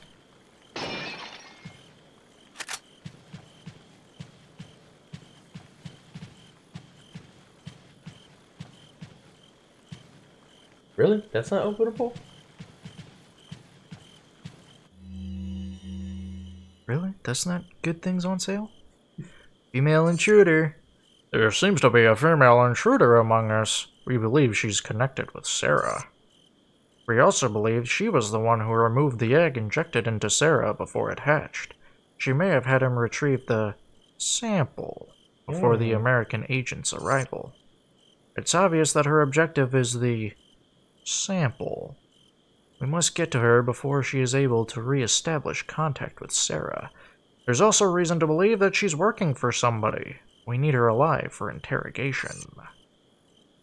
Really? That's not openable? Really? That's not good things on sale? Female intruder. There seems to be a female intruder among us. We believe she's connected with Sera. We also believe she was the one who removed the egg injected into Sera before it hatched. She may have had him retrieve the sample before the American agent's arrival. It's obvious that her objective is the sample. We must get to her before she is able to re-establish contact with Sera. There's also reason to believe that she's working for somebody. We need her alive for interrogation.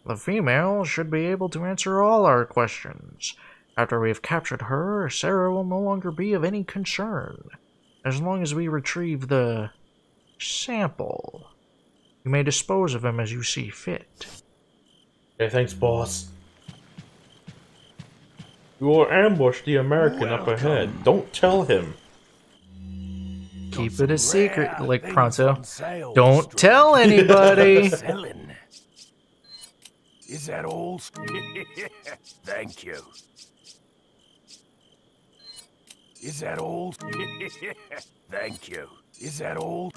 The female should be able to answer all our questions. After we have captured her, Sera will no longer be of any concern. As long as we retrieve the sample, you may dispose of him as you see fit. Okay, thanks, boss. You will ambush the American up ahead. Don't tell him. Keep it a secret, like Pronto. Don't tell anybody. Is that all? Thank you. Is that all? Thank you. Is that all?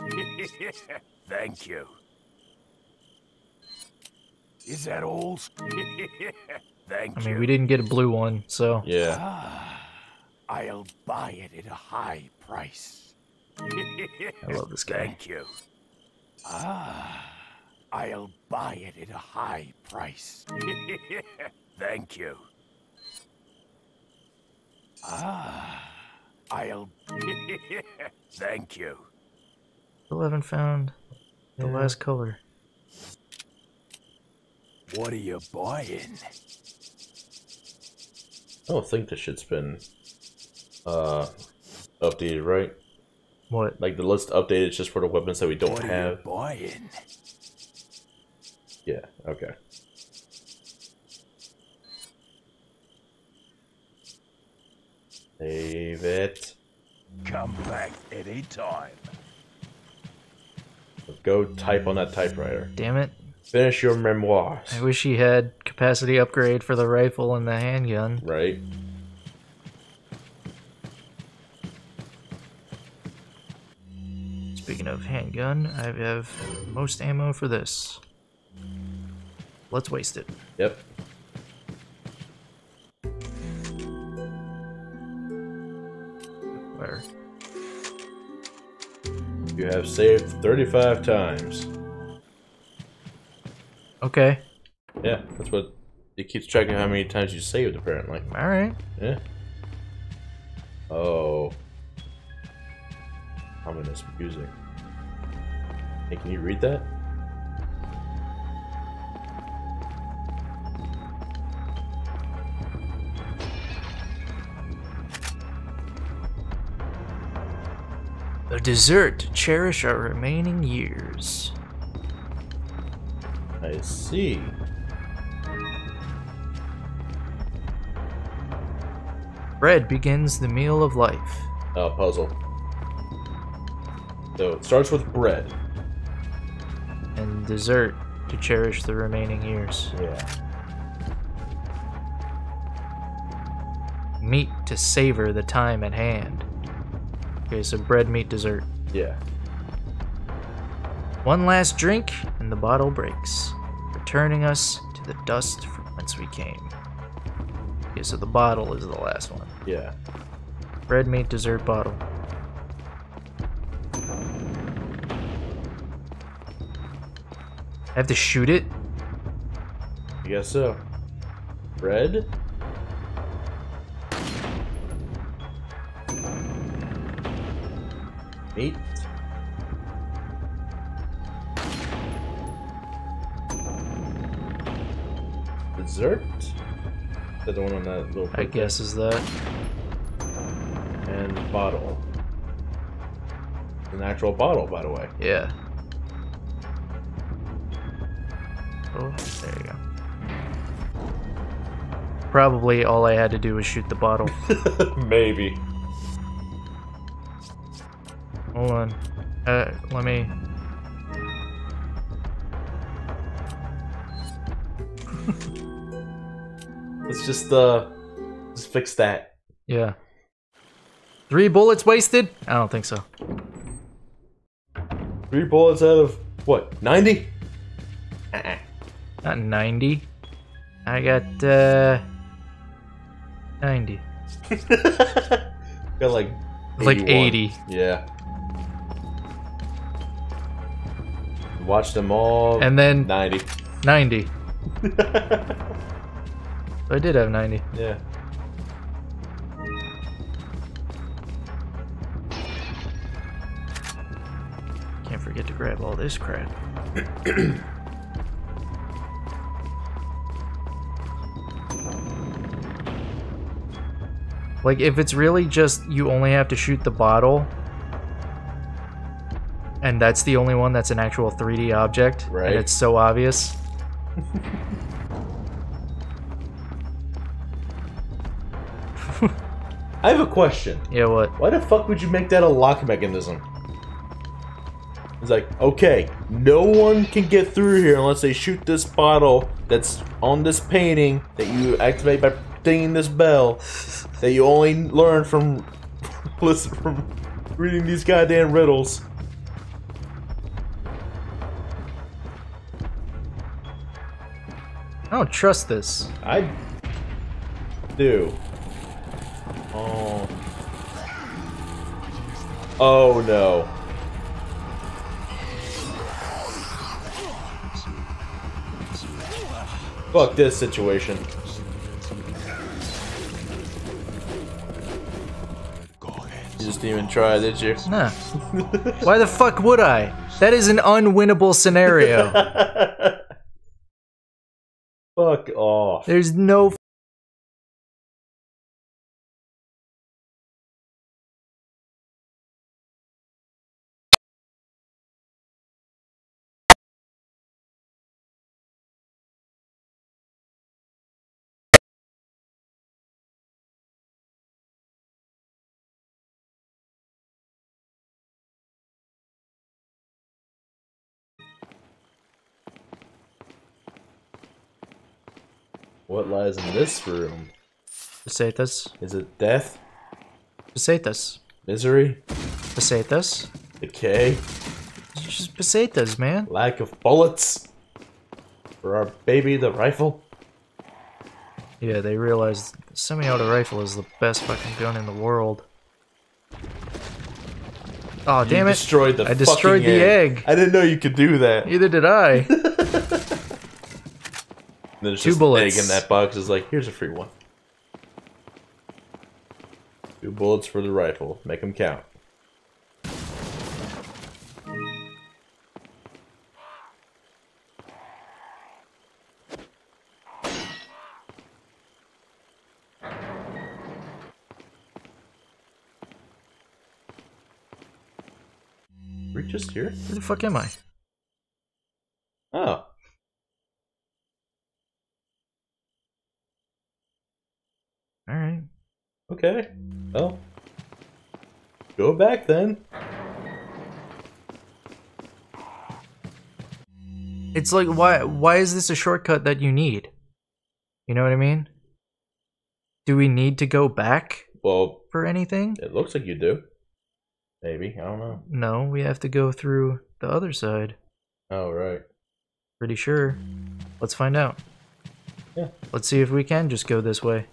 Thank you. Is that all? Thank you. I mean, we didn't get a blue one, so. Yeah. Ah, I'll buy it at a high price. I love this guy. Thank you. Ah. I'll buy it at a high price. Thank you. Ah, I'll. Thank you. Still haven't found the last color. What are you buying? I don't think this shit's been updated, right? What? Like the list updated just for the weapons that we don't have. What are you buying? Yeah, okay. Save it. Come back anytime. Go type on that typewriter. Damn it. Finish your memoirs. I wish he had capacity upgrade for the rifle and the handgun. Right. Speaking of handgun, I have most ammo for this. Let's waste it. Yep. Where? You have saved 35 times. Okay. Yeah, that's what it keeps tracking how many times you saved, apparently. Alright. Yeah. Oh. Ominous music. Hey, can you read that? A dessert to cherish our remaining years. I see. Bread begins the meal of life. Oh, puzzle. So it starts with bread. And dessert to cherish the remaining years. Yeah. Meat to savor the time at hand. Okay, so bread, meat, dessert. Yeah. One last drink, and the bottle breaks, returning us to the dust from whence we came. Okay, so the bottle is the last one. Yeah. Bread, meat, dessert, bottle. I have to shoot it? I guess so. Bread? Meat. Dessert? That's the one on that little I guess there. Is that. And bottle. An actual bottle, by the way. Yeah. Oh, there you go. Probably all I had to do was shoot the bottle. Maybe. Hold on. Let me. Let's just fix that. Yeah. 3 bullets wasted? I don't think so. 3 bullets out of what? 90? Not 90. I got 90. Got like 81. Like 80. Yeah. Watch them all. And then 90. 90. I did have 90. Yeah. Can't forget to grab all this crap. Like, if it's really just you only have to shoot the bottle, and that's the only one that's an actual 3D object, right. And it's so obvious. I have a question. Yeah, what? Why the fuck would you make that a lock mechanism? It's like, okay, no one can get through here unless they shoot this bottle that's on this painting that you activate by dinging this bell that you only learn from listen from reading these goddamn riddles. I don't trust this. I do. Oh. Oh no. Fuck this situation. You just didn't even try, did you? Nah. Why the fuck would I? That is an unwinnable scenario. Fuck off. There's no. What lies in this room? Pesetas. Is it death? Pesetas. Misery? Pesetas. Decay? It's just pesetas, man. Lack of bullets? For our baby, the rifle? Yeah, they realized the semi-auto rifle is the best fucking gun in the world. Oh, damn it. I destroyed the fucking egg. I didn't know you could do that. Neither did I. There's just an egg in that box. Is like, here's a free one. 2 bullets for the rifle. Make them count. We're just here? Where the fuck am I? Oh. Alright. Okay. Well. Go back then. It's like, why is this a shortcut that you need? You know what I mean? Do we need to go back? Well, for anything? It looks like you do. Maybe. I don't know. No, we have to go through the other side. Oh, right. Pretty sure. Let's find out. Yeah. Let's see if we can just go this way.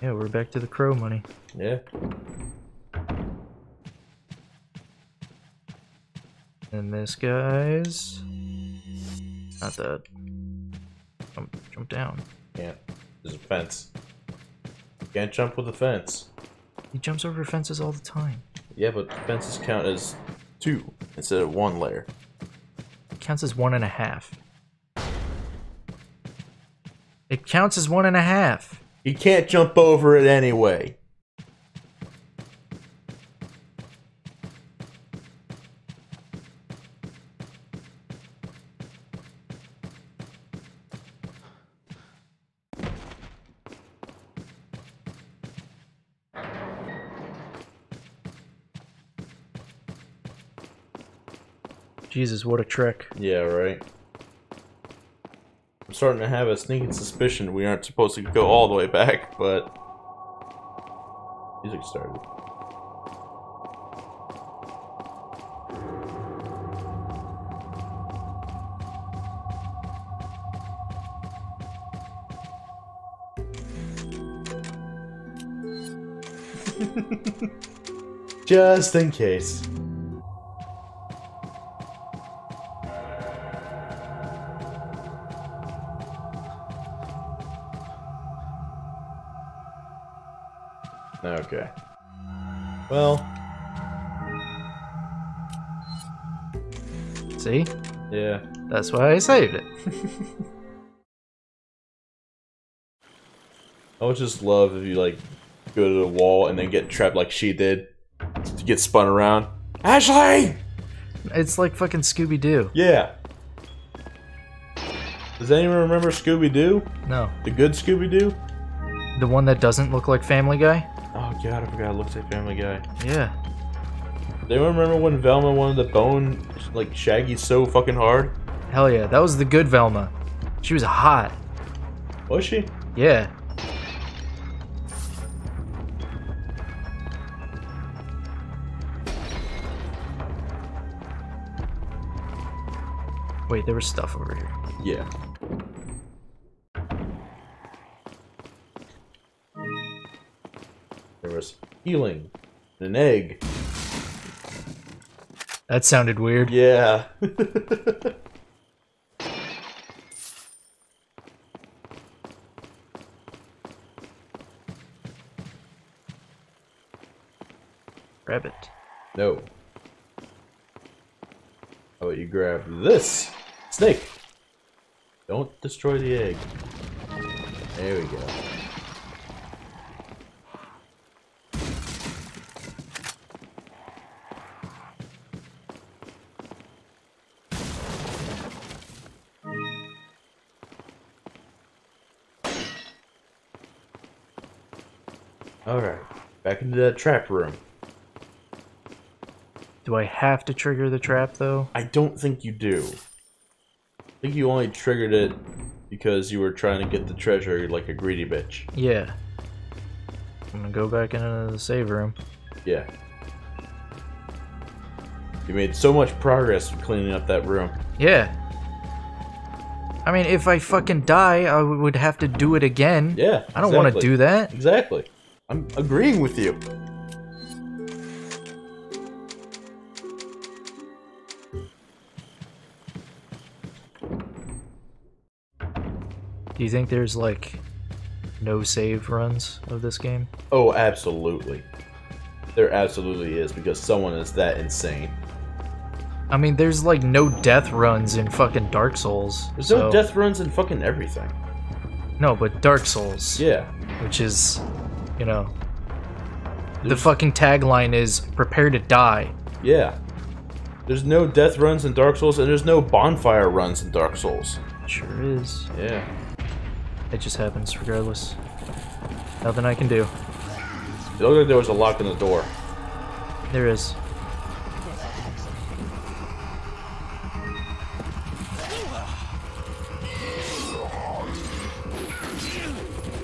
Yeah, we're back to the crow money. Yeah. And this guy's... Not that. Jump down. Yeah. There's a fence. You can't jump with a fence. He jumps over fences all the time. Yeah, but fences count as 2 instead of 1 layer. It counts as 1.5. It counts as 1.5. You can't jump over it anyway. Jesus, what a trick. Yeah, right. I'm starting to have a sneaking suspicion we aren't supposed to go all the way back, but... Music started. Just in case. Okay. Well. See? Yeah. That's why I saved it. I would just love if you, like, go to the wall and then get trapped like she did. To get spun around. Ashley! It's like fucking Scooby-Doo. Yeah. Does anyone remember Scooby-Doo? No. The good Scooby-Doo? The one that doesn't look like Family Guy? Oh god, I forgot it looks like Family Guy. Yeah. They remember when Velma wanted to bone, like, Shaggy so fucking hard? Hell yeah, that was the good Velma. She was hot. Was she? Yeah. Wait, there was stuff over here. Yeah. There was healing. An egg. That sounded weird. Yeah. Rabbit. No. How about you grab this? Snake! Don't destroy the egg. There we go. Alright, back into that trap room. Do I have to trigger the trap, though? I don't think you do. I think you only triggered it because you were trying to get the treasure like a greedy bitch. Yeah. I'm gonna go back into the save room. Yeah. You made so much progress cleaning up that room. Yeah. I mean, if I fucking die, I would have to do it again. Yeah, exactly. I don't want to do that. Exactly. I'm agreeing with you. Do you think there's, like, no save runs of this game? Oh, absolutely. There absolutely is, because someone is that insane. I mean, there's, like, no death runs in fucking Dark Souls. There's no death runs in fucking everything. No, but Dark Souls. Yeah. Which is, you know... The fucking tagline is, prepare to die. Yeah. There's no death runs in Dark Souls, and there's no bonfire runs in Dark Souls. Sure is. Yeah. It just happens, regardless. Nothing I can do. It looked like there was a lock in the door. There is.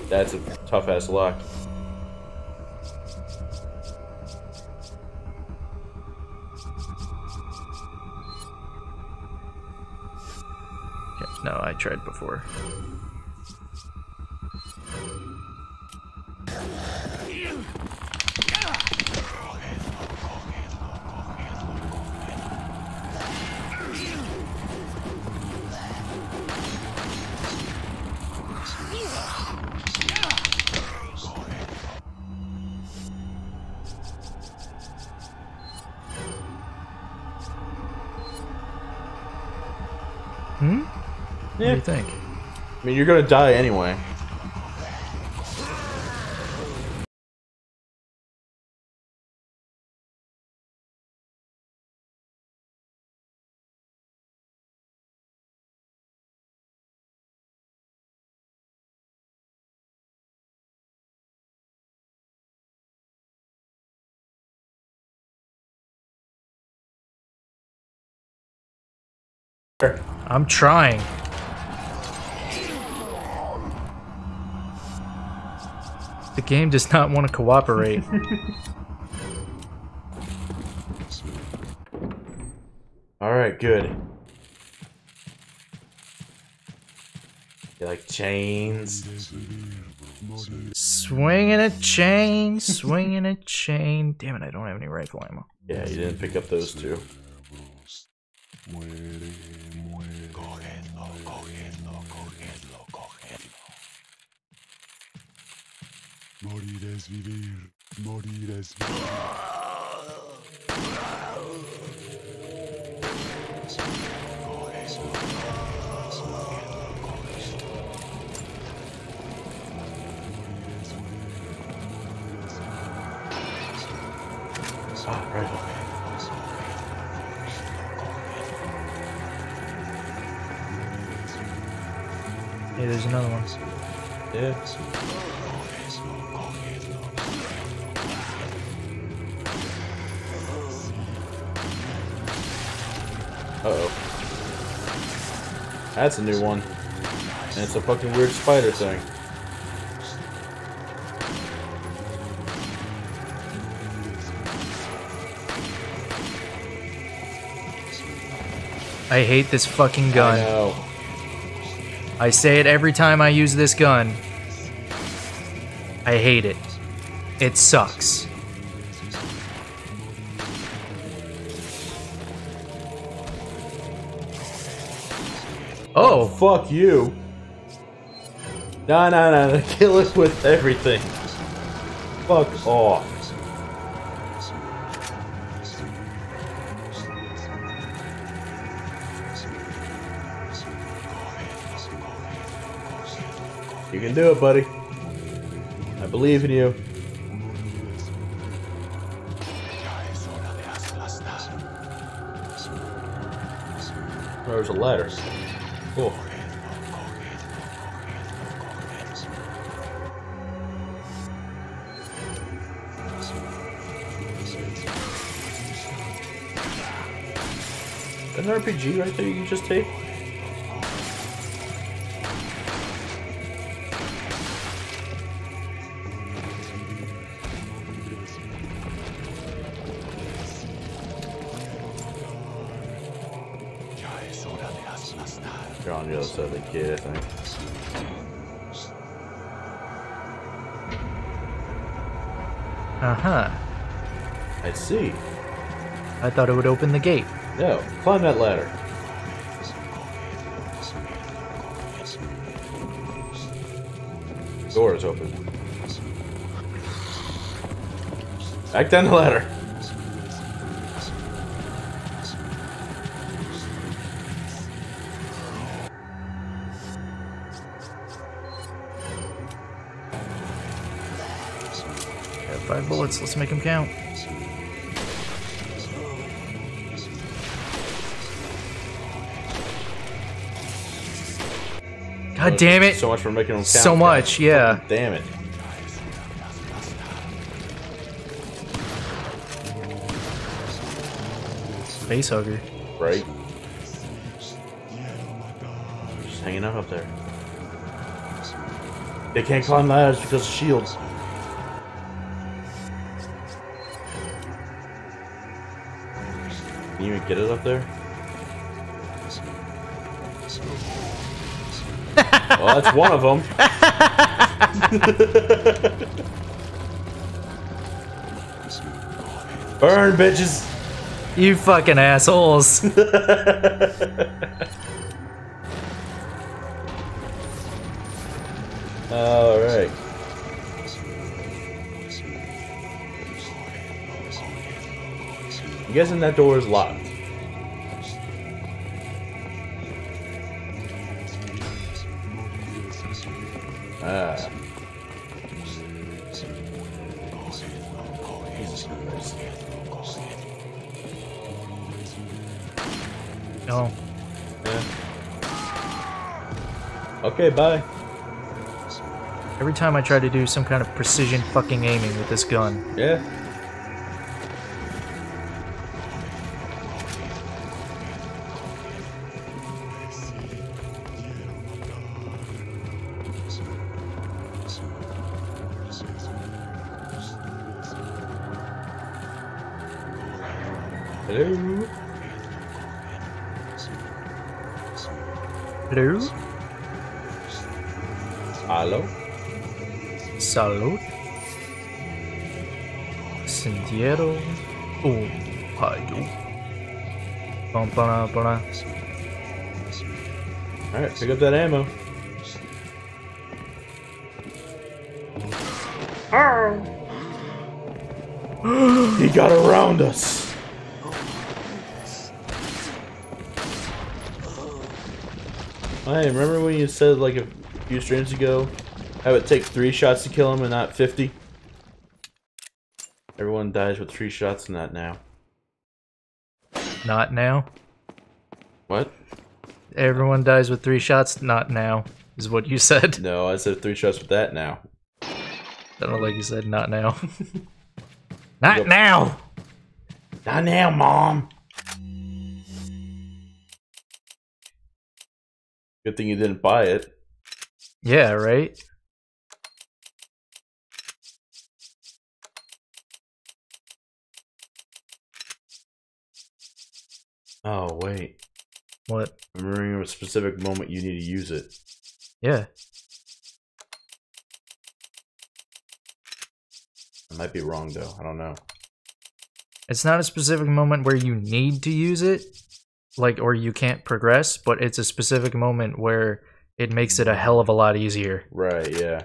That's a tough-ass lock. Yeah, no, I tried before. What do you think? I mean, you're gonna die anyway. I'm trying. The game does not want to cooperate. Alright, good. You like chains? Swinging a chain, swinging a chain. Damn it, I don't have any rifle ammo. Yeah, you didn't pick up those two. Hey, there's another one. Yeah. Uh-oh. That's a new one. And it's a fucking weird spider thing. I hate this fucking gun. I know. I say it every time I use this gun. I hate it. It sucks. Oh, fuck you. No, kill us with everything. Fuck off. You can do it, buddy. I believe in you. There's a ladder. Cool. An RPG right there you can just take? They're on the other side of the kid, I think. Uh-huh. I see. I thought it would open the gate. No, climb that ladder. The door is open. Back down the ladder. Five bullets, let's make them count. God damn it! So much for making them count. So much, yeah. Damn it. Face hugger. Right. Just hanging out up there. They can't climb ladders because of shields. Can you even get it up there? Well, that's one of them. Burn, bitches! You fucking assholes! Alright. I'm guessing that door is locked. Ah. Jesus Christ. No. Yeah. Okay, bye. Every time I try to do some kind of precision fucking aiming with this gun. Yeah. Hello? Hello? Hello? Salud. Sendero. Oh, hi. Alright, pick up that ammo. Oh! He got around us! I remember when you said like a few streams ago, how it takes 3 shots to kill him and not 50? Everyone dies with 3 shots and not now. Not now? What? Everyone dies with 3 shots, not now, is what you said. No, I said 3 shots with that now. I don't like you said not now. Not now! Not now, Mom! Good thing you didn't buy it. Yeah, right? Oh, wait. What? I'm remembering a specific moment you need to use it. Yeah. I might be wrong, though. I don't know. It's not a specific moment where you need to use it. Like, or you can't progress, but it's a specific moment where it makes it a hell of a lot easier. Right, yeah.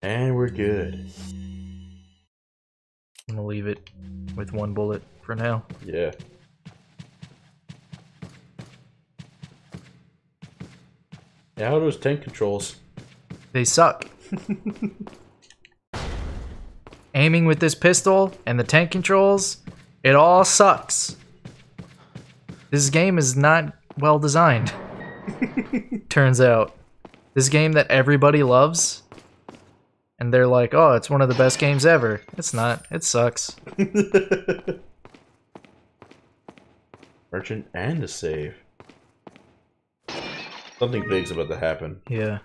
And we're good. I'm gonna leave it with 1 bullet for now. Yeah. How are those tank controls? They suck. Aiming with this pistol and the tank controls, it all sucks. This game is not well designed. Turns out. This game that everybody loves, and they're like, oh, it's one of the best games ever. It's not. It sucks. Merchant and a save. Something big's about to happen. Yeah.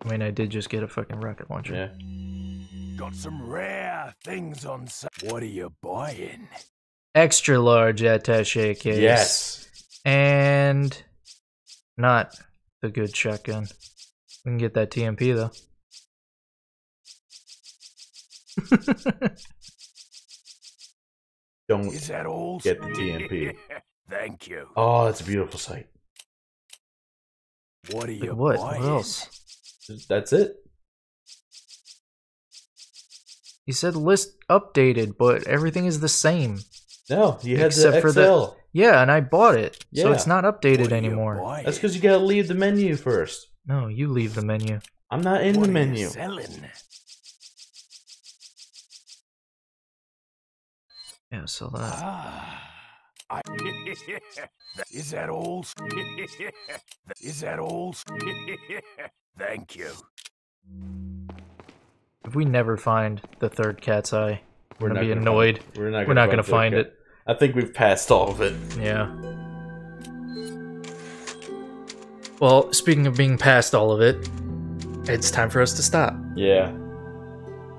I mean, I did just get a fucking rocket launcher. Yeah. Got some rare things on sale. What are you buying? Extra large attaché case. Yes. And not the good shotgun. We can get that TMP though. Don't Is that all? Get the TMP. Thank you. Oh, that's a beautiful sight. What are you what? What else? That's it. You said list updated, but everything is the same. No, you had the XL. For the, yeah, and I bought it, yeah. So it's not updated anymore. That's because you gotta leave the menu first. No, you leave the menu. I'm not in the menu. Yeah, so that. Ah. Is that all? Is that all? Thank you. If we never find the third cat's eye, we're gonna be annoyed. We're not gonna find it. I think we've passed all of it. Yeah. Well, speaking of being past all of it, it's time for us to stop. Yeah.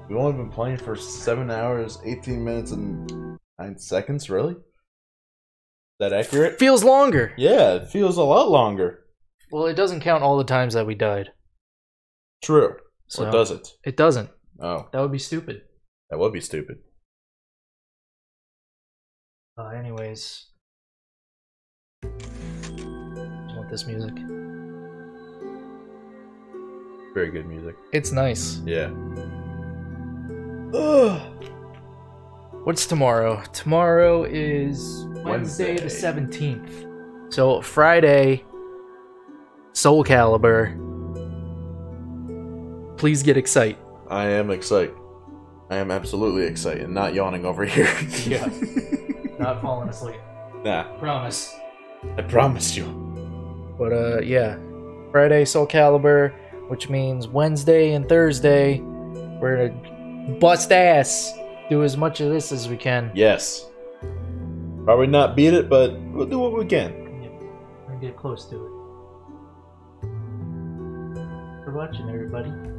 We've only been playing for 7 hours, 18 minutes, and 9 seconds. Really? That accurate? Feels longer. Yeah, it feels a lot longer. Well, it doesn't count all the times that we died. True. So or does it? It doesn't. Oh. That would be stupid. That would be stupid. Anyways. I want this music. Very good music. It's nice. Yeah. Ugh. What's tomorrow? Tomorrow is Wednesday the 17th. So Friday, Soul Calibur. Please get excited. I am excited. I am absolutely excited. Not yawning over here. Yeah. Not falling asleep. Nah. Promise. I promise you. But yeah. Friday, Soul Calibur, which means Wednesday and Thursday, we're gonna bust ass. Do as much of this as we can. Yes. Probably not beat it, but we'll do what we can. Yeah. We'll get close to it. Thanks for watching, everybody.